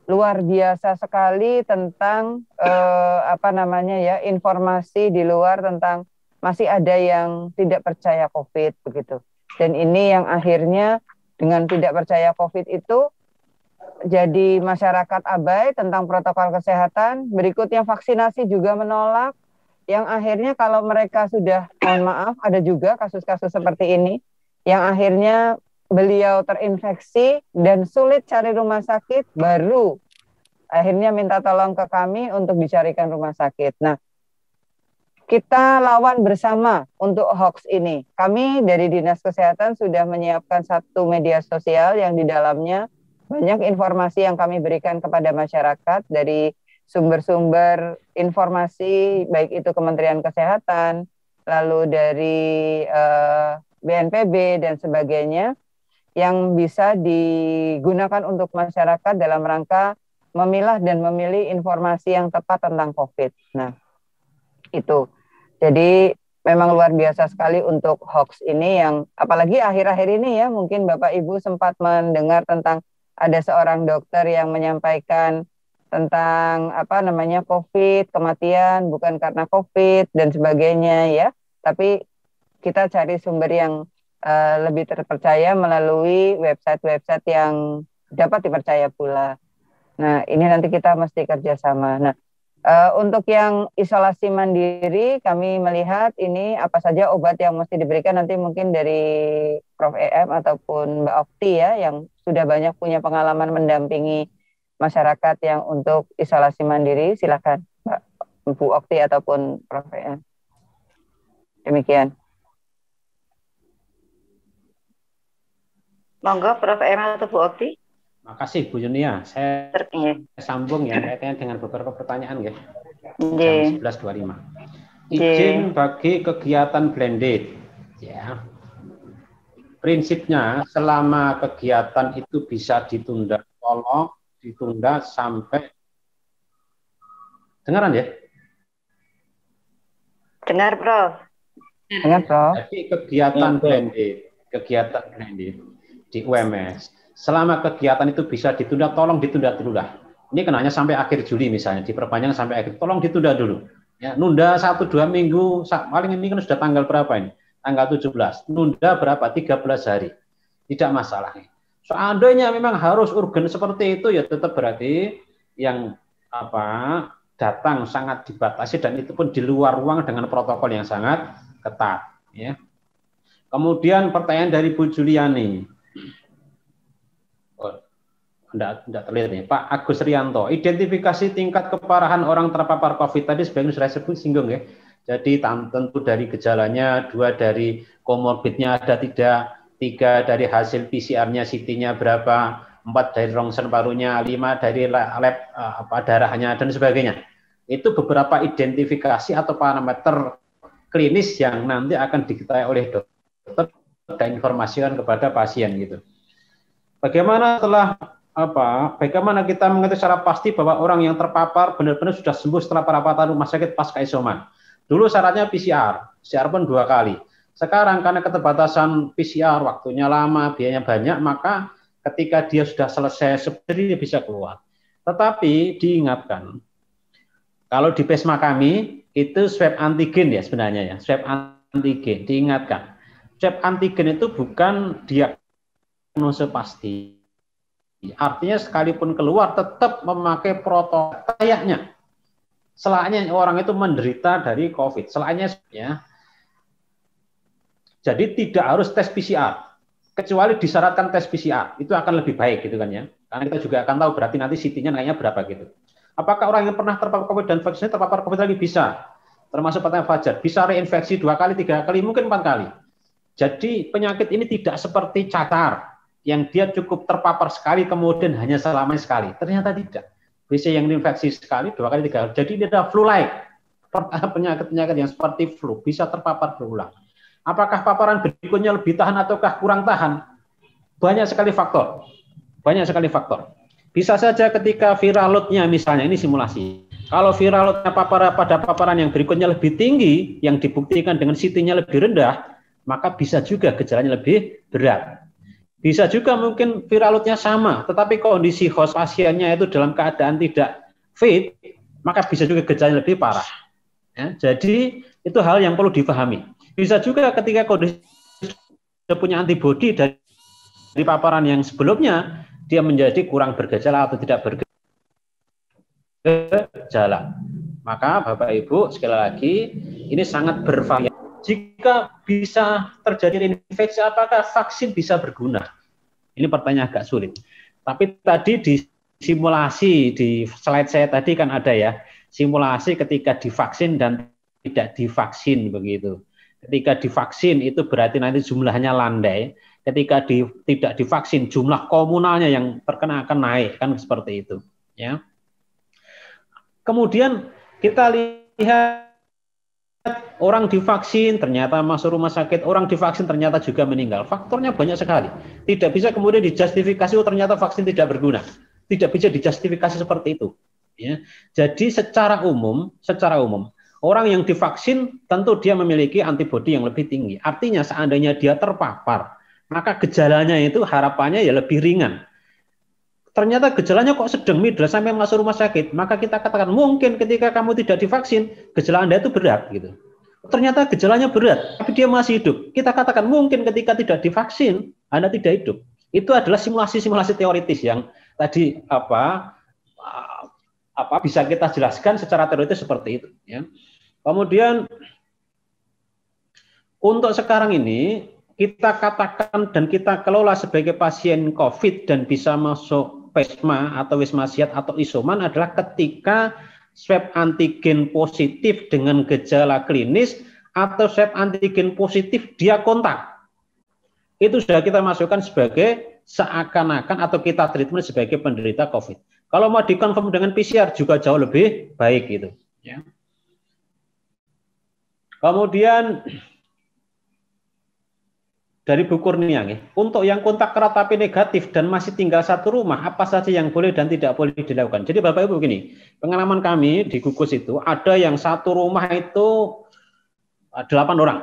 Luar biasa sekali tentang eh, apa namanya ya, informasi di luar tentang masih ada yang tidak percaya COVID begitu. Dan ini yang akhirnya dengan tidak percaya COVID itu jadi masyarakat abai tentang protokol kesehatan. Berikutnya vaksinasi juga menolak. Yang akhirnya kalau mereka sudah, mohon maaf, ada juga kasus-kasus seperti ini yang akhirnya beliau terinfeksi dan sulit cari rumah sakit, baru akhirnya minta tolong ke kami untuk dicarikan rumah sakit. Nah, kita lawan bersama untuk hoax ini. Kami dari Dinas Kesehatan sudah menyiapkan satu media sosial yang di dalamnya banyak informasi yang kami berikan kepada masyarakat dari sumber-sumber informasi, baik itu Kementerian Kesehatan, lalu dari eh, B N P B dan sebagainya, yang bisa digunakan untuk masyarakat dalam rangka memilah dan memilih informasi yang tepat tentang COVID. Nah, itu. Jadi memang luar biasa sekali untuk hoax ini yang, apalagi akhir-akhir ini ya, mungkin Bapak Ibu sempat mendengar tentang ada seorang dokter yang menyampaikan tentang apa namanya COVID, kematian bukan karena COVID dan sebagainya ya. Tapi kita cari sumber yang lebih terpercaya melalui website-website yang dapat dipercaya pula. Nah, ini nanti kita mesti kerjasama. Nah, untuk yang isolasi mandiri, kami melihat ini apa saja obat yang mesti diberikan, nanti mungkin dari Prof E M ataupun Mbak Okti ya, yang sudah banyak punya pengalaman mendampingi masyarakat yang untuk isolasi mandiri. Silakan Mbak Bu Okti ataupun Prof E M. Demikian. Monggo Prof Emal atau Bu Okti. Makasih Bu Yunia. Saya Terkini. sambung ya kaitannya dengan beberapa pertanyaan ya. Jam sebelas dua puluh lima. Izin bagi kegiatan blended ya. Prinsipnya selama kegiatan itu bisa ditunda, tolong ditunda sampai dengaran ya? Dengar Prof. Dengar Prof. Jadi kegiatan blended, kegiatan blended di U M S, selama kegiatan itu bisa ditunda, tolong ditunda dulu lah. Ini kenanya sampai akhir Juli misalnya, diperpanjang sampai akhir, tolong ditunda dulu. Ya, nunda satu dua minggu, paling ini kan sudah tanggal berapa ini? Tanggal tujuh belas, nunda berapa? tiga belas hari, tidak masalah. Seandainya memang harus urgen seperti itu ya tetap berarti yang apa datang sangat dibatasi dan itu pun di luar ruang dengan protokol yang sangat ketat. Ya. Kemudian pertanyaan dari Bu Juliani. Tidak, tidak terlihat nih. Pak Agus Rianto, identifikasi tingkat keparahan orang terpapar COVID tadi sebagian sudah sebut singgung ya. Jadi tentu dari gejalanya, dua dari komorbidnya ada tidak, tiga dari hasil P C R-nya, C T-nya berapa, empat dari rongsen parunya, lima dari lab apa darahnya dan sebagainya. Itu beberapa identifikasi atau parameter klinis yang nanti akan diketahui oleh dokter dan informasikan kepada pasien gitu. Bagaimana telah apa? Bagaimana kita mengetahui secara pasti bahwa orang yang terpapar benar-benar sudah sembuh setelah perawatan rumah sakit pasca isoman? Dulu syaratnya P C R, P C R pun dua kali. Sekarang karena keterbatasan P C R, waktunya lama, biayanya banyak, maka ketika dia sudah selesai sebenarnya bisa keluar. Tetapi diingatkan, kalau di P E S M A kami itu swab antigen ya sebenarnya ya, swab antigen, diingatkan. Swab antigen itu bukan diagnosis pasti. Artinya sekalipun keluar tetap memakai protokol kayaknya. Selainnya orang itu menderita dari COVID, selainnya ya. Jadi tidak harus tes P C R, kecuali disyaratkan tes P C R, itu akan lebih baik gitu kan ya. Karena kita juga akan tahu berarti nanti C T-nya naiknya berapa gitu. Apakah orang yang pernah terpapar COVID dan vaksinnya terpapar COVID lagi? Bisa. Termasuk pertanyaan Fajar, bisa reinfeksi dua kali, tiga kali, mungkin empat kali. Jadi penyakit ini tidak seperti cacar, yang dia cukup terpapar sekali kemudian hanya selama sekali. Ternyata tidak. Bisa yang reinfeksi sekali, dua kali, tiga kali. Jadi ini adalah flu-like, penyakit-penyakit yang seperti flu, bisa terpapar berulang. Apakah paparan berikutnya lebih tahan ataukah kurang tahan? Banyak sekali faktor. Banyak sekali faktor. Bisa saja ketika viral load-nya misalnya, ini simulasi. Kalau viral load-nya paparan pada paparan yang berikutnya lebih tinggi, yang dibuktikan dengan C T-nya lebih rendah, maka bisa juga gejalanya lebih berat. Bisa juga mungkin viral load-nya sama, tetapi kondisi host pasiennya itu dalam keadaan tidak fit, maka bisa juga gejalanya lebih parah. Ya, jadi itu hal yang perlu dipahami. Bisa juga ketika kondisi sudah punya antibodi dari paparan yang sebelumnya, dia menjadi kurang bergejala atau tidak bergejala. Maka Bapak Ibu sekali lagi ini sangat bervariasi. Jika bisa terjadi reinfeksi, apakah vaksin bisa berguna? Ini pertanyaan agak sulit. Tapi tadi di simulasi di slide saya tadi kan ada ya, simulasi ketika divaksin dan tidak divaksin begitu. Ketika divaksin itu berarti nanti jumlahnya landai. Ketika di, tidak divaksin jumlah komunalnya yang terkena akan naik, kan seperti itu. Ya. Kemudian kita lihat orang divaksin ternyata masuk rumah sakit, orang divaksin ternyata juga meninggal. Faktornya banyak sekali. Tidak bisa kemudian dijustifikasi oh ternyata vaksin tidak berguna. Tidak bisa dijustifikasi seperti itu. Ya. Jadi secara umum, secara umum. Orang yang divaksin tentu dia memiliki antibodi yang lebih tinggi. Artinya seandainya dia terpapar, maka gejalanya itu harapannya ya lebih ringan. Ternyata gejalanya kok sedang middle sampai masuk rumah sakit, maka kita katakan mungkin ketika kamu tidak divaksin, gejala Anda itu berat gitu. Ternyata gejalanya berat, tapi dia masih hidup. Kita katakan mungkin ketika tidak divaksin, Anda tidak hidup. Itu adalah simulasi-simulasi teoritis yang tadi apa apa bisa kita jelaskan secara teoritis seperti itu ya. Kemudian untuk sekarang ini kita katakan dan kita kelola sebagai pasien COVID dan bisa masuk P E S M A atau Wisma Atlet atau isoman adalah ketika swab antigen positif dengan gejala klinis atau swab antigen positif dia kontak. Itu sudah kita masukkan sebagai seakan-akan atau kita treatment sebagai penderita COVID. Kalau mau dikonfirm dengan P C R juga jauh lebih baik gitu ya. Kemudian dari Bu Kurnia, untuk yang kontak erat tapi negatif dan masih tinggal satu rumah, apa saja yang boleh dan tidak boleh dilakukan? Jadi Bapak Ibu begini, pengalaman kami di gugus itu ada yang satu rumah itu delapan orang,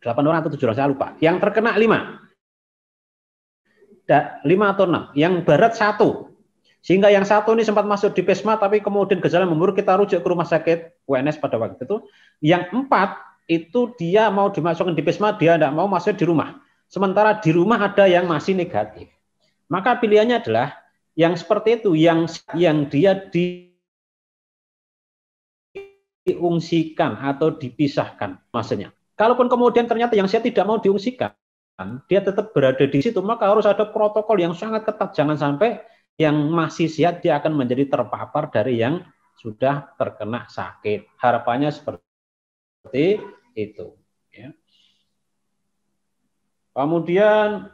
delapan orang atau tujuh orang saya lupa. Yang terkena lima, lima atau enam, yang berat satu, sehingga yang satu ini sempat masuk di P E S M A tapi kemudian gejala memburuk kita rujuk ke rumah sakit U N S pada waktu itu. Yang empat itu dia mau dimasukkan di P E S M A, dia tidak mau masuk di rumah. Sementara di rumah ada yang masih negatif. Maka pilihannya adalah yang seperti itu, yang yang dia diungsikan atau dipisahkan maksudnya. Kalaupun kemudian ternyata yang saya tidak mau diungsikan, dia tetap berada di situ, maka harus ada protokol yang sangat ketat. Jangan sampai yang masih sehat dia akan menjadi terpapar dari yang sudah terkena sakit. Harapannya seperti Seperti itu. Ya. Kemudian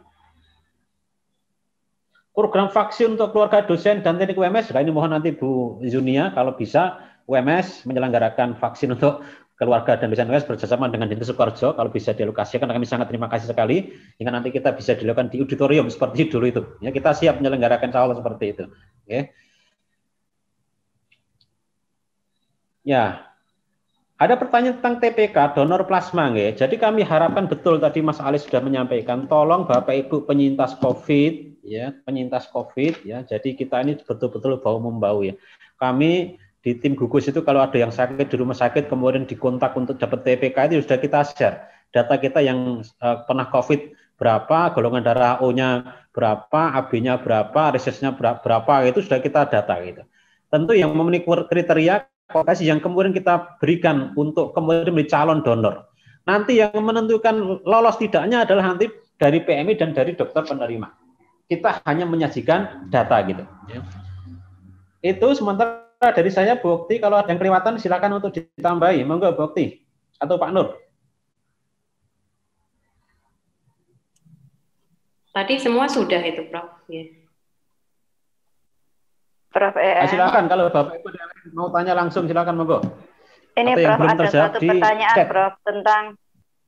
program vaksin untuk keluarga dosen dan teknik U M S. Nah, ini mohon nanti Bu Zunia kalau bisa U M S menyelenggarakan vaksin untuk keluarga dan dosen U M S bersama dengan Dinas Sukarjo kalau bisa dialokasikan. Kami sangat terima kasih sekali. Hingga nanti kita bisa dilakukan di auditorium seperti dulu itu. Ya, kita siap menyelenggarakan salah seperti itu. Oke. Ya. Ada pertanyaan tentang T P K, donor plasma, nggih. Jadi kami harapkan betul tadi Mas Ali sudah menyampaikan, tolong Bapak Ibu penyintas COVID, ya, penyintas COVID, ya. Jadi kita ini betul-betul bau membau, ya. Kami di tim gugus itu kalau ada yang sakit di rumah sakit kemudian dikontak untuk dapat T P K itu sudah kita share. Data kita yang uh, pernah COVID berapa, golongan darah O-nya berapa, A B-nya berapa, resesnya berapa, itu sudah kita data gitu. Tentu yang memenuhi kriteria lokasi yang kemudian kita berikan untuk kemudian menjadi calon donor. Nanti yang menentukan lolos tidaknya adalah nanti dari P M I dan dari dokter penerima. Kita hanya menyajikan data gitu. Itu sementara dari saya, Bu Okti, kalau ada yang kelewatan silakan untuk ditambahi. Monggo Bu Okti atau Pak Nur. Tadi semua sudah itu, Prof. Ya. Prof E M. Nah, silakan kalau Bapak Ibu mau tanya langsung silakan monggo. Ini Prof ada satu pertanyaan chat. Prof tentang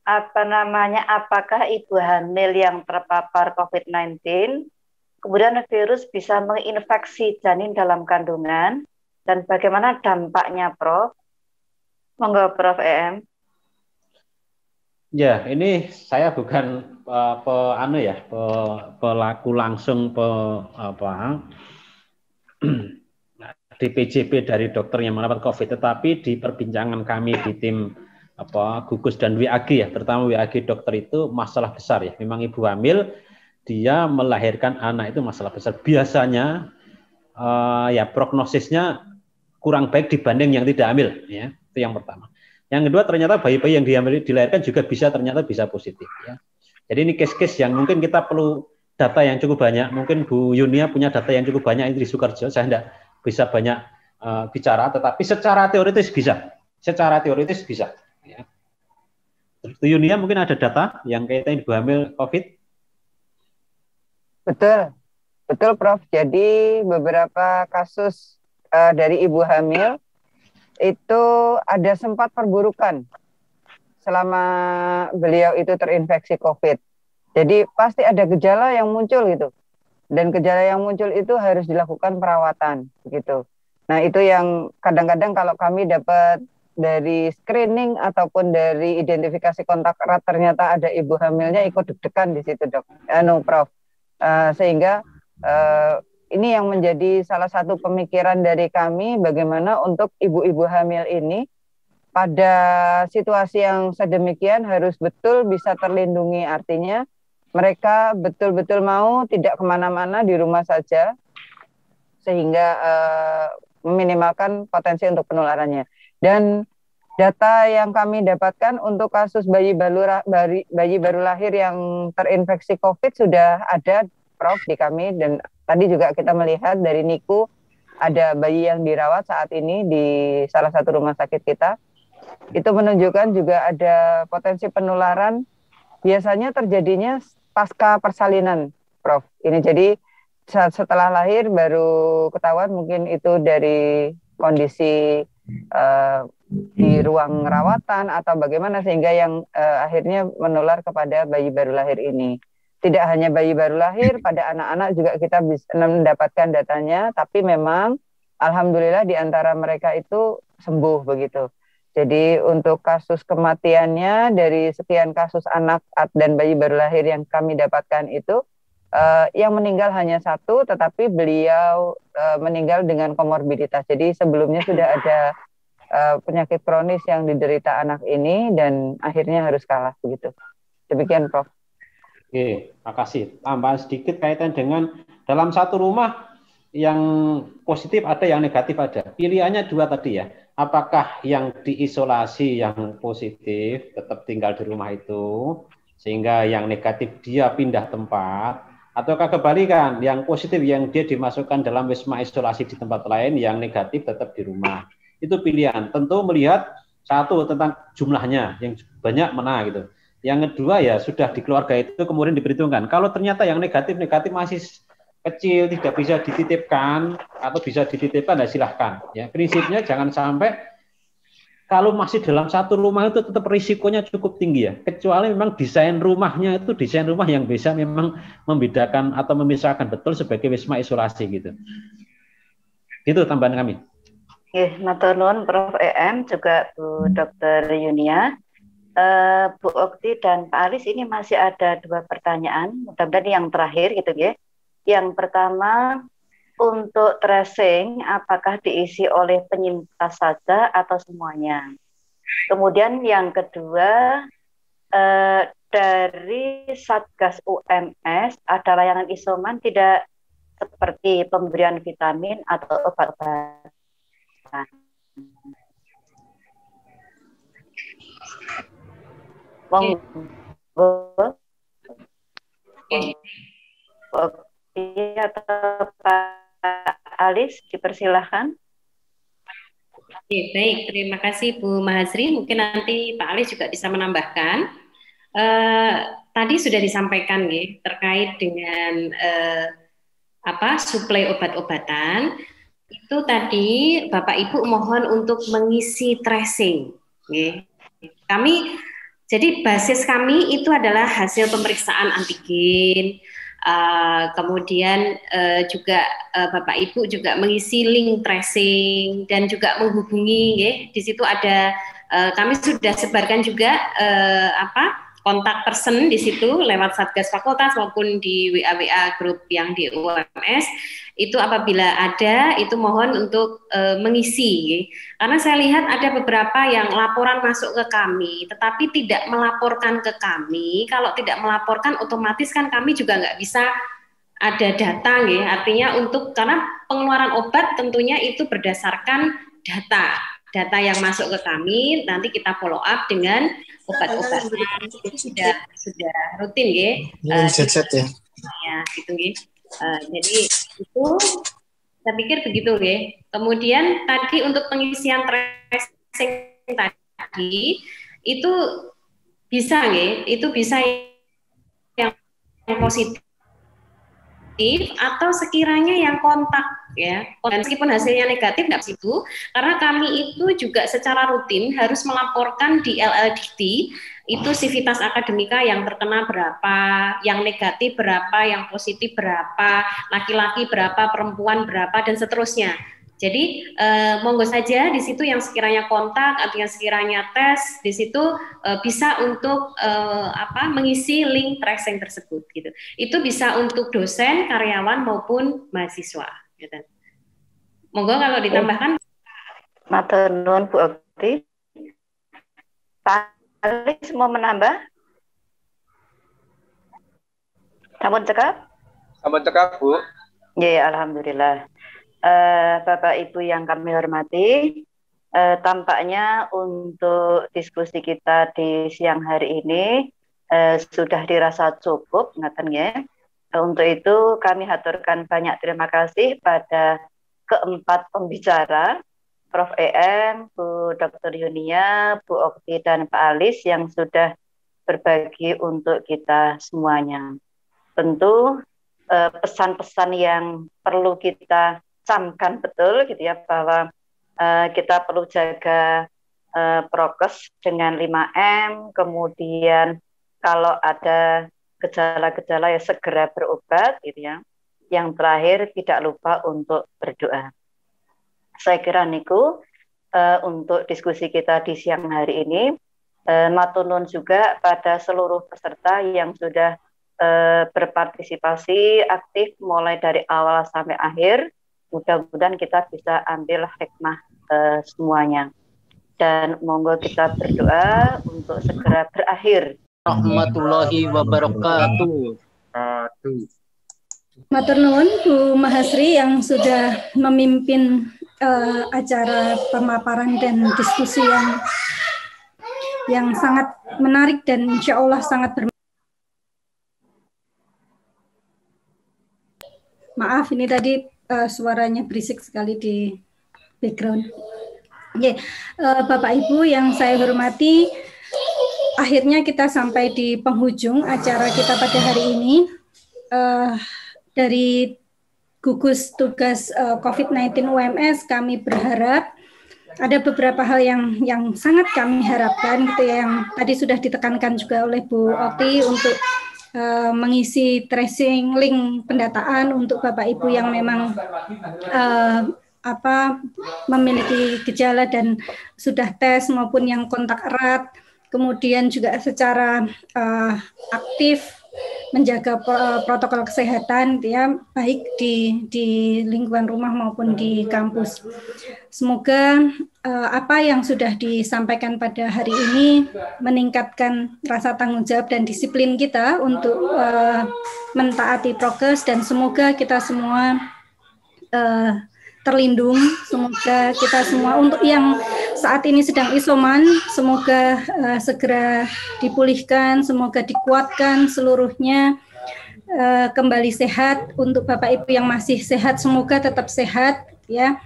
apa namanya apakah ibu hamil yang terpapar COVID sembilan belas kemudian virus bisa menginfeksi janin dalam kandungan dan bagaimana dampaknya Prof? Monggo Prof E M. Ya, ini saya bukan uh, pe, anu ya, pe, pelaku langsung pe, apa D P J P dari dokter yang mendapat COVID, tetapi di perbincangan kami di tim apa gugus dan W A G ya, terutama W A G dokter itu masalah besar ya. Memang ibu hamil dia melahirkan anak itu masalah besar. Biasanya uh, ya prognosisnya kurang baik dibanding yang tidak hamil ya. Itu yang pertama. Yang kedua ternyata bayi-bayi yang dihamil dilahirkan juga bisa ternyata bisa positif ya. Jadi ini case-case yang mungkin kita perlu data yang cukup banyak. Mungkin Bu Yunia punya data yang cukup banyak Indri Sukarjo. Saya tidak bisa banyak uh, bicara, tetapi secara teoritis bisa. Secara teoritis bisa. Ya. Bu Yunia mungkin ada data yang kaitannya ibu hamil COVID. Betul, betul, Prof. Jadi beberapa kasus uh, dari ibu hamil itu ada sempat perburukan selama beliau itu terinfeksi COVID. Jadi pasti ada gejala yang muncul gitu. Dan gejala yang muncul itu harus dilakukan perawatan gitu. Nah itu yang kadang-kadang kalau kami dapat dari screening ataupun dari identifikasi kontak erat ternyata ada ibu hamilnya ikut deg-degan di situ dok, anu Prof. Uh, sehingga uh, ini yang menjadi salah satu pemikiran dari kami bagaimana untuk ibu-ibu hamil ini pada situasi yang sedemikian harus betul bisa terlindungi artinya. Mereka betul-betul mau tidak kemana-mana di rumah saja sehingga eh, meminimalkan potensi untuk penularannya. Dan data yang kami dapatkan untuk kasus bayi baru, bayi baru lahir yang terinfeksi COVID sudah ada Prof di kami. Dan tadi juga kita melihat dari N I C U ada bayi yang dirawat saat ini di salah satu rumah sakit kita. Itu menunjukkan juga ada potensi penularan. Biasanya terjadinya pasca persalinan, Prof. Ini jadi setelah lahir baru ketahuan mungkin itu dari kondisi uh, di ruang rawatan atau bagaimana sehingga yang uh, akhirnya menular kepada bayi baru lahir ini. Tidak hanya bayi baru lahir, pada anak-anak juga kita bisa mendapatkan datanya, tapi memang alhamdulillah di antara mereka itu sembuh begitu. Jadi untuk kasus kematiannya dari sekian kasus anak dan bayi baru lahir yang kami dapatkan itu eh, yang meninggal hanya satu, tetapi beliau eh, meninggal dengan komorbiditas. Jadi sebelumnya sudah ada eh, penyakit kronis yang diderita anak ini dan akhirnya harus kalah begitu. Demikian, Prof. Oke, makasih. Tambah sedikit kaitan dengan dalam satu rumah yang positif ada, yang negatif ada. Pilihannya dua tadi ya. Apakah yang diisolasi yang positif tetap tinggal di rumah itu sehingga yang negatif dia pindah tempat ataukah kebalikan yang positif yang dia dimasukkan dalam wisma isolasi di tempat lain yang negatif tetap di rumah. Itu pilihan. Tentu melihat satu tentang jumlahnya yang banyak mana gitu. Yang kedua ya sudah di keluarga itu kemudian diperhitungkan. Kalau ternyata yang negatif-negatif masih kecil tidak bisa dititipkan atau bisa dititipkan ya silahkan ya prinsipnya jangan sampai kalau masih dalam satu rumah itu tetap risikonya cukup tinggi ya kecuali memang desain rumahnya itu desain rumah yang bisa memang membedakan atau memisahkan betul sebagai wisma isolasi gitu itu tambahan kami Nggih, matur nuwun Prof E M juga Bu Dokter Yunia. Uh, Bu Okti dan Pak Aris ini masih ada dua pertanyaan, mudah-mudahan yang terakhir gitu ya. Yang pertama, untuk tracing apakah diisi oleh penyintas saja atau semuanya? Kemudian yang kedua, uh, dari Satgas U M S ada layanan isoman tidak seperti pemberian vitamin atau obat-obatan. Wong atau Pak Alis dipersilahkan. Oke, baik, terima kasih Bu Mahazri. Mungkin nanti Pak Alis juga bisa menambahkan. Eh, tadi sudah disampaikan ya, terkait dengan eh, apa suplai obat-obatan. Itu tadi Bapak Ibu mohon untuk mengisi tracing. Kami jadi basis kami itu adalah hasil pemeriksaan antigen, kemudian juga Bapak Ibu juga mengisi link tracing dan juga menghubungi. Di situ ada kami sudah sebarkan juga apa kontak person di situ lewat Satgas Fakultas maupun di W A W A grup yang di U M S. Itu apabila ada, itu mohon untuk e, mengisi. Karena saya lihat ada beberapa yang laporan masuk ke kami, tetapi tidak melaporkan ke kami. Kalau tidak melaporkan, otomatis kan kami juga nggak bisa ada data. Nge. Artinya untuk, karena pengeluaran obat tentunya itu berdasarkan data. Data yang masuk ke kami, nanti kita follow up dengan obat-obatan. Sudah, sudah rutin, nge. Uh, set-set ya. Ya, gitu, nge. Uh, jadi itu saya pikir begitu ya. Kemudian tadi untuk pengisian tracing tadi itu bisa ya, itu bisa yang positif atau sekiranya yang kontak ya, dan meskipun hasilnya negatif tidak situ, karena kami itu juga secara rutin harus melaporkan di L L D T itu sivitas akademika yang terkena berapa, yang negatif berapa, yang positif berapa, laki-laki berapa, perempuan berapa, dan seterusnya. Jadi eh, monggo saja di situ yang sekiranya kontak atau yang sekiranya tes di situ eh, bisa untuk eh, apa mengisi link tracing tersebut gitu. Itu bisa untuk dosen, karyawan maupun mahasiswa. Gitu. Monggo kalau ditambahkan. Matur nuwun Bu Okti. Pak Alis mau menambah? Sampun cekap? Sampun cekap Bu. Ya, alhamdulillah. Uh, Bapak Ibu yang kami hormati, uh, tampaknya untuk diskusi kita di siang hari ini uh, sudah dirasa cukup, ngatennya. Uh, untuk itu kami haturkan banyak terima kasih pada keempat pembicara, Prof E M, Bu Dokter Yunia, Bu Okti dan Pak Alis yang sudah berbagi untuk kita semuanya. Tentu uh, pesan-pesan yang perlu kita camkan betul gitu ya, bahwa uh, kita perlu jaga uh, prokes dengan lima M, kemudian kalau ada gejala-gejala ya segera berobat gitu ya. Yang terakhir tidak lupa untuk berdoa. Saya kira niku uh, untuk diskusi kita di siang hari ini. uh, matur nuwun juga pada seluruh peserta yang sudah uh, berpartisipasi aktif mulai dari awal sampai akhir. Mudah-mudahan kita bisa ambil hikmah eh, semuanya. Dan monggo kita berdoa untuk segera berakhir. Rahmatullahi wabarakatuh. Matur nuwun Bu Mahasri yang sudah memimpin eh, acara pemaparan dan diskusi yang yang sangat menarik dan insya Allah sangat bermanfaat. Maaf ini tadi Uh, suaranya berisik sekali di background. Yeah. Uh, Bapak Ibu yang saya hormati, akhirnya kita sampai di penghujung acara kita pada hari ini. Uh, dari gugus tugas uh, COVID sembilan belas U M S kami berharap ada beberapa hal yang yang sangat kami harapkan gitu ya, yang tadi sudah ditekankan juga oleh Bu Okti untuk Uh, mengisi tracing link pendataan untuk Bapak Ibu yang memang uh, apa memiliki gejala dan sudah tes maupun yang kontak erat, kemudian juga secara uh, aktif menjaga pro protokol kesehatan ya, baik di di lingkungan rumah maupun di kampus. Semoga uh, apa yang sudah disampaikan pada hari ini meningkatkan rasa tanggung jawab dan disiplin kita untuk uh, mentaati prokes, dan semoga kita semua uh, terlindung. Semoga kita semua, untuk yang saat ini sedang isoman, semoga uh, segera dipulihkan, semoga dikuatkan seluruhnya, uh, kembali sehat. Untuk Bapak Ibu yang masih sehat, semoga tetap sehat ya.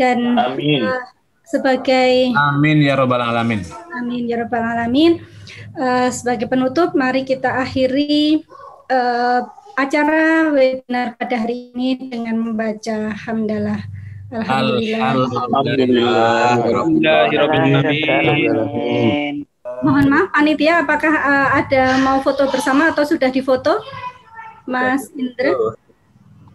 Dan amin. Uh, sebagai amin ya robbal alamin. Amin ya robbal alamin. Uh, sebagai penutup, mari kita akhiri uh, acara webinar pada hari ini dengan membaca hamdalah. Alhamdulillah. Alhamdulillah. Alhamdulillah. Mohon maaf panitia, apakah uh, ada mau foto bersama atau sudah difoto, Mas Indra?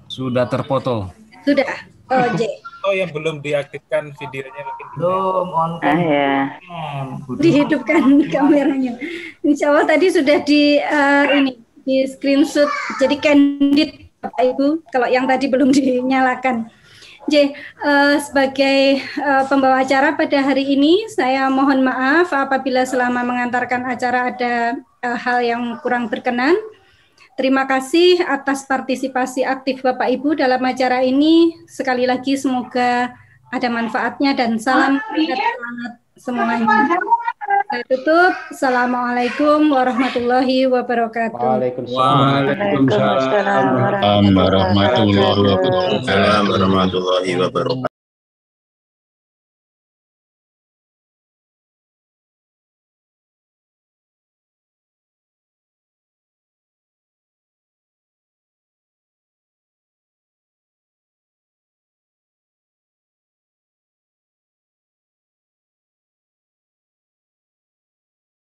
Sudah terfoto. Sudah. Oh, J. Oh, yang belum diaktifkan videonya mungkin. Belum on. Ah, ya. Hmm, dihidupkan kameranya. Insya Allah tadi sudah di uh, ini di screenshot, jadi candid Bapak Ibu kalau yang tadi belum dinyalakan. J, uh, sebagai uh, pembawa acara pada hari ini, saya mohon maaf apabila selama mengantarkan acara ada uh, hal yang kurang berkenan. Terima kasih atas partisipasi aktif Bapak Ibu dalam acara ini. Sekali lagi semoga ada manfaatnya, dan salam semangat semuanya. Saya tutup. Assalamualaikum warahmatullahi wabarakatuh. Waalaikumsalam warahmatullahi wabarakatuh.